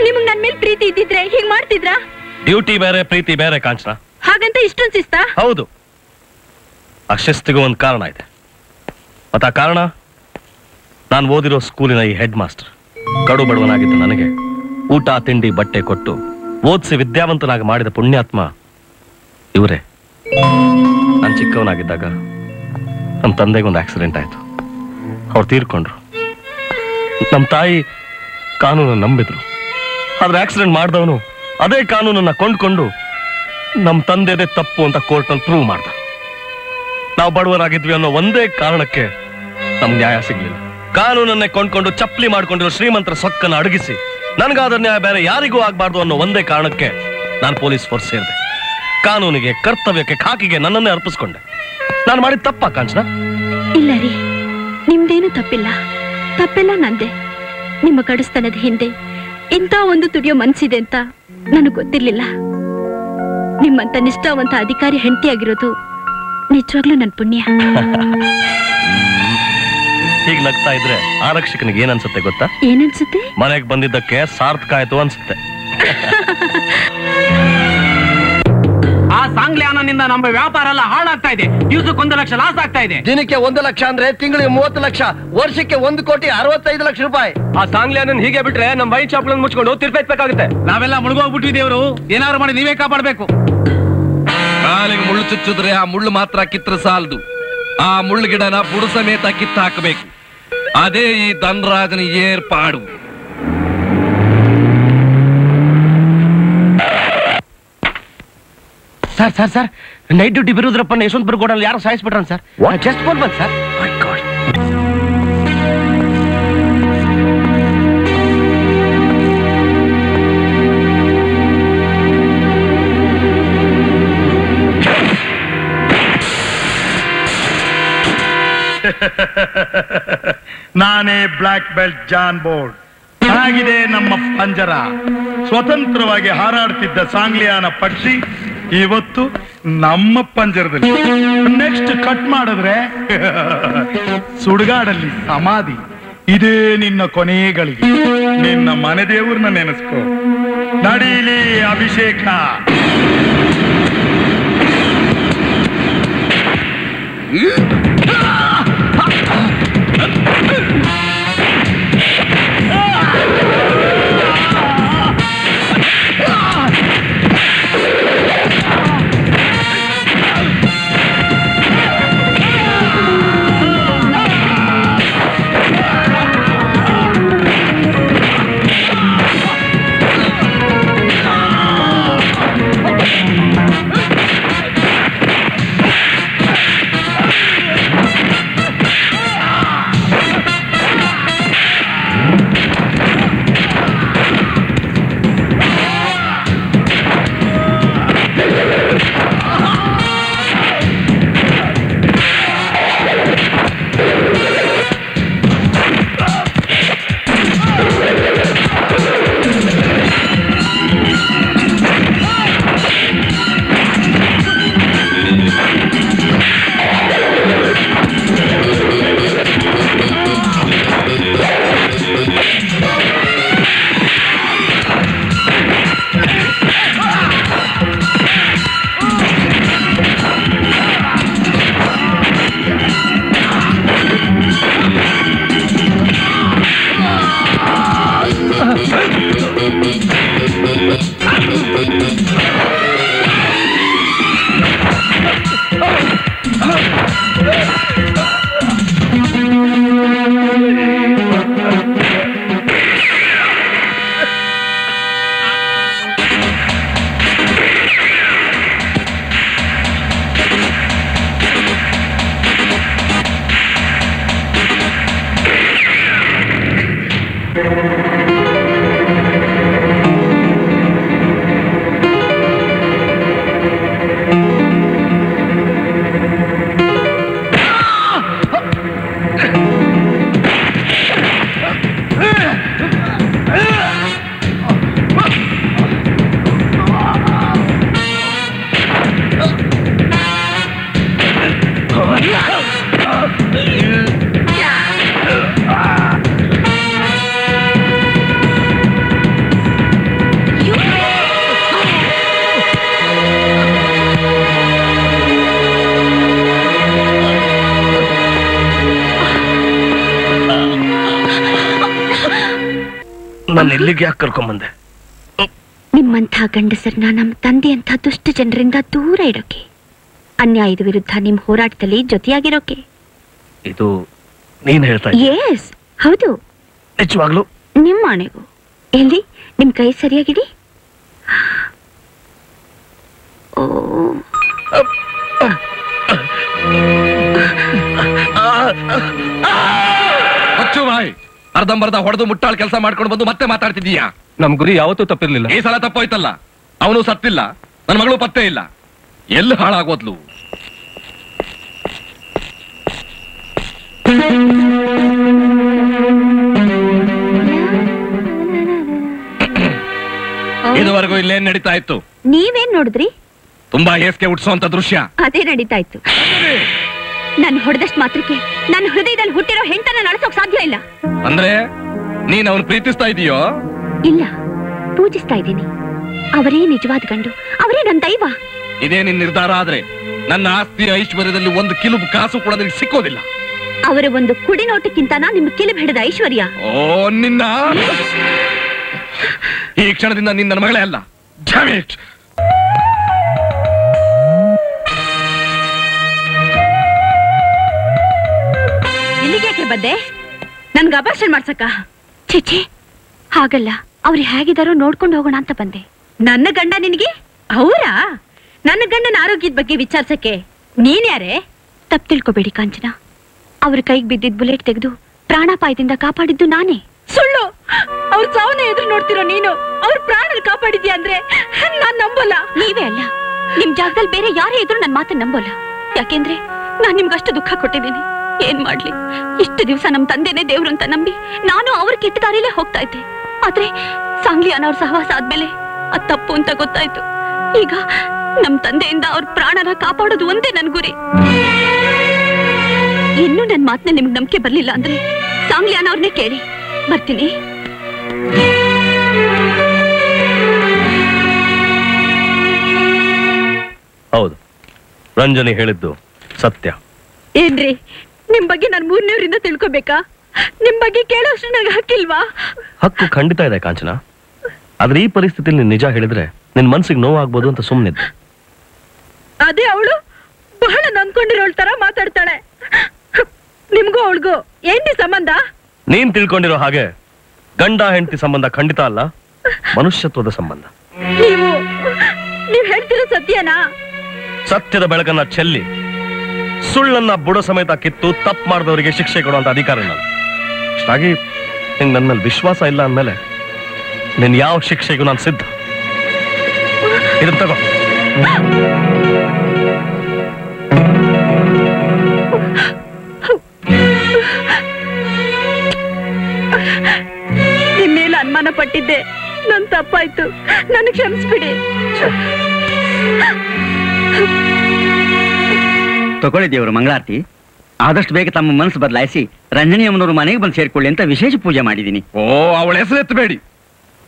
ನಿಮ್ಗೆ ನನ್ನ ಮೇಲೆ ಪ್ರೀತಿ ಇದ್ದಿದ್ರೆ ಹೀಗೆ ಮಾಡ್ತಿದ್ರಾ? ಡ್ಯೂಟಿ ಬೇರೆ ಪ್ರೀತಿ ಬೇರೆ ಕಾಂಚನ. ಹಾಗಂತ ಇಷ್ಟೊಂದು ಶಿಸ್ತ? ಹೌದು, ಆ ಶಿಸ್ತಿಗೂ ಒಂದು ಕಾರಣ ಇದೆ. ಮತ್ತ ಆ ಕಾರಣ, ನಾನು ಓದಿರೋ ಸ್ಕೂಲಿನ ಈ ಹೆಡ್ ಮಾಸ್ಟರ್ ಕಡು ಬಡವನಾಗಿದ್ದ ನನಗೆ ಊಟ ತಿಂಡಿ ಬಟ್ಟೆ ಕೊಟ್ಟು ಓದಿಸಿ ವಿದ್ಯಾವಂತನಾಗಿ ಮಾಡಿದ ಪುಣ್ಯಾತ್ಮ ಇವರೇ. ನಾನು ಚಿಕ್ಕವನಾಗಿದ್ದಾಗ ನಮ್ಮ ತಂದೆಗೊಂದು ಆಕ್ಸಿಡೆಂಟ್ ಆಯಿತು, ಅವ್ರು ತೀರ್ಕೊಂಡ್ರು. ನಮ್ಮ ತಾಯಿ ಕಾನೂನನ್ನು ನಂಬಿದ್ರು, ಆದ್ರೆ ಆಕ್ಸಿಡೆಂಟ್ ಮಾಡಿದವನು ಅದೇ ಕಾನೂನನ್ನು ಕೊಂಡ್ಕೊಂಡು ನಮ್ಮ ತಂದೆದೇ ತಪ್ಪು ಅಂತ ಕೋರ್ಟ್ನಲ್ಲಿ ಪ್ರೂವ್ ಮಾಡ್ದ. ನಾವು ಬಡವರಾಗಿದ್ವಿ ಅನ್ನೋ ಒಂದೇ ಕಾರಣಕ್ಕೆ ನಮ್ ನ್ಯಾಯ ಸಿಗ್ಲಿಲ್ಲ. ಕಾನೂನನ್ನೇ ಕೊಂಡ್ಕೊಂಡು ಚಪ್ಪಲಿ ಮಾಡ್ಕೊಂಡಿರೋ ಶ್ರೀಮಂತರ ಸೊಕ್ಕನ್ನು ಅಡಗಿಸಿ ನನಗಾದ ನ್ಯಾಯ ಬೇರೆ ಯಾರಿಗೂ ಆಗ್ಬಾರ್ದು ಅನ್ನೋ ಒಂದೇ ಕಾರಣಕ್ಕೆ ನಾನು ಪೊಲೀಸ್ ಫೋರ್ಸ್ ಸೇರಿದೆ. ಕಾನೂನಿಗೆ, ಕರ್ತವ್ಯಕ್ಕೆ, ಖಾಕಿಗೆ ನನ್ನನ್ನೇ ಅರ್ಪಿಸ್ಕೊಂಡೆ. ನಾನು ಮಾಡಿದ ತಪ್ಪ ಕಾಂಚನ? ಇಲ್ಲ ರೀ, ನಿಮ್ದೇನು ತಪ್ಪಿಲ್ಲ, ತಪ್ಪೆಲ್ಲ ನಂದೇ. ನಿಮ್ಮ ಕಡಿಸ್ತನದ ಹಿಂದೆ ಇಂಥ ಒಂದು ತುಡಿಯೋ ಮನ್ಸಿದೆ ಅಂತ ನನಗೆ ಗೊತ್ತಿರ್ಲಿಲ್ಲ. ನಿಮ್ಮಂತ ನಿಷ್ಠಾವಂತ ಅಧಿಕಾರಿ ಹೆಂಡತಿಯಾಗಿರೋದು ನಿಜವಾಗ್ಲೂ ನನ್ನ ಪುಣ್ಯ. ಹೀಗೆ ನಗ್ತಾ ಇದ್ರೆ ಆರಕ್ಷಕನಿಗೆ ಏನನ್ಸುತ್ತೆ ಗೊತ್ತಾ? ಏನನ್ಸುತ್ತೆ? ಮನೆಗೆ ಬಂದಿದ್ದಕ್ಕೆ ಸಾರ್ಥಕ ಆಯ್ತು ಅನ್ಸುತ್ತೆ. ಆ ಸಾಂಗ್ಲಿಯಾನಿಂದ ನಮ್ಮ ವ್ಯಾಪಾರ ಎಲ್ಲ ಹಾಳಾಗ್ತಾ ಇದೆ. ದಿವಸಕ್ಕೆ ಒಂದು ಲಕ್ಷ ಲಾಸ್ ಆಗ್ತಾ ಇದೆ. ದಿನಕ್ಕೆ ಒಂದು ಲಕ್ಷ ಅಂದ್ರೆ ತಿಂಗಳಿಗೆ ಮೂವತ್ತು ಲಕ್ಷ, ವರ್ಷಕ್ಕೆ ಒಂದು ಕೋಟಿ ಅರವತ್ತೈದು ಲಕ್ಷ ರೂಪಾಯಿ. ಆ ಸಾಂಗ್ಲಿಯಾನನ್ ಹೀಗೆ ಬಿಟ್ರೆ ನಮ್ ವೈನ್ ಶಾಪ್ ಮುಚ್ಕೊಂಡು ತಿರ್ಪೈಬೇಕಾಗುತ್ತೆ. ನಾವೆಲ್ಲ ಮುಳುಗೋಗ್ಬಿಟ್ಟಿದೇವ್ರು, ಏನಾದ್ರು ಮಾಡಿ ನೀವೇ ಕಾಪಾಡ್ಬೇಕು. ಕಾಲಿಗೆ ಮುಳ್ಳು ಚುಚ್ಚಿದ್ರೆ ಆ ಮುಳ್ಳು ಮಾತ್ರ ಕಿತ್ರ ಸಾಲದು, ಆ ಮುಳ್ಳು ಗಿಡನ ಬುಡ ಸಮೇತ ಕಿತ್ತು ಹಾಕಬೇಕು. ಅದೇ ಈ ಧನರಾಜನ ಏರ್ಪಾಡು. Sir sir sir night duty ಬಿರುದ್ರಪ್ಪನ ಯಶವಂತಪುರ ಗೋಡಲ್ಲಿ ಯಾರು ಸಾಯಿಸ್ಬಿಟ್ರನ್ ಸರ್. ಜಸ್ಟ್ ಫೋನ್ ಬಂದ್ ಸರ್. ನಾನೇ ಬ್ಲಾಕ್ ಬೆಲ್ಟ್ ಜಾನ್ ಬೋರ್ಡ್. ಆಗಿದೆ ನಮ್ಮ ಪಂಜರ. ಸ್ವತಂತ್ರವಾಗಿ ಹಾರಾಡ್ತಿದ್ದ ಸಾಂಗ್ಲಿಯಾನ ಪಕ್ಷಿ ಇವತ್ತು ನಮ್ಮ ಪಂಜರದಲ್ಲಿ. ನೆಕ್ಸ್ಟ್ ಕಟ್ ಮಾಡಿದ್ರೆ ಸುಡುಗಾಡಲ್ಲಿ ಸಮಾಧಿ. ಇದೇ ನಿನ್ನ ಕೊನೆಗಳಿಗೆ. ನಿನ್ನ ಮನೆ ದೇವ್ರನ್ನ ನೆನೆಸ್ಕೋ. ನಡೀಲಿ ಅಭಿಷೇಕ. ನಿಮ್ಮಂಥ ಗಂಡಸರನ್ನ ನಮ್ಮ ತಂದೆ ಅಂತ ದುಷ್ಟ ಜನರಿಂದ ದೂರ ಇಡೋಕೆ, ಅನ್ಯಾಯದ ವಿರುದ್ಧ ನಿಮ್ಮ ಹೋರಾಟದಲ್ಲಿ ಜೊತೆಯಾಗಿರೋಕೆ. ಇದು ನೀನು ಹೇಳ್ತಾ ಇದ್ದೀಯಾ? ಎಸ್, ಹೌದು, ನಿಜವಾಗ್ಲೂ ನಿಮ್ಮ ಆಣೆಗೂ. ಎಲ್ಲಿ ನಿಮ್ಮ ಕೈ ಸರಿಯಾಗಿದೆ? ಓ ಅಚ್ಚು ಬಾಯ್, ಅರ್ಧಂಬರ್ಧ ಹೊಡೆದು ಮುಟ್ಟಾಳ್ ಕೆಲಸ ಮಾಡ್ಕೊಂಡು ಬಂದು ಮತ್ತೆ ಮಾತಾಡ್ತಿದ್ದೀಯಾ? ನಮ್ ಗುರಿ ಯಾವತ್ತೂ ತಪ್ಪಿರ್ಲಿಲ್ಲ. ಈ ಸಲ ತಪ್ಪೋಯ್ತಲ್ಲ. ಅವನು ಸತ್ತಿಲ್ಲ, ನನ್ನ ಮಗಳು ಪತ್ತೆ ಇಲ್ಲ, ಎಲ್ಲಿ ಹಾಳಾಗೋದ್ಲು? ಇದುವರೆಗೂ ಇಲ್ಲೇನ್ ನಡೀತಾ ಇತ್ತು? ನೀವೇನ್ ನೋಡಿದ್ರಿ? ತುಂಬಾ ಹೇಸಿಗೆ ಹುಟ್ಟಿಸುವಂತ ದೃಶ್ಯ. ಅದೇ ನಡೀತಾ ಇತ್ತು. ನಾನು ಹೊಡೆದಷ್ಟು ಮಾತ್ರಕ್ಕೆ ನನ್ನ ಹೃದಯದಲ್ಲಿ ಹುಟ್ಟಿರೋ ಹೆಂಡತನ ನಡೆಸೋಕ್ ಸಾಧ್ಯ ಇಲ್ಲ. ಅಂದ್ರೆ ನೀನ್ ಅವ್ರು ಪ್ರೀತಿಸ್ತಾ ಇದೀಯೋ? ಇಲ್ಲ, ಪೂಜಿಸ್ತಾ ಇದ್ದೀನಿ. ಅವರೇ ನಿಜವಾದ ಗಂಡು, ಅವರೇ ನನ್ನ ದೈವ. ಇದೇ ನಿನ್ ನಿರ್ಧಾರ ಆದ್ರೆ ನನ್ನ ಆಸ್ತಿ ಐಶ್ವರ್ಯದಲ್ಲಿ ಒಂದು ಕಿಲುಬು ಕಾಸು ಕೂಡ ನಿನಗೆ ಸಿಕ್ಕೋದಿಲ್ಲ. ಅವರ ಒಂದು ಕುಡಿನೋಟಕ್ಕಿಂತ ನಿಮ್ ಕಿಲುಬು ಹಿಡಿದ ಐಶ್ವರ್ಯ. ಓ ನಿನ್ನ, ಈ ಕ್ಷಣದಿಂದ ನಿನ್ನ ನನ್ನ ಮಗಳೇ ಅಲ್ಲ. ಬಂದೆ ನನ್ಗೆ ಅಬಾರ್ಷನ್ ಮಾಡ್ಸಕ್ಕ? ಚಿಚಿ, ಹಾಗಲ್ಲ. ಅವ್ರು ಹೇಗಿದಾರೋ ನೋಡ್ಕೊಂಡು ಹೋಗೋಣ ಅಂತ ಬಂದೆ. ನನ್ನ ಗಂಡ ನಿನಗೆ ಅವರಾ? ನನ್ನ ಗಂಡನ ಆರೋಗ್ಯದ ಬಗ್ಗೆ ವಿಚಾರಿಸಕ್ಕೆ ನೀನ್ ಯಾರೇ? ತಪ್ಪು ತಿಳ್ಕೊಬೇಡಿ ಕಾಂಚನಾ, ಅವ್ರ ಕೈಗೆ ಬಿದ್ದಿದ್ ಬುಲೆಟ್ ತೆಗೆದು ಪ್ರಾಣಾಪಾಯದಿಂದ ಕಾಪಾಡಿದ್ದು ನಾನೇ. ಸುಳ್ಳು! ಅವ್ರ ಸಾವನ್ನ ಎದುರು ನೋಡ್ತಿರೋ ನೀನು ಅವ್ರ ಪ್ರಾಣ ಕಾಪಾಡಿದ್ಯಾ ಅಂದ್ರೆ ನಾನ್ ನಂಬೋಲ್ಲ. ನೀವೇ ಅಲ್ಲ, ನಿಮ್ ಜಾಗದಲ್ಲಿ ಬೇರೆ ಯಾರೇ ಇದ್ರು ನನ್ ಮಾತನ್ನ ನಂಬೋಲ್ಲ. ಯಾಕೆಂದ್ರೆ ನಾನ್ ನಿಮ್ಗಷ್ಟು ದುಃಖ ಕೊಟ್ಟಿದ್ದೀನಿ. ಏನ್ ಮಾಡ್ಲಿ, ಇಷ್ಟು ದಿವಸ ನಮ್ ತಂದೆನೇ ದೇವ್ರು ಅಂತ ನಂಬಿ ನಾನು ಅವ್ರ ಕೆಟ್ಟ ದಾರಿಲೇ ಹೋಗ್ತಾ ಇದ್ದೆ. ಆದ್ರೆ ಸಾಂಗ್ಲಿ ಅನ್ನೋರ್ ಸಹವಾಸ ಆದ್ಮೇಲೆ ಅದ್ ತಪ್ಪು ಅಂತ ಗೊತ್ತಾಯ್ತು. ಈಗ ನಮ್ ತಂದೆಯಿಂದ ಅವ್ರ ಪ್ರಾಣನ ಕಾಪಾಡೋದು ಒಂದೇ ನನ್ ಗುರಿ. ಇನ್ನೂ ನನ್ ಮಾತನ್ನ ನಿಮ್ಗೆ ನಂಬಿಕೆ ಬರ್ಲಿಲ್ಲ ಅಂದ್ರೆ ಸಾಂಗ್ಲಿ ಅನ್ನೋರ್ನೇ ಕೇಳಿ ಬರ್ತೀನಿ. ಹೌದು, ರಂಜನಿ ಹೇಳಿದ್ದು ಸತ್ಯ. ಏನ್ರಿ, ನಿಮ್ ಬಗ್ಗೆ ನಾನು ಮೂರನೇವರಿಂದ ತಿಳ್ಕೊಬೇಕಾ? ನಿಮ್ ಬಗ್ಗೆ ಕೇಳೋಷ್ಟು ನನಗೆ ಹಕ್ಕಿಲ್ವಾ? ಹಕ್ಕು ಖಂಡಿತ ಇದೆ ಕಾಂಚನಾ, ಆದ್ರೆ ಈ ಪರಿಸ್ಥಿತಿಯಲ್ಲಿ ನಿಜ ಹೇಳಿದ್ರೆ ನಿನ್ ಮನ್ಸಿಗೆ ನೋವಾಗ್ಬೋದು ಅಂತ ಸುಮ್ಮನಿದ್ದೆ. ಅದೇ ಅವಳು ಬಹಳ ನಂಬ್ಕೊಂಡಿರೋಳ್ ತರ ಮಾತಾಡ್ತಾಳೆ. ನಿಮ್ಗೂ ಅವಳಿಗೂ ಹೆಂಡತಿ ಸಂಬಂಧ? ನೀನ್ ತಿಳ್ಕೊಂಡಿರೋ ಹಾಗೆ ಗಂಡ ಹೆಂಡತಿ ಸಂಬಂಧ ಖಂಡಿತ ಅಲ್ಲ, ಮನುಷ್ಯತ್ವದ ಸಂಬಂಧ. ನೀವು ನೀವ್ ಹೇಳ್ತಿರೋ ಸತ್ಯನಾ? ಸತ್ಯದ ಬೆಳಕನ್ನ ಚೆಲ್ಲಿ ಸುಳ್ಳನ್ನ ಬುಡ ಸಮೇತ ಕಿತ್ತು ತಪ್ಪು ಮಾಡಿದವರಿಗೆ ಶಿಕ್ಷೆ ಕೊಡುವಂತ ಅಧಿಕಾರ ನಾನು. ಅಷ್ಟಾಗಿ ನಿಂಗೆ ನನ್ನ ಮೇಲೆ ವಿಶ್ವಾಸ ಇಲ್ಲ ಅಂದಮೇಲೆ ನಿನ್ ಯಾವ ಶಿಕ್ಷೆಗೂ ನಾನು ಸಿದ್ಧ. ಇದನ್ನ ತಗೋ. ನಿಮ್ಮ ಮೇಲೆ ಅನುಮಾನ ಪಟ್ಟಿದ್ದೆ, ನನ್ನ ತಪ್ಪಾಯ್ತು, ನನಗೆ ಕ್ಷಮಿಸ್ಬಿಡಿ. ತಗೊಳ್ಳಿ ದೇವರು ಮಂಗಳಾರತಿ. ಆದಷ್ಟು ಬೇಗ ತಮ್ಮ ಮನಸ್ಸು ಬದಲಾಯಿಸಿ ರಂಜನಿಯಮ್ಮನವರು ಮನೆಗೆ ಬಂದು ಸೇರ್ಕೊಳ್ಳಿ ಅಂತ ವಿಶೇಷ ಪೂಜೆ ಮಾಡಿದ್ದೀನಿ. ಓ, ಅವಳ ಹೆಸರು ಎತ್ತಬೇಡಿ.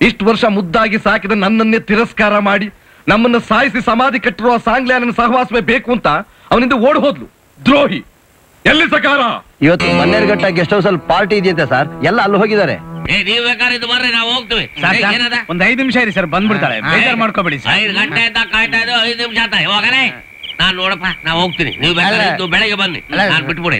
ಇಷ್ಟು ವರ್ಷ ಮುದ್ದಾಗಿ ಸಾಕಿದ ನನ್ನನ್ನೇ ತಿರಸ್ಕಾರ ಮಾಡಿ ನಮ್ಮನ್ನ ಸಾಯಿಸಿ ಸಮಾಧಿ ಕಟ್ಟಿರುವ ಸಾಂಗ್ಲಿಯಾನ ಸಹವಾಸವೇ ಬೇಕು ಅಂತ ಅವನಿಂದ ಓಡ್ ಹೋದ್ಲು. ದ್ರೋಹಿ! ಎಲ್ಲಿ ಸಕಾರ? ಇವತ್ತು ಬನ್ನೇರುಘಟ್ಟ ಗೆಸ್ಟ್ ಹೌಸ್ ಅಲ್ಲಿ ಪಾರ್ಟಿ ಇದೆಯಂತೆ ಸರ್, ಎಲ್ಲ ಅಲ್ಲಿ ಹೋಗಿದ್ದಾರೆ. ಒಂದ್ ಐದು ನಿಮಿಷ ಇರಿ ಸರ್, ಬಂದ್ಬಿಡ್ತಾರೆ, ಬೇಜಾರ್ ಮಾಡ್ಕೋಬೇಡಿ. ನಾನ್ ನೋಡಪ್ಪ, ನಾ ಹೋಗ್ತೀನಿ, ನೀವು ಬೇಕಾದ್ರೆ ಬೆಳಗ್ಗೆ ಬನ್ನಿ, ನಾನು ಬಿಟ್ಬಿಡಿ.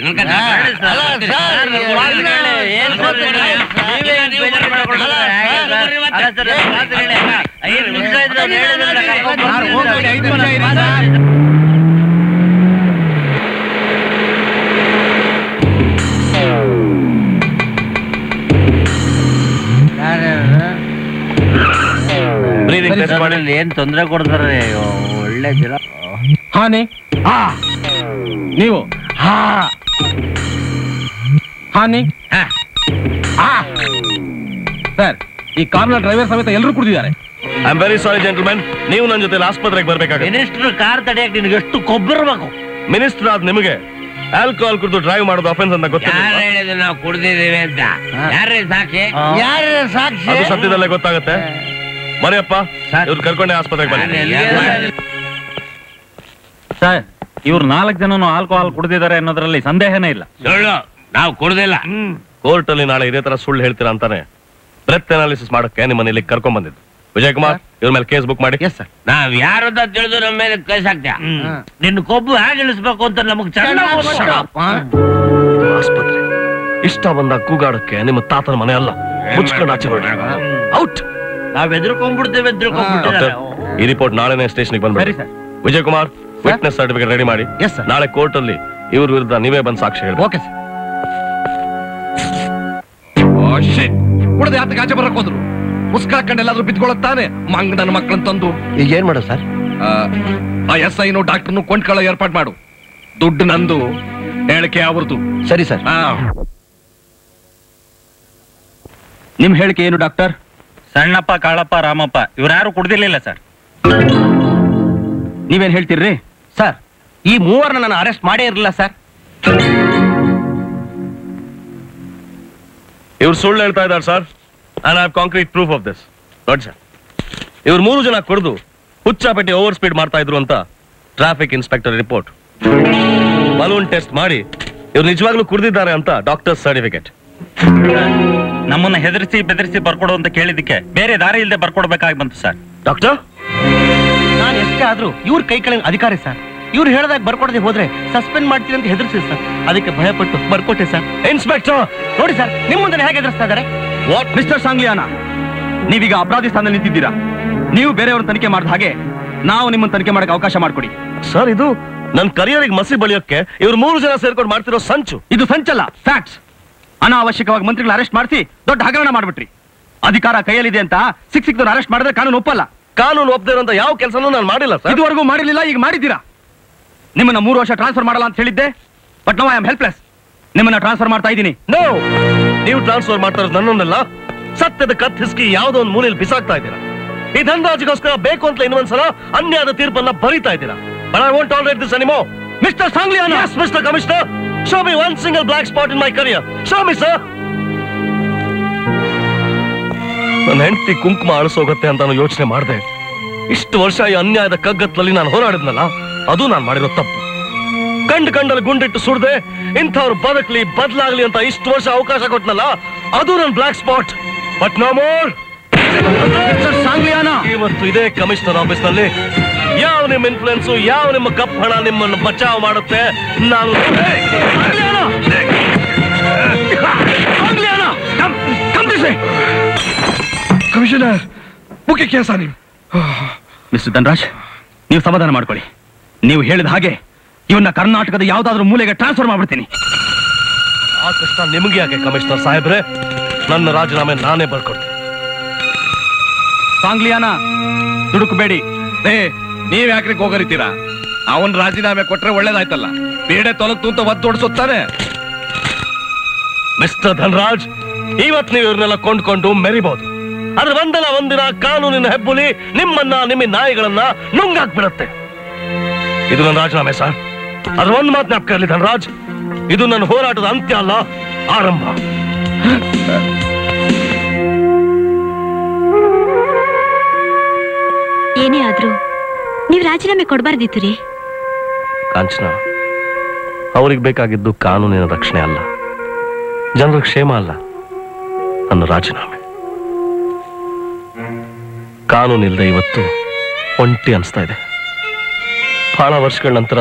ಕ್ಷೇತ್ರದಲ್ಲಿ ಏನ್ ತೊಂದರೆ ಕೊಡ್ತಾರೆ ಒಳ್ಳೆ ಜನ. ಹಾನಿ ಹಾ ನೀವು ಹಾ ಹಾನಿ ಹಾ ಸರ್, ಈ ಕಾರ್ನ ಡ್ರೈವರ್ ಸಮೇತ ಎಲ್ಲರೂ ಕುಡಿದಿದ್ದಾರೆ. I am very sorry gentlemen, ನೀವು ನನ್ನ ಜೊತೆ ಆಸ್ಪತ್ರೆಗೆ ಬರ್ಬೇಕಾಗ ಮಿನಿಸ್ಟರ್ ಕಾರ್ ತಡೆಯಕ್ಕೆ ನಿನಗೆ ಎಷ್ಟು ಕೊಬ್ಬರಬೇಕು? ಮಿನಿಸ್ಟರ್ ಆದ ನಿಮಗೆ ಆಲ್ಕೋಹಾಲ್ ಕುಡಿದು ಡ್ರೈವ್ ಮಾಡೋದು ಅಫೆನ್ಸ್ ಅಂತ ಗೊತ್ತಿಲ್ಲ. ನಾವು ಕುಡಿದಿದ್ದೇವೆ ಅಂತ ಯಾರೇ ಸಾಕ್ಷಿ ಯಾರೇ ಸಾಕ್ಷಿ ಅದು ಸದ್ಯದಲ್ಲೇ ಗೊತ್ತಾಗುತ್ತೆ. ಮರಿಯಪ್ಪ ಇವ್ರು ಕರ್ಕೊಂಡೆ ಆಸ್ಪತ್ರೆಗೆ ಬನ್ನಿ. ಸರ್, ಇವ್ರು ನಾಲ್ಕು ಜನನು ಆಲ್ಕೋಹಾಲ್ ಕುಡಿದಿದ್ದಾರೆ ಅನ್ನೋದ್ರಲ್ಲಿ ಸಂದೇಹನೇ ಇಲ್ಲ. ನಾವು ಕುಡ್ದಿಲ್ಲ. ಕೋರ್ಟ್ ಅಲ್ಲಿ ನಾಳೆ ಇದೇ ತರ ಸುಳ್ಳು ಹೇಳ್ತೀರಾ ಅಂತಾನೆ ಬ್ರೆತ್ ಅನಾಲಿಸಿಸ್ ಮಾಡಕ್ಕೆ ನಿಮ್ಮ ಮನೇಲಿ ಕರ್ಕೊಂಡ್ ಬಂದಿದ್ದು. ವಿಜಯ್ ಕುಮಾರ್ ಇವ್ರ ಮೇಲೆ ಕೇಸ್ ಬುಕ್ ಮಾಡಿ. ನಾವ್ ಯಾರು ಅಂತ ತಿಳಿದು ನಮ್ಮ ಮೇಲೆ ಕೇಸ್ ಹಾಕ್ತೀಯ. ನಿನ್ನ ಕೊಬ್ಬು ಹೇಗೆ ಇಳಿಸ್ಬೇಕು ಅಂತ ನಮಗ್ ಆಸ್ಪತ್ರೆ ಇಷ್ಟ ಬಂದಾಗ ಕೂಗಾಡಕ್ಕೆ ನಿಮ್ಮ ತಾತನ ಮನೆ ಅಲ್ಲ. ಮುಚ್ಕೊಂಡು ಆಚೆ ಬಿಡ್ರಿ. ಔಟ್. ನಾವ್ ಎದ್ಕೊಂಡ್ಬಿಡ್ತೇವೆ ಎದ್ಕೊಂಡ್ಬಿಡ್ತೇವೆ. ಈ ರಿಪೋರ್ಟ್ ನಾಳೆನೇ ಸ್ಟೇಷನ್ಗೆ ಬಂದ್ಬಿಡಿ. Vijay Kumar witness certificate ready ಮಾಡಿ. ನಾಳೆ ಕೋರ್ಟ್ ಅಲ್ಲಿ ಇವ್ರ ವಿರುದ್ಧ ನೀವೇ ಬಂದು ಸಾಕ್ಷಿ ಹೇಳಿ. Okay sir. ಕುಡದ ಯಾತ ಗಾಜೆ ಬರಕ್ ಹೋದ್ರು ಮುಸ್ಕಾಕೊಂಡು ಎಲ್ಲಾದ್ರೂ ಬಿದ್ಕೊಳತ್ತಾನೆ ಮಂಗ ನನ್ನ ಮಕ್ಕಳನ್ನ ತಂದು. ಈಗ ಏನ್ ಮಾಡೋ ಸರ್? ಆ ಎಸ್ ಐನು ಡಾಕ್ಟರ್ನು ಕೊಂಡ್ಕೊಳ್ಳೋ ಏರ್ಪಾಟ್ ಮಾಡು. ದುಡ್ಡು ನಂದು, ಹೇಳಿಕೆ ಅವ್ರದ್ದು. ಸರಿ ಸರ್. ನಿಮ್ ಹೇಳಿಕೆ ಏನು ಡಾಕ್ಟರ್? ಸಣ್ಣಪ್ಪ, ಕಾಳಪ್ಪ, ರಾಮಪ್ಪ ಇವ್ರ್ಯಾರು ಕುಡ್ದಿರ್ಲಿಲ್ಲ ಸರ್. ನೀವೇನ್ ಹೇಳ್ತೀರ್ರಿ ಸರ್? ಈ ಮೂವರ್ನ ನಾನು ಅರೆಸ್ಟ್ ಮಾಡೇ ಇರಲಿಲ್ಲ ಸರ್. ಇವ್ರು ಸುಳ್ಳು ಹೇಳ್ತಾ ಇದ್ದಾರೆ sir. I have concrete proof of this. ನೋಡಿ ಸರ್, ಇವ್ರು ಮೂರು ಜನ ಕುಡಿದು ಹುಚ್ಚಾಪೇಟೆ ಓವರ್ ಸ್ಪೀಡ್ ಮಾಡ್ತಾ ಇದ್ರು ಅಂತ traffic inspector report, balloon test ಮಾಡಿ ಇವ್ರು ನಿಜವಾಗ್ಲೂ ಕುಡಿದಿದ್ದಾರೆ ಅಂತ ಡಾಕ್ಟರ್ ಸರ್ಟಿಫಿಕೇಟ್. ನಮ್ಮನ್ನ ಹೆದರಿಸಿ ಬೆದರಿಸಿ ಬರ್ಕೊಡು ಅಂತ ಕೇಳಿದಕ್ಕೆ ಬೇರೆ ದಾರಿ ಇಲ್ಲದೆ ಬರ್ಕೊಡ್ಬೇಕಾಗಿ ಬಂತು ಸರ್. ಡಾಕ್ಟರ್, ನಾನು ಎಷ್ಟೇ ಆದ್ರೂ ಇವ್ರ ಕೈ ಕೆಳಗೆ ಅಧಿಕಾರಿ ಸರ್. ಇವ್ರು ಹೇಳಿದಾಗ ಬರ್ಕೊಡದೆ ಹೋದ್ರೆ ಸಸ್ಪೆಂಡ್ ಮಾಡ್ತೀನಿ ಅಂತ ಹೆದರ್ಸಿದೆ ಸರ್. ಅದಕ್ಕೆ ಭಯಪಟ್ಟು ಬರ್ಕೊಟ್ಟೆ ಸರ್. ಇನ್ಸ್ಪೆಕ್ಟರ್ ನೋಡಿ ಸರ್, ನಿಮ್ಮ ಮುಂದೆ ಹೇಗೆ ಎದುರಿಸ್ತಾ ಇದ್ದಾರೆ. ವಾಟ್ ಮಿಸ್ಟರ್ ಸಾಂಗ್ಲಿಯಾನ, ನೀವೀಗ ಅಪರಾಧಿ ಸ್ಥಾನದಲ್ಲಿ ನಿಂತಿದ್ದೀರಾ. ನೀವು ಬೇರೆಯವ್ರ ತನಿಖೆ ಮಾಡಿದ ಹಾಗೆ ನಾವು ನಿಮ್ಮನ್ನು ತನಿಖೆ ಮಾಡಕ್ಕೆ ಅವಕಾಶ ಮಾಡಿಕೊಡಿ ಸರ್. ಇದು ನನ್ನ ಕರಿಯರಿಗೆ ಮಸಿ ಬಳಿಯೋಕ್ಕೆ ಇವ್ರು ಮೂರು ಜನ ಸೇರ್ಕೊಂಡು ಮಾಡ್ತಿರೋ ಸಂಚು. ಇದು ಸಂಚಲ್ಲ, ಫ್ಯಾಕ್ಟ್ಸ್. ಅನಾವಶ್ಯಕವಾಗಿ ಮಂತ್ರಿಗಳು ಅರೆಸ್ಟ್ ಮಾಡಿಸಿ ದೊಡ್ಡ ಹಗರಣ ಮಾಡ್ಬಿಟ್ರಿ. ಅಧಿಕಾರ ಕೈಯಲ್ಲಿದೆ ಅಂತ ಸಿಕ್ ಸಿಕ್ದವ್ರು ಅರೆಸ್ಟ್ ಮಾಡಿದ್ರೆ ಕಾನೂನು ಒಪ್ಪಲ್ಲ. ಕಾನೂನು ಒಪ್ಪದಿರೋಂತ ಯಾವ ಕೆಲಸನೂ ನಾನು ಮಾಡಿಲ್ಲ ಸರ್. ಇದುವರೆಗೂ ಮಾಡಿರಲಿಲ್ಲ, ಈಗ ಮಾಡಿದ್ದೀರಾ. ನಿಮ್ಮನ್ನ ಮೂರು ವರ್ಷ ಟ್ರಾನ್ಸ್ಫರ್ ಮಾಡಲ್ಲ ಅಂತ ಹೇಳಿದ್ದೆ, but now I am helpless. ನಿಮ್ಮನ್ನ ಟ್ರಾನ್ಸ್ಫರ್ ಮಾಡ್ತಾ ಇದ್ದೀನಿ. ನೋ, ನೀವು ಟ್ರಾನ್ಸ್ಫರ್ ಮಾಡ್ತಾ ಇರೋದು ನನ್ನನ್ನೆಲ್ಲ. ಸತ್ಯದ ಕತ್ ಹಿಸ್ಕಿ ಯಾವುದೋ ಒಂದು ಮೂಲೆಯಲ್ಲಿ ಬಿಸಾಕ್ತಾ ಇದ್ದೀರಾ. ಈ ಧನರಾಜ್ಗೋಸ್ಕರ ಬೇಕು ಅಂತ ಇನ್ನೊಂದ್ಸಲ ಅನ್ಯಾಯದ ತೀರ್ಪನ್ನ ಬರೀತಾ ಇದ್ದೀರಾ. But I want all right this ಅನಿಮೋ mister Sangliana. Yes mister commissioner, show me one single black spot in my career. Show me sir. ನನ್ನ ಹೆಂಡತಿ ಕುಂಕುಮ ಅಳಿಸೋಗತ್ತೆ ಅಂತ ನಾನು ಯೋಚನೆ ಮಾಡಿದೆ. ಇಷ್ಟು ವರ್ಷ ಈ ಅನ್ಯಾಯದ ಕಗ್ಗತ್ತಲ್ಲಿ ನಾನು ಹೋರಾಡಿದ್ನಲ್ಲ, ಅದು ನಾನು ಮಾಡಿರೋ ತಪ್ಪು. ಕಂಡು ಕಂಡಲ್ಲಿ ಗುಂಡಿಟ್ಟು ಸುಡ್ದೆ ಇಂಥವ್ರು ಬದುಕಲಿ ಬದಲಾಗ್ಲಿ ಅಂತ ಇಷ್ಟು ವರ್ಷ ಅವಕಾಶ ಕೊಟ್ಟನಲ್ಲ, ಅದು ನನ್ನ black spot. But no more. ಇವತ್ತು ಇದೇ ಕಮಿಷನರ್ ಆಫೀಸ್ ನಲ್ಲಿ ಯಾವ ನಿಮ್ಮ ಇನ್ಫ್ಲುಯೆನ್ಸು, ಯಾವ ನಿಮ್ಮ ಕಪ್ಪು ಹಣ ನಿಮ್ಮನ್ನು ಬಚಾವ್ ಮಾಡುತ್ತೆ ನಾನು. ಕಮಿಷನರ್ ಮುಖ್ಯ ಕೆಲಸ ನೀವು. ಮಿಸ್ಟರ್ ಧನರಾಜ್, ನೀವು ಸಮಾಧಾನ ಮಾಡ್ಕೊಳ್ಳಿ. ನೀವು ಹೇಳಿದ ಹಾಗೆ ಇವನ್ನ ಕರ್ನಾಟಕದ ಯಾವ್ದಾದ್ರೂ ಮೂಲೆಗೆ ಟ್ರಾನ್ಸ್ಫರ್ ಮಾಡ್ಬಿಡ್ತೀನಿ. ಆ ಕಷ್ಟ ನಿಮ್ಗೆ ಯಾಕೆ ಕಮಿಷನರ್ ಸಾಹೇಬ್ರೆ? ನನ್ನ ರಾಜೀನಾಮೆ ನಾನೇ ಬರ್ಕೊಡ್ತೀನಿ. ಸಾಂಗ್ಲಿಯಾನ ದುಡುಕಬೇಡಿ. ಏ, ನೀವ್ ಯಾಕ್ರಿ ಹೋಗರಿತೀರಾ? ಅವನ್ ರಾಜೀನಾಮೆ ಕೊಟ್ರೆ ಒಳ್ಳೇದಾಯ್ತಲ್ಲ. ಬೇಡೆ ತೊಲಗ್ತು ಅಂತ ಒದ್ದೋಡ್ಸುತ್ತಾನೆ. ಮಿಸ್ಟರ್ ಧನರಾಜ್, ಇವತ್ತು ನೀವು ಇವ್ರನ್ನೆಲ್ಲ ಕೊಂಡ್ಕೊಂಡು ಮೆರಿಬಹುದು. ಆದ್ರೆ ಒಂದಲ್ಲ ಒಂದಿನ ಕಾನೂನಿನ ಹೆಬ್ಬುಲಿ ನಿಮ್ಮನ್ನ ನಿಮ್ಮ ನಾಯಿಗಳನ್ನ ನುಂಗಾಕ್ಬಿಡತ್ತೆ. ಇದು ನನ್ನ ರಾಜೀನಾಮೆ ಸರ್. ಅದ್ರ ಒಂದು ಮಾತು ಜ್ಞಾಪಕ ಇರಲಿ ಧನರಾಜ್, ಇದು ನನ್ನ ಹೋರಾಟದ ಅಂತ್ಯ ಅಲ್ಲ, ಆರಂಭ. ಏನೇ ಆದ್ರೂ ನೀವು ರಾಜೀನಾಮೆ ಕೊಡಬಾರ್ದಿತ್ತು ರೀ ಕಾಂಚನ. ಅವ್ರಿಗೆ ಬೇಕಾಗಿದ್ದು ಕಾನೂನಿನ ರಕ್ಷಣೆ ಅಲ್ಲ, ಜನರ ಕ್ಷೇಮ ಅಲ್ಲ, ನನ್ನ ರಾಜೀನಾಮೆ. ಕಾನೂನಿಲ್ಲದೆ ಇವತ್ತು ಒಂಟಿ ಅನಿಸ್ತಾ ಇದೆ. ಬಹಳ ವರ್ಷಗಳ ನಂತರ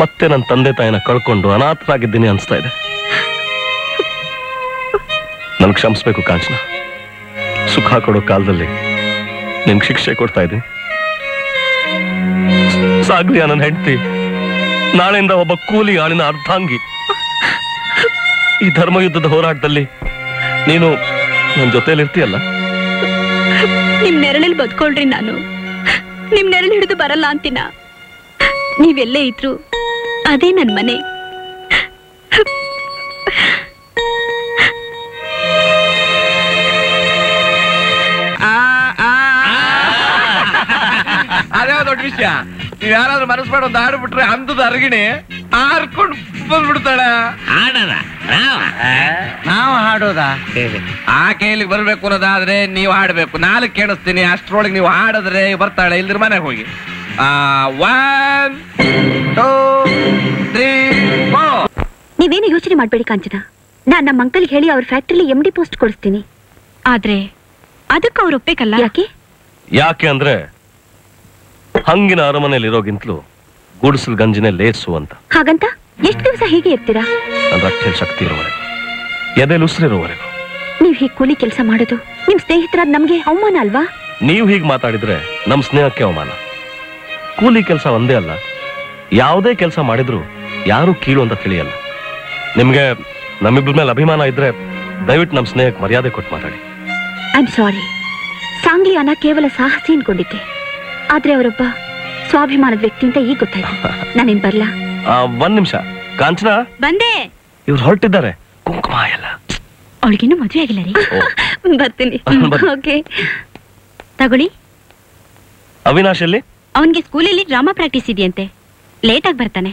ಮತ್ತೆ ನನ್ನ ತಂದೆ ತಾಯಿನ ಕಳ್ಕೊಂಡು ಅನಾಥರಾಗಿದ್ದೀನಿ ಅನಿಸ್ತಾ ಇದೆ. ನನ್ಗೆ ಕ್ಷಮಿಸ್ಬೇಕು ಕಾಂಚನ. ಸುಖ ಕೊಡೋ ಕಾಲದಲ್ಲಿ ನಿಮ್ಗೆ ಶಿಕ್ಷೆ ಕೊಡ್ತಾ ಇದ್ದೀನಿ. ಸಾಗ್ಲಿಯಾ ನನ್ನ ಹೆಂಡತಿ ನಾಳೆಯಿಂದ ಒಬ್ಬ ಕೂಲಿ ಆಳಿನ ಅರ್ಧಾಂಗಿ. ಈ ಧರ್ಮಯುದ್ಧದ ಹೋರಾಟದಲ್ಲಿ ನೀನು ನನ್ನ ಜೊತೆಯಲ್ಲಿರ್ತೀಯಲ್ಲ? ನಿಮ್ ನೆರಳಲ್ಲಿ ಬದುಕೊಳ್ರಿ ನಾನು. ನಿಮ್ ನೆರಳು ಹಿಡಿದು ಬರಲ್ಲ ಅಂತೀನ. ನೀವೆಲ್ಲೇ ಇದ್ರು ಅದೇ ನನ್ನ ಮನೆ. ಅದೇ ದೊಡ್ಡ ವಿಷಯ. ನೀವ್ ಯಾರಾದ್ರೂ ಮನಸ್ಸು ಮಾಡಿ ಒಂದು ಹಾಡು ಬಿಟ್ರೆ ಅಂತದ ಅರ್ಗಿಣಿ ಹಾರ್ಕೊಂಡು ಬಂದ್ಬಿಡ್ತಾಳ. ಹಾಡದ ನಾವು ಹಾಡೋದ ಆ ಕೈಲಿಗೆ ಬರ್ಬೇಕು ಅನ್ನೋದಾದ್ರೆ ನೀವ್ ಹಾಡ್ಬೇಕು. ನಾಲ್ಕು ಕೇಳಿಸ್ತೀನಿ, ಅಷ್ಟ್ರೊಳಗೆ ನೀವು ಹಾಡದ್ರೆ ಬರ್ತಾಳೆ. ಇಲ್ದ್ರ ಮನೆಗೆ ಹೋಗಿ ಒನ್ ಟೂ ತ್ರೀ ಫೋರ್. ನೀವೇನು ಯೋಚನೆ ಮಾಡ್ಬೇಡಿ ಕಾಂಚನ. ನಾನ್ ನಮ್ಮ ಅಂಕಲ್ ಹೇಳಿ ಅವ್ರ ಫ್ಯಾಕ್ಟ್ರಿಲಿ ಎಂ ಡಿ ಪೋಸ್ಟ್ ಕೊಡಿಸ್ತೀನಿ. ಆದ್ರೆ ಅದಕ್ಕೆ ಅವ್ರು ಒಪ್ಪಬೇಕಲ್ಲ. ಯಾಕೆ ಯಾಕೆ ಅಂದ್ರೆ ಹಂಗಿನ ಅರಮನೆಯಲ್ಲಿ ಇರೋಗಿಂತಲೂ ಗುಡಿಸಲ್ ಗಂಜಿನೇ ಲೇಸು ಅಂತ. ಹಾಗಂತ ಎಷ್ಟು ದಿವಸ ಹೀಗೆ ಇರ್ತೀರಾ? ಶಕ್ತಿ ಇರುವವರೆಗೂ, ಎದೆಲ್ ಉಸಿರಿರುವವರೆಗೂ. ನೀವ್ ಹೀಗೆ ಕೂಲಿ ಕೆಲಸ ಮಾಡೋದು ನಿಮ್ ಸ್ನೇಹಿತರಾದ ನಮ್ಗೆ ಅವಮಾನ ಅಲ್ವಾ? ನೀವ್ ಹೀಗೆ ಮಾತಾಡಿದ್ರೆ ನಮ್ ಸ್ನೇಹಕ್ಕೆ ಅವಮಾನ. ಕೂಲಿ ಕೆಲಸ ಒಂದೇ ಅಲ್ಲ, ಯಾವುದೇ ಕೆಲಸ ಮಾಡಿದ್ರು ಯಾರು ಕೀಳು ಅಂತ ತಿಳಿಯಲ್ಲ. ನಿಮ್ಗೆ ನಮ್ಮಿಬ್ರ ಮೇಲೆ ಅಭಿಮಾನ ಇದ್ರೆ ದಯವಿಟ್ಟು ನಮ್ ಸ್ನೇಹಕ್ಕೆ ಮರ್ಯಾದೆ ಕೊಟ್ಟು ಮಾತಾಡಿ. ಐ ಆಮ್ ಸಾರಿ. ಸಾಂಗ್ಲಿಯಾನ ಕೇವಲ ಸಾಹಸಿ ಅನ್ಕೊಂಡಿದ್ದೆ, ಆದ್ರೆ ಅವರೊಬ್ಬ ಸ್ವಾಭಿಮಾನದ ವ್ಯಕ್ತಿ ಅಂತ ಈಗ ಗೊತ್ತಾಯ್ತು. ನಾನೇನ್ ಬರ್ಲಾ? ಒಂದ್ ನಿಮಿಷ ಕಾಂಚನ. ಬಂದೆ. ಇವ್ರು ಹೊರಟಿದ್ದಾರೆ. ಕುಂಕುಮ ಎಲ್ಲ ಅವಳಿಗಿನ್ನೂ ಮದುವೆ ಆಗಿಲ್ಲ ರೀ. ಬರ್ತೀನಿ. ತಗೊಳ್ಳಿ. ಅವಿನಾಶ್ ಅಲ್ಲಿ ಅವನ್ಗೆ ಸ್ಕೂಲಲ್ಲಿ ಡ್ರಾಮಾ ಪ್ರಾಕ್ಟೀಸ್ ಇದೆಯಂತೆ, ಲೇಟ್ ಆಗಿ ಬರ್ತಾನೆ.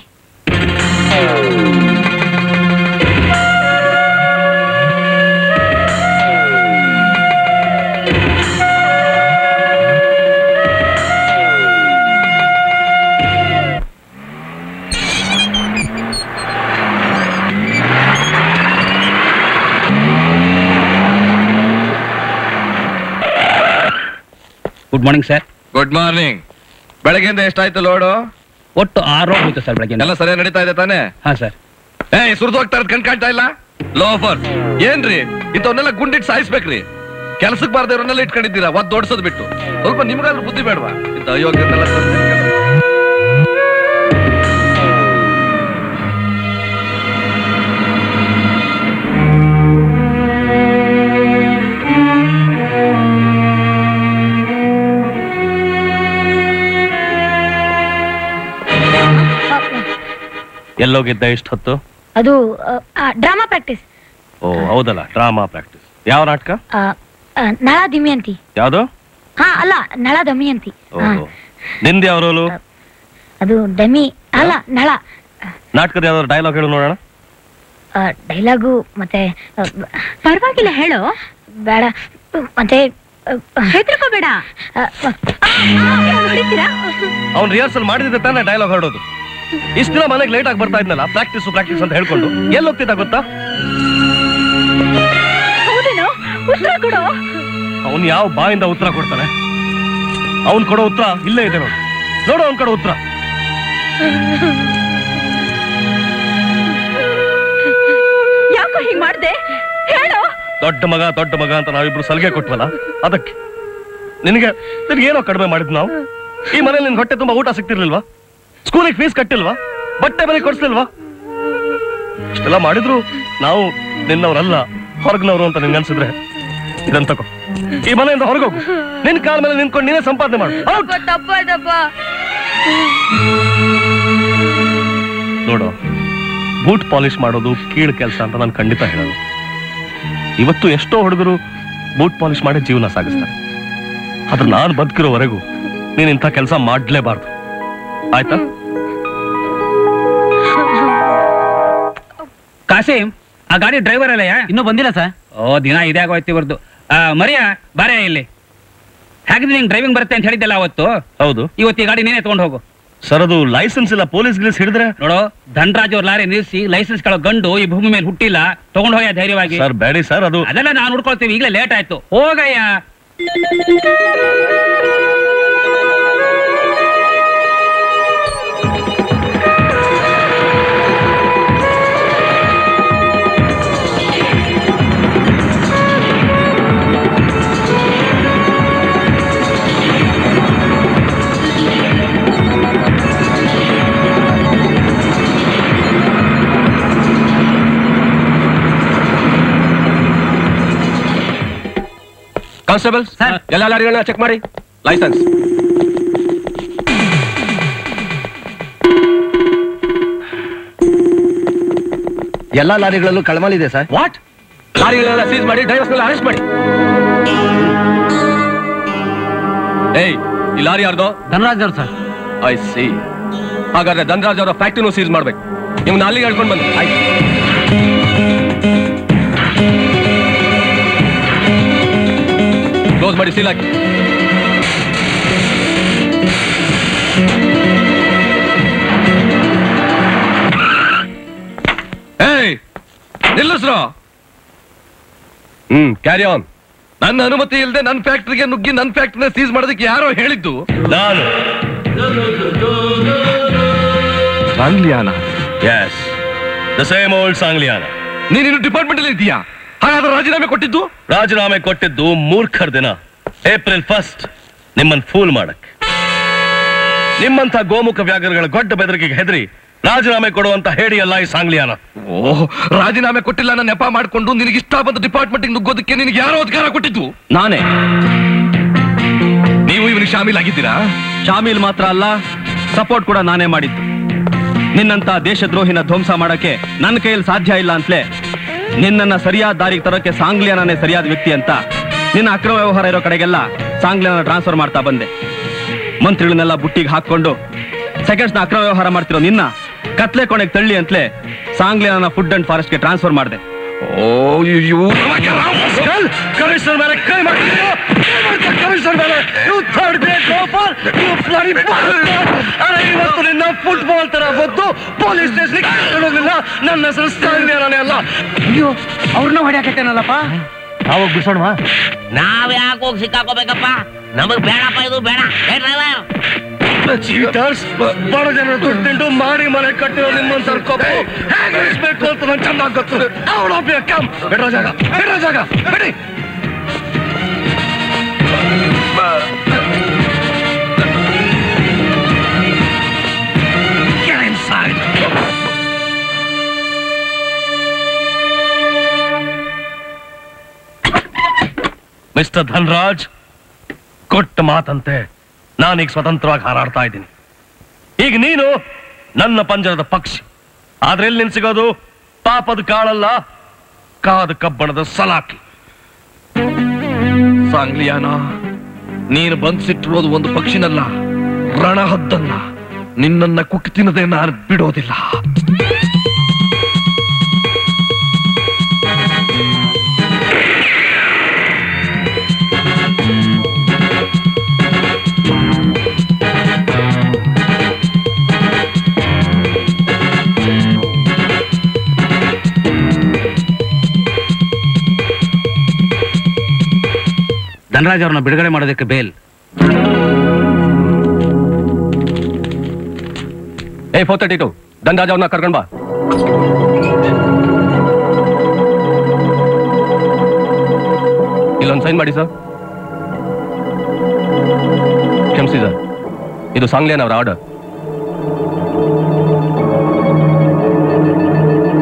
Good morning sir. Good morning. ಬೆಳಗ್ಗೆಯಿಂದ ಎಷ್ಟಾಯ್ತು ಲೋಡು? ಒಟ್ಟು ಆರು ಹೋಯ್ತು ಸರ್. ಬೆಳಗ್ಗೆ ಎಲ್ಲ ಸರಿಯಾಗಿ ನಡೀತಾ ಇದೆ ತಾನೆ? ಹಾ ಸರ್. ಏ ಸುರಿದು ಹೋಗ್ತಾ ಇರೋದು ಕಣ್ ಕಾಣ್ತಾ ಇಲ್ಲ? ಲೋಫರ್ ಏನ್ರಿ ಇಂಥವನ್ನೆಲ್ಲ ಗುಂಡಿಟ್ಟು ಸಾಯಿಸ್ಬೇಕ್ರಿ. ಕೆಲಸಕ್ಕೆ ಬಾರದೆ ಇರೋನ್ನೆಲ್ಲ ಇಟ್ಕೊಂಡಿದ್ದೀರಾ ಒದ್ದು ಓಡಿಸೋದು ಬಿಟ್ಟು. ಸ್ವಲ್ಪ ನಿಮ್ಗಾದ್ರೂ ಬುದ್ಧಿ ಬೇಡವಾ? ಇಂಥ ಅಯೋಗ್ಯತೆಲ್ಲ ಎಲ್ಲೋಗಿದ್ದ ಇಷ್ಟೊತ್ತು? ಅದು ಡ್ರಾಮಾ ಪ್ರಾಕ್ಟೀಸ್. ಓ ಹೌದಲ್ಲ, ಡ್ರಾಮಾ ಪ್ರಾಕ್ಟೀಸ್. ಯಾವ ನಾಟಕ? ನಳ ದಮಯಂತಿ. ಯಾವ್ದು? ಹಾ ಅಲ್ಲ, ನಳ ದಮಯಂತಿ. ನಿಂದ ಯಾವ ರೋಲು? ಅದು ದಮಿ ಅಲ್ಲ, ನಳ. ನಾಟಕದ ಯಾವ್ದಾದ್ರು ಡೈಲಾಗ್ ಹೇಳು ನೋಡೋಣ. ಡೈಲಾಗು ಮತ್ತೆ ಪರವಾಗಿಲ್ಲ ಹೇಳು. ಬೇಡ ಮತ್ತೆ ಹೆದರ್ಕೋಬೇಡ. ಅವ್ನು ರಿಹರ್ಸಲ್ ಮಾಡಿದ್ರೆ ತಾನೇ ಡೈಲಾಗ್ ಹೊರಡೋದು. ಇಷ್ಟ ದಿನ ಮನೆಗೆ ಲೇಟ್ ಆಗಿ ಬರ್ತಾ ಇದ್ನಲ್ಲ ಪ್ರಾಕ್ಟೀಸ್ ಪ್ರಾಕ್ಟೀಸ್ ಅಂತ ಹೇಳ್ಕೊಂಡು ಎಲ್ಲಿ ಹೋಗ್ತಿದ್ದ ಗೊತ್ತಾ? ಅವನು ಯಾವ ಬಾಯಿಂದ ಉತ್ತರ ಕೊಡ್ತಾನೆ? ಅವನ್ ಕೊಡೋ ಉತ್ತರ ಇಲ್ಲೇ ಇದೆ ನೋಡು. ನೋಡು ಅವನ್ ಕೊಡೋ ಉತ್ತರ. ಯಾಕೋ ಹೀಗೆ ಮಾಡ್ದೆ ಹೇಳು. ದೊಡ್ಡ ಮಗ ದೊಡ್ಡ ಮಗ ಅಂತ ನಾವಿಬ್ರು ಸಲಿಗೆ ಕೊಟ್ವಲ್ಲ ಅದಕ್ಕೆ. ನಿನಗೆ ನಿನಗೇನೋ ಕಡಿಮೆ ಮಾಡಿದ್ ನಾವು. ಈ ಮನೇಲಿ ನಿನ್ ಹೊಟ್ಟೆ ತುಂಬಾ ಊಟ ಸಿಗ್ತಿರ್ಲಿಲ್ವಾ? ಸ್ಕೂಲಿಗೆ ಫೀಸ್ ಕಟ್ಟಿಲ್ವಾ? ಬಟ್ಟೆ ಮನೆ ಕೊಡಿಸ್ಲಿಲ್ವಾ? ಇಷ್ಟೆಲ್ಲ ಮಾಡಿದ್ರು ನಾವು ನಿನ್ನವರಲ್ಲ ಹೊರಗ್ನವ್ರು ಅಂತ ನಿನ್ಗೆ ಅನ್ಸಿದ್ರೆ ಇದನ್ ತಗೋ, ಈ ಮನೆಯಿಂದ ಹೊರಗೋಗು. ನಿನ್ ಕಾಲ ಮೇಲೆ ನಿಂತ್ಕೊಂಡು ನೀನೇ ಸಂಪಾದನೆ ಮಾಡು. ನೋಡು, ಬೂಟ್ ಪಾಲಿಶ್ ಮಾಡೋದು ಕೀಳು ಕೆಲಸ ಅಂತ ನಾನು ಖಂಡಿತ ಹೇಳೋದು. ಇವತ್ತು ಎಷ್ಟೋ ಹುಡುಗರು ಬೂಟ್ ಪಾಲಿಶ್ ಮಾಡಿ ಜೀವನ ಸಾಗಿಸ್ತಾರೆ. ಆದ್ರೆ ನಾನು ಬದುಕಿರೋವರೆಗೂ ನೀನ್ ಇಂಥ ಕೆಲಸ ಮಾಡ್ಲೇಬಾರ್ದು, ಆಯ್ತಾ? ಕಾಸಿಂ, ಆ ಗಾಡಿ ಡ್ರೈವರ್ ಅಲ್ಲಯ್ಯ? ಇನ್ನೂ ಬಂದಿಲ್ಲ ಸರ್. ಓ ದಿನ ಇದೇ ಆಗೋಯ್ತು ಇವರದು. ಮರಿಯಾ ಬಾರೇ ಇಲ್ಲಿ. ಹಾಗಿದ್ರೆ ನಿಂಗೆ ಡ್ರೈವಿಂಗ್ ಬರುತ್ತೆ ಅಂತ ಹೇಳಿದ್ದಲ್ಲ ಅವತ್ತು? ಹೌದು. ಇವತ್ತು ಈ ಗಾಡಿ ನೀನೇ ತಗೊಂಡು ಹೋಗು ಸರ್. ಅದು ಲೈಸೆನ್ಸ್ ಇಲ್ಲ, ಪೊಲೀಸ್ ಗಿಲೀಸ್ ಹಿಡಿದ್ರೆ ನೋಡೋ. ಧನರಾಜ್ ಅವ್ರ ಲಾರಿ ನಿಲ್ಲಿಸಿ ಲೈಸೆನ್ಸ್ ಕಳೋ ಗಂಡು ಈ ಭೂಮಿ ಮೇಲೆ ಹುಟ್ಟಿಲ್ಲ. ತಗೊಂಡು ಹೋಗ್ಯ ಧೈರ್ಯವಾಗಿ. ಸರ್ ಬೇಡಿ ಸರ್, ಅದು ಅದೆಲ್ಲ ನಾನು ನೋಡ್ಕೊಳ್ತೀವಿ. ಈಗಲೇ ಲೇಟ್ ಆಯ್ತು, ಹೋಗಯ್ಯ. Constable, sir. Yalla larigalna check mari. License. Yalla larigalallu kalamali ide sir. What? Larigalallu seize mari, drivers nalla arrest mari. Hey, ee lari yardo? Dhanraj sir. I see. Hagadre Dhanraj avara factory nu seize marbeku. Nivu nalli helpon bandi. Hi. Close ಮಾಡಿ seal ಹಾಕಿ ಏಯ್ ನಿಲ್ಲಿಸ್ರೋ ಹ್ಮ್ carry on ನನ್ನ ಅನುಮತಿ ಇಲ್ಲದೆ ನನ್ನ ಫ್ಯಾಕ್ಟ್ರಿಗೆ ನುಗ್ಗಿ ನನ್ನ ಫ್ಯಾಕ್ಟ್ರಿನ ಸೀಸ್ ಮಾಡೋದಕ್ಕೆ ಯಾರೋ ಹೇಳಿದ್ದು ನಾನು Sangliana yes the same old Sangliana ನೀನು ಡಿಪಾರ್ಟ್ಮೆಂಟ್ ಅಲ್ಲಿ ಇದೀಯಾ ಹಾಗಾದ್ರೆ ರಾಜೀನಾಮೆ ಕೊಟ್ಟಿದ್ದು ರಾಜೀನಾಮೆ ಕೊಟ್ಟಿದ್ದು ಮೂರ್ಖರ ದಿನ ಏಪ್ರಿಲ್ ಫಸ್ಟ್ ನಿಮ್ಮನ್ನು ಫೂಲ್ ಮಾಡಕ್ ನಿಮ್ಮಂತ ಗೋಮುಖ ವ್ಯಾಘ್ರಗಳ ಗೊಡ್ಡ ಬೆದರಿಕೆಗೆ ಹೆದರಿ ರಾಜೀನಾಮೆ ಕೊಡುವಂತ ಹೇಡಿಯಲ್ಲ ಈ ಸಾಂಗ್ಲಿಯಾನ ಓಹ್ ರಾಜೀನಾಮೆ ಕೊಟ್ಟಿಲ್ಲ ನನ್ನ ನೆಪ ಮಾಡಿಕೊಂಡು ನಿನಗೆ ಇಷ್ಟ ಬಂದ ಡಿಪಾರ್ಟ್ಮೆಂಟ್ ನುಗ್ಗೋದಕ್ಕೆ ನಿನಗೆ ಯಾರೋ ಅಧಿಕಾರ ಕೊಟ್ಟಿದ್ದು ನಾನೇ ನೀವು ಇವನಿಗೆ ಶಾಮೀಲ್ ಆಗಿದ್ದೀರಾ ಶಾಮೀಲ್ ಮಾತ್ರ ಅಲ್ಲ ಸಪೋರ್ಟ್ ಕೂಡ ನಾನೇ ಮಾಡಿದ್ದು ನಿನ್ನಂತ ದೇಶದ್ರೋಹಿನ ಧ್ವಂಸ ಮಾಡಕ್ಕೆ ನನ್ನ ಕೈಯಲ್ಲಿ ಸಾಧ್ಯ ಇಲ್ಲ ಅಂತಲೇ ನಿನ್ನ ಸರಿಯಾದ ದಾರಿಗೆ ತರೋಕೆ ಸಾಂಗ್ಲಿಯಾನೇ ಸರಿಯಾದ ವ್ಯಕ್ತಿ ಅಂತ ನಿನ್ನ ಅಕ್ರಮ ವ್ಯವಹಾರ ಇರೋ ಕಡೆಗೆಲ್ಲ ಸಾಂಗ್ಲಿಯಾನ ಟ್ರಾನ್ಸ್ಫರ್ ಮಾಡ್ತಾ ಬಂದೆ ಮಂತ್ರಿಗಳನ್ನೆಲ್ಲ ಬುಟ್ಟಿಗೆ ಹಾಕೊಂಡು ಸೆಕೆಂಡ್ಸ್ ನ ಅಕ್ರಮ ವ್ಯವಹಾರ ಮಾಡ್ತಿರೋ ನಿನ್ನ ಕತ್ಲೆ ಕೊನೆಗೆ ತಳ್ಳಿ ಅಂತಲೇ ಸಾಂಗ್ಲಿಯಾನ ಫುಡ್ ಅಂಡ್ ಫಾರೆಸ್ಟ್ ಗೆ ಟ್ರಾನ್ಸ್ಫರ್ ಮಾಡಿದೆ ಫುಟ್ಬಾಲ್ ತರ ಬದ್ದು ಪೊಲೀಸ್ ಸ್ಟೇಷನ್ ಕೊಡೋದಿಲ್ಲ ನನ್ನ ಹೆಸರು ಸಾಂಗ್ಲಿಯಾನೇ ಅಲ್ಲ ಅಯ್ಯೋ ಅವ್ರನ್ನ ಹೊಡೆಯಕತ್ತೇನಲ್ಲಪ್ಪ ನಾವ್ ಹೋಗಿ ಬಿಡ್ಸೋಣ ನಾವ್ ಯಾಕೆ ಹೋಗಿ ಸಿಕ್ಕಾಕೋಬೇಕಪ್ಪ ನಮಗ್ ಬೇಡಪ್ಪ ಇದು ಬೇಡ ಚೀಟರ್ಸ್ ಬಡ ಜನರು ದುಡ್ಡು ತಿಂಡು ಮಾಡಿ ಮನೆ ಕಟ್ಟಿರೋ ನಿಮ್ಮನ್ನು ಸರ್ಕೋಬೇಕು ಹೇಗೆ ಇಳಿಸ್ಬೇಕು ಅಂತ ನಂಗೆ ಚೆನ್ನಾಗಿ ಗೊತ್ತಿದೆ ಅವಳೊಬ್ಬ ಕಮ್ ಬಿಡ್ರೋ ಜಾಗ ಬಿಡ್ರೋ ಜಾಗ ಬಿಡಿ Get inside. ಮಿಸ್ಟರ್ ಧನ್ರಾಜ್ ಕೊಟ್ಟ ಮಾತಂತೆ ನಾನೀಗ ಸ್ವತಂತ್ರವಾಗಿ ಹಾರಾಡ್ತಾ ಇದ್ದೀನಿ ಈಗ ನೀನು ನನ್ನ ಪಂಜರದ ಪಕ್ಷಿ ಆದ್ರೆ ಎಲ್ಲಿ ನಿನ್ ಸಿಗೋದು ಪಾಪದ ಕಾಳಲ್ಲ ಕಾದ ಕಬ್ಬಣದ ಸಲಾಕಿ ಸಾಂಗ್ಲಿಯಾನ ನೀನು ಬಂದ್ಸಿಟ್ಟಿರೋದು ಒಂದು ಪಕ್ಷಿನಲ್ಲ ರಣಹದ್ದನ್ನ ನಿನ್ನ ಕುಕ್ಕಿ ತಿನ್ನದೆ ನಾನು ಬಿಡೋದಿಲ್ಲ ಧನರಾಜ್ ಅವ್ರನ್ನ ಬಿಡುಗಡೆ ಮಾಡೋದಕ್ಕೆ ಬೇಲ್ ಏ ಫೋರ್ ತರ್ಟಿ ಟು ಧನರಾಜ್ ಅವ್ರನ್ನ ಕರ್ಕೊಂಡ್ ಬಾ ಇಲ್ಲೊಂದು ಸೈನ್ ಮಾಡಿ ಸರ್ ಕ್ಷಮಿಸಿ ಸರ್ ಇದು ಸಾಂಗ್ಲಿಯಾನ್ ಅವರ ಆರ್ಡರ್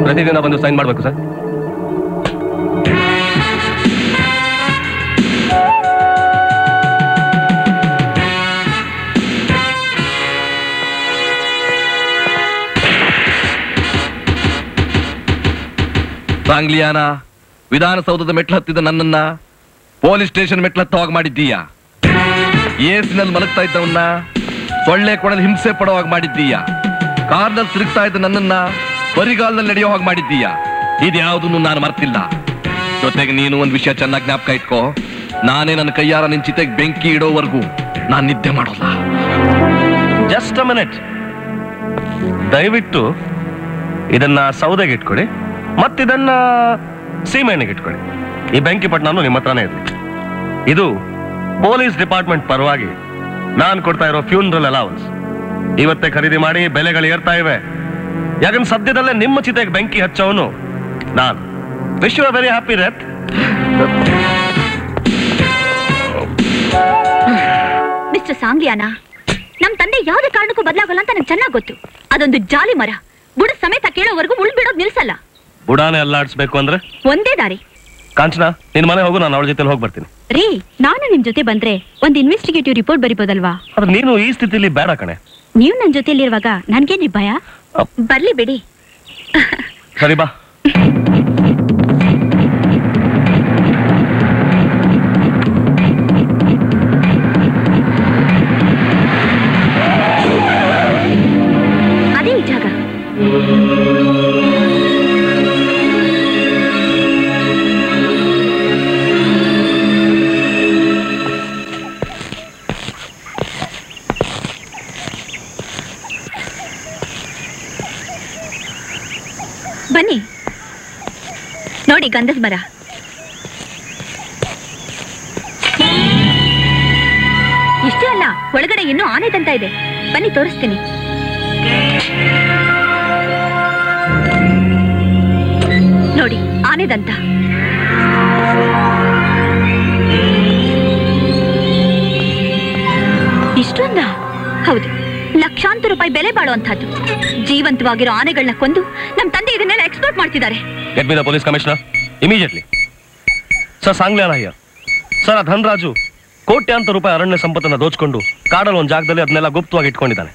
ಪ್ರತಿದಿನ ಬಂದು ಸೈನ್ ಮಾಡಬೇಕು ಸರ್ ಸಾಂಗ್ಲಿಯಾನ ವಿಧಾನಸೌಧದ ಮೆಟ್ಲು ಹತ್ತಿದ ನನ್ನನ್ನ ಪೊಲೀಸ್ ಸ್ಟೇಷನ್ ಮೆಟ್ಲು ಹತ್ತುವಾಗ ಮಾಡಿದ್ದೀಯಾ ಏಸಿನಲ್ಲಿ ಮಲಗ್ತಾ ಇದ್ದವನ್ನ ಸೊಳ್ಳೆ ಕೊಡಲು ಹಿಂಸೆ ಪಡುವಾಗ ಮಾಡಿದ್ದೀಯಾ ಕಾರ್ನಲ್ಲಿ ತಿರುಗ್ತಾ ಇದ್ದ ನನ್ನನ್ನ ಬರಿಗಾಲದಲ್ಲಿ ನಡೆಯೋ ಹಾಗೆ ಮಾಡಿದ್ದೀಯಾ ಇದ್ಯಾವುದನ್ನು ನಾನು ಮರ್ತಿಲ್ಲ ಜೊತೆಗೆ ನೀನು ಒಂದು ವಿಷಯ ಚೆನ್ನಾಗಿ ಜ್ಞಾಪಕ ಇಟ್ಕೋ ನಾನೇ ನನ್ನ ಕೈಯಾರ ನಿನ್ನ ಚಿತೆಗೆ ಬೆಂಕಿ ಇಡೋವರೆಗೂ ನಾನು ನಿದ್ದೆ ಮಾಡೋಲ್ಲ ಜಸ್ಟ್ ಅ ಮಿನಿಟ್ ದಯವಿಟ್ಟು ಇದನ್ನ ಸೌದೆಗೆ ಇಟ್ಕೊಡಿ ಮತ್ತಿದನ್ನ ಸೀಮೆಣ್ಣೆಗೆ ಇಟ್ಕೊಳ್ಳಿ ಈ ಬೆಂಕಿ ಪಟ್ಟಣನು ನಿಮ್ಮ ಹತ್ರನೇ ಇದೆ ಇದು ಪೊಲೀಸ್ ಡಿಪಾರ್ಟ್ಮೆಂಟ್ ಪರವಾಗಿ ನಾನು ಕೊಡ್ತಾ ಇರೋ ಫ್ಯೂನರಲ್ ಅಲೌನ್ಸ್ ಇವತ್ತೇ ಖರೀದಿ ಮಾಡಿ ಬೆಲೆಗಳು ಏರ್ತಾ ಇವೆ ಯಾಕಂದ್ರೆ ಸದ್ಯದಲ್ಲೇ ನಿಮ್ಮ ಚಿತೆಗೆ ಬೆಂಕಿ ಹಚ್ಚೋನು ನಾನು wish you a very happy death mister Sangliana ನಮ್ಮ ತಂದೆ ಯಾವುದೇ ಕಾರಣಕ್ಕೂ ಬದಲಾಗಲ್ಲ ಅಂತ ನನಗೆ ಚೆನ್ನಾಗಿ ಗೊತ್ತು ಅದೊಂದು ಜಾಲಿ ಮರ ಬುಡ ಸಮೇತ ಕೇಳೋವರೆಗೂ ಉಳ್ಬಿಡೋದು ನಿಲ್ಸಲ್ಲ ಬುಡಾನೆ ಅಲ್ಲಾಡಿಸ್ಬೇಕು ಅಂದ್ರೆ ಒಂದೇ ದಾರಿ ಕಾಂಚನ ನಿನ್ನ ಮನೆ ಹೋಗು ನಾನು ಅವಳ ಜೊತೆ ಹೋಗಿ ಬರ್ತೀನಿ ರೀ ನಾನು ನಿಮ್ಮ ಜೊತೆ ಬಂದ್ರೆ ಒಂದು ಇನ್ವೆಸ್ಟಿಗೇಟಿವ್ ರಿಪೋರ್ಟ್ ಬರಿಬೋದಲ್ವಾ ಅದು ನೀನು ಈ ಸ್ಥಿತಿಯಲ್ಲಿ ಬೇಡ ಕಣೆ ನೀವು ನನ್ನ ಜೊತೆಯಲ್ಲಿ ಇರುವಾಗ ನನಗೆ ನೀ ಭಯ ಬರ್ಲಿ ಬಿಡಿ ಸರಿ ಬಾ ಗಂಧದ ಮರ ಇಷ್ಟೇ ಅಲ್ಲ ಒಳಗಡೆ ಇನ್ನೂ ಆನೆ ದಂತ ಇದೆ ಬನ್ನಿ ತೋರಿಸ್ತೀನಿ ನೋಡಿ ಆನೆ ದಂತ ಇಷ್ಟೊಂದ ಹೌದು ಲಕ್ಷಾಂತರ ರೂಪಾಯಿ ಬೆಲೆ ಬಾಳುವಂತಹದ್ದು ಜೀವಂತವಾಗಿರೋ ಆನೆಗಳನ್ನ ಕೊಂದು ನಮ್ಮ ತಂದೆ ಇದನ್ನೆಲ್ಲ ಎಕ್ಸ್ಪೋರ್ಟ್ ಮಾಡ್ತಿದ್ದಾರೆ Get me the police commissioner immediately. Sir Sanglana here. Sir Dhanraju ಕೋಟ್ಯಾಂತರ ರೂಪಾಯಿ ಅರಣ್ಯ ಸಂಪತ್ತನ್ನ ದೋಚಿಕೊಂಡು ಕಾಡಲ್ಲಿ ಒಂದು ಜಾಗದಲ್ಲಿ ಅದನ್ನೆಲ್ಲ ಗುಪ್ತವಾಗಿ ಇಟ್ಕೊಂಡಿದ್ದಾನೆ.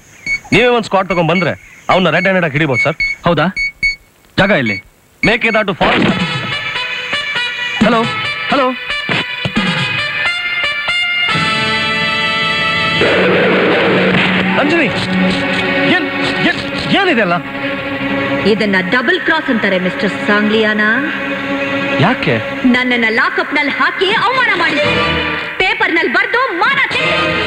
ನೀವೇ ಒಂದು ಸ್ಕ್ವಾಡ್ ತಗೊಂಡು ಬಂದ್ರೆ ಅವನ್ನ ರೆಡ್ ಹ್ಯಾಂಡೆಡ್ ಆಗಿ ಹಿಡಿಬಹುದು ಸರ್. ಹೌದಾ? ಜಾಗ ಇಲ್ಲಿ. Make it to forest. Hello hello Anjali ಏನ್ ಏನಿದೆಲ್ಲ ಇದನ್ನ ಡಬಲ್ ಕ್ರಾಸ್ ಅಂತಾರೆ ಮಿಸ್ಟರ್ ಸಾಂಗ್ಲಿಯಾನಾ ಯಾಕೆ ನನ್ನನ್ನ ಲಾಕಪ್ ನಲ್ಲಿ ಹಾಕಿ ಅವಮಾನ ಮಾಡಿದ್ರು ಪೇಪರ್ ನಲ್ಲಿ ಬರೆದು ಮಾನ ತಿಂದ್ರು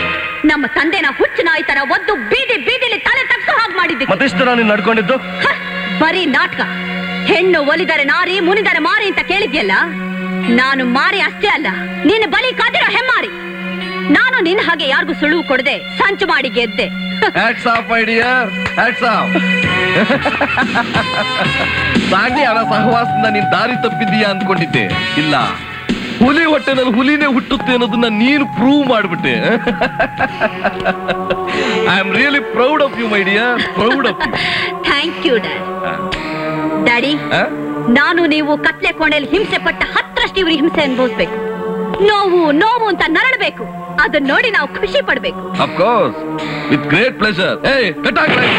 ನಮ್ಮ ತಂದೆನ ಹುಚ್ಚು ನಾಯಿ ತರ ಒದ್ದು ಬೀದಿ ಬೀದಿಲಿ ತಲೆ ತಗ್ಸೋ ಹಾಗೆ ಮಾಡಿದ್ದೆ ಮತ್ತಿಷ್ಟು ನಾನು ನಡ್ಕೊಂಡಿದ್ದು ಬರೀ ನಾಟಕ ಹೆಣ್ಣು ಒಲಿದರೆ ನಾರಿ ಮುನಿದರೆ ಮಾರಿ ಅಂತ ಕೇಳಿದ್ಯಲ್ಲ ನಾನು ಮಾರಿ ಅಷ್ಟೇ ಅಲ್ಲ ನೀನು ಬಲಿ ಕಾದಿರೋ ಹೆಮ್ಮಾರಿ ನಾನು ನಿನ್ನ ಹಾಗೆ ಯಾರಿಗೂ ಸುಳುವು ಕೊಡದೆ ಸಂಚು ಮಾಡಿ ಗೆದ್ದೆ Hats off, my dear. Hats off. Sangliana ಸಹವಾಸದಿಂದ ನೀನ್ ದಾರಿ ತಪ್ಪಿದ್ದೀಯಾ ಅನ್ಕೊಂಡಿದ್ದೆ ಇಲ್ಲ ಹುಲಿ ಹೊಟ್ಟೆನಲ್ಲಿ ಹುಲಿನೇ ಹುಟ್ಟುತ್ತೆ ಅನ್ನೋದನ್ನ ನೀನು ಪ್ರೂವ್ ಮಾಡ್ಬಿಟ್ಟೆ I am really proud of you my dear proud of you thank you daddy ನಾನು ನೀವು ಕತ್ಲೆ ಕೋಣೆಯಲ್ಲಿ ಹಿಂಸೆ ಪಟ್ಟ ಹತ್ತರಷ್ಟು ಇವ್ರಿಗೆ ಹಿಂಸೆ ಅನುಭವಿಸ್ಬೇಕು ನೋವು ನೋವು ಅಂತ ನರಳಬೇಕು ಅದನ್ನ ನೋಡಿ ನಾವು ಖುಷಿ ಪಡಬೇಕು of course with great pleasure hey cut ಆಗ್ ಲೈಕ್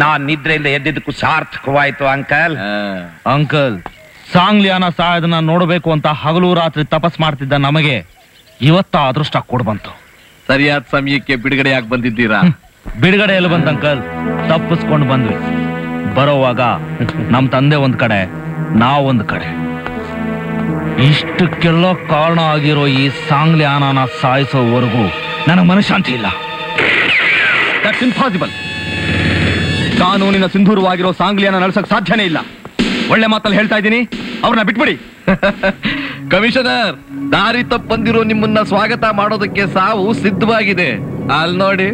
ನಾನ್ ನಿದ್ರೆಯಿಂದ ಎದ್ದಿದ್ದಕ್ಕೂ ಸಾರ್ಥಕವಾಯ್ತು ಅಂಕಲ್. ಅಂಕಲ್, ಸಾಂಗ್ಲಿಯಾನ ಸಹಾಯದನ್ನ ನೋಡಬೇಕು ಅಂತ ಹಗಲು ರಾತ್ರಿ ತಪಸ್ ಮಾಡ್ತಿದ್ದ ನಮಗೆ ಇವತ್ತ ಅದೃಷ್ಟ ಕೊಡ್ ಬಂತು. ಸರಿಯಾದ ಸಮಯಕ್ಕೆ ಬಿಡುಗಡೆ ಯಾಕೆ ಬಂದಿದ್ದೀರಾ? ಬಿಡುಗಡೆ ಎಲ್ಲಿ ಬಂತ ಅಂಕಲ್, ತಪ್ಪಿಸ್ಕೊಂಡು ಬಂದ್ವಿ. ಬರೋವಾಗ ನಮ್ ತಂದೆ ಒಂದ್ ಕಡೆ, ನಾವೊಂದ್ ಕಡೆ. ಇಷ್ಟಕ್ಕೆಲ್ಲ ಕಾರಣ ಆಗಿರೋ ಈ ಸಾಂಗ್ಲಿಯಾನ ಸಾಯಿಸೋವರೆಗೂ ನನಗೆ ಮನಃಶಾಂತಿ ಇಲ್ಲ. That's impossible. ಕಾನೂನಿನ ಸಿಂಧೂರವಾಗಿರೋ ಸಾಂಗ್ಲಿಯಾನ ನಡೆಸಕ್ ಸಾಧ್ಯನೇ ಇಲ್ಲ. ಒಳ್ಳೆ ಮಾತಲ್ಲಿ ಹೇಳ್ತಾ ಇದ್ದೀನಿ, ಅವ್ರನ್ನ ಬಿಟ್ಬಿಡಿ. ಕಮಿಷನರ್, ದಾರಿ ತಪ್ಪ ಬಂದಿರೋ ನಿಮ್ಮನ್ನ ಸ್ವಾಗತ ಮಾಡೋದಕ್ಕೆ ಸಾವು ಸಿದ್ಧವಾಗಿದೆ. ಅಲ್ಲಿ ನೋಡಿ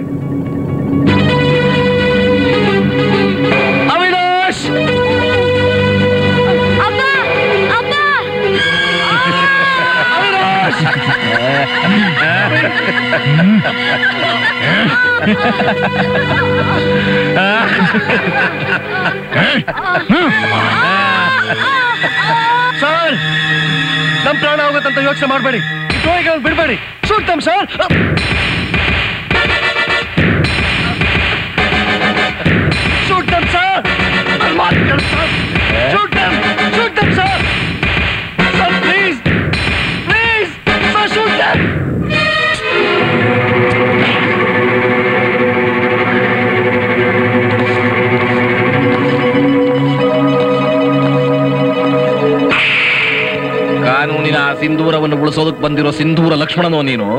ಅವಿನಾಶ್. ಸರ್, ನಮ್ ಪ್ರಾಣ ಹೋಗುತ್ತಂತ ಯೋಚನೆ ಮಾಡಬೇಡಿ, ಬಿಡಬೇಡಿ, ಸುಡ್ತಮ್ ಸರ್. ಸುಡ್ತಮ್ sir, ಸುಡ್ತಮ್ ಸುಡ್ತಮ್ sir. ಕಾನೂನಿನ ಆ ಸಿಂಧೂರವನ್ನು ಉಳಿಸೋದಕ್ಕೆ ಬಂದಿರೋ ಸಿಂಧೂರ ಲಕ್ಷ್ಮಣನೋ ನೀನು?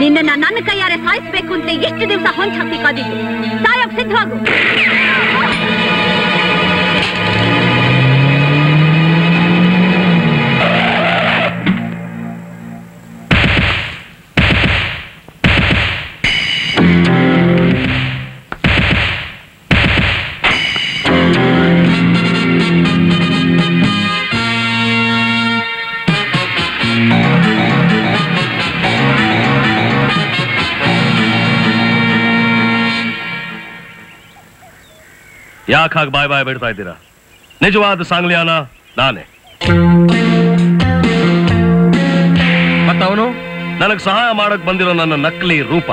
ನಿನ್ನ ನನ್ನ ಕೈಯಾರೆ ಸಾಯಿಸ್ಬೇಕು ಅಂತ ಎಷ್ಟು ದಿವಸ ಹೊಂಚ ಹಾಕಿ ಕಾದಿದ್ದು. ಸಾಯಕ್ ಸಿದ್ಧವಾಗು. ಯಾಕೆ ಹಾಗೆ ಬಾಯ್ ಬಾಯ್ ಬಿಡ್ತಾ ಇದ್ದೀರಾ? ನಿಜವಾದ ಸಾಂಗ್ಲಿಯಾನ ನಾನೇ. ಮತ್ತವನು ನನಗೆ ಸಹಾಯ ಮಾಡಕ್ ಬಂದಿರೋ ನನ್ನ ನಕಲಿ ರೂಪ.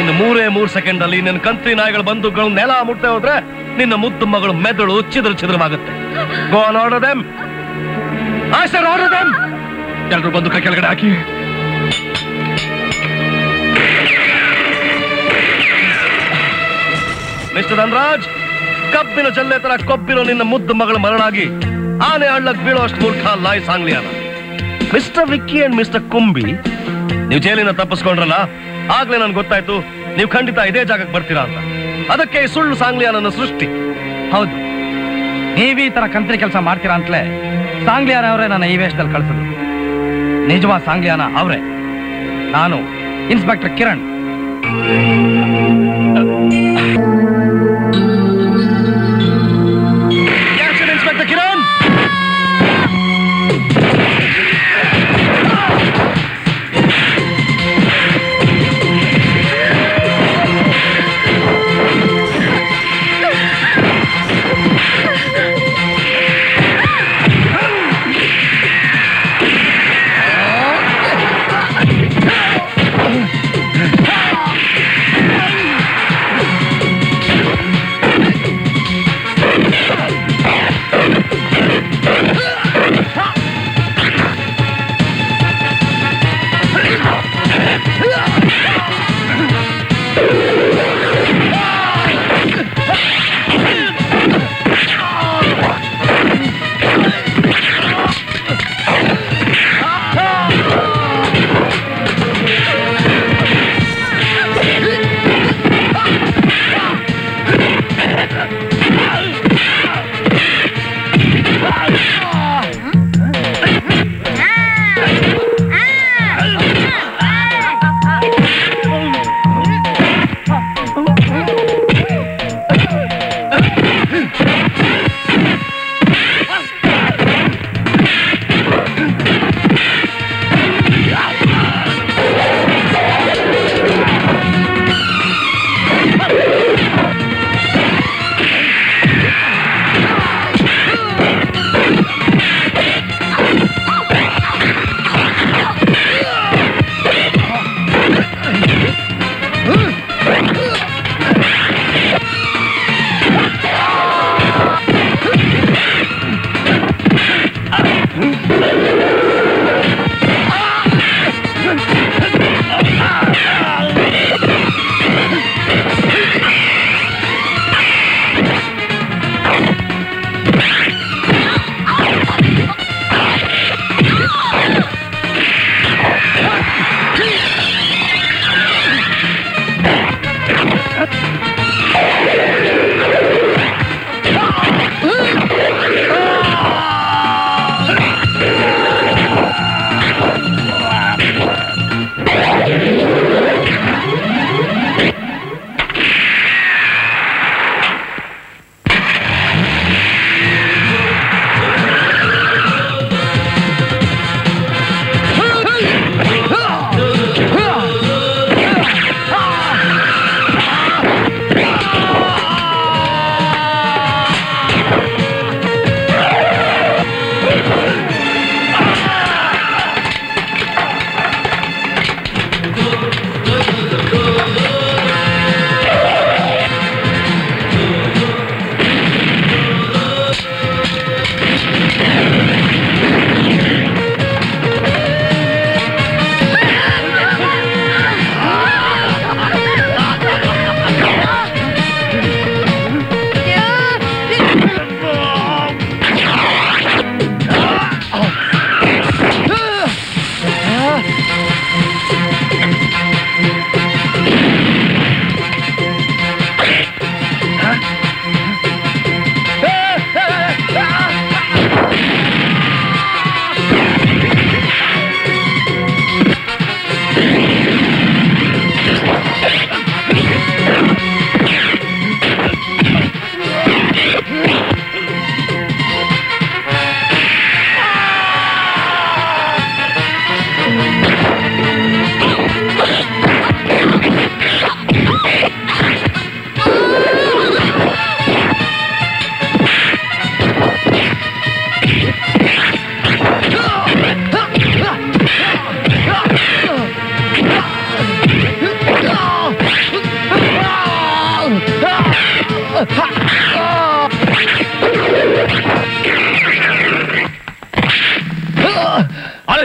ಇನ್ನು ಮೂರೇ ಮೂರು ಸೆಕೆಂಡ್ ಅಲ್ಲಿ ನಿನ್ನ ಕಂತ್ರಿ ನಾಯಿಗಳು ಬಂದೂಕಗಳು ನೆಲ ಮುಟ್ಟೆ ಹೋದ್ರೆ ನಿನ್ನ ಮುದ್ದು ಮಗಳು ಮೆದುಳು ಚಿದ್ರ ಚಿದ್ರವಾಗುತ್ತೆ. ಎಲ್ರು ಬಂದು ಕೈ ಕೆಳಗಡೆ ಹಾಕಿ. ಮಿಸ್ಟರ್ ಧನರಾಜ್, ಕಬ್ಬಿನ ಜಲ್ಲೆ ತರ ಕೊಬ್ಬಿರೋ ನಿನ್ನ ಮುದ್ದು ಮಗಳು ಮರಣಾಗಿ ಆನೆ ಹಳ್ಳಕ್ಕೆ ಬೀಳೋಷ್ಟು ಮೂರ್ಖ ಲಾಯ್ Sangliana. Mister Vicky and mister Kumbi, ನೀವು ಜೈಲಿನ ತಪ್ಪಿಸ್ಕೊಂಡ್ರಲ್ಲ, ಆಗ್ಲೇ ನನ್ಗೆ ಗೊತ್ತಾಯ್ತು ನೀವು ಖಂಡಿತ ಇದೇ ಜಾಗಕ್ಕೆ ಬರ್ತೀರಾ ಅಂತ. ಅದಕ್ಕೆ ಈ ಸುಳ್ಳು ಸಾಂಗ್ಲಿಯಾನ ಸೃಷ್ಟಿ. ಹೌದು, ನೀವೀ ತರ ಕಂತ್ರಿ ಕೆಲಸ ಮಾಡ್ತೀರಾ ಅಂತಲೇ ಸಾಂಗ್ಲಿಯಾನ ಅವರೇ ನನ್ನ ಈ ವೇಷದಲ್ಲಿ ಕಳಿಸಿದ್ರು. ನಿಜವಾದ ಸಾಂಗ್ಲಿಯಾನ ಅವರೇ. ನಾನು inspector Kiran.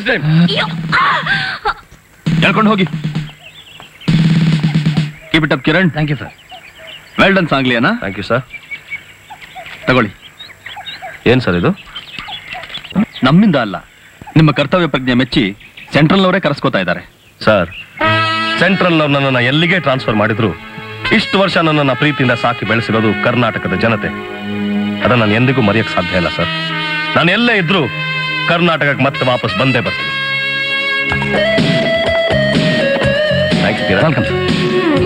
president. You... Keep it up, Kiran. Thank you, sir. Well done, Sangli, Anna. Thank you, sir. Tagoli. Yen sir, idu? Namminda alla. Nimma kartavya pragnya mechi central lore karaskota idare. Sir, central lore nanna ellige transfer madidru. Ishtu varsha nanna preetinda saaki belesirodu Karnatakada janate. Adanna nanu endigu mariyake sadhya illa, sir. Nanu elle idru Karnatakakke matte vapas bande bartini. Thanks, Kiran. Welcome, sir.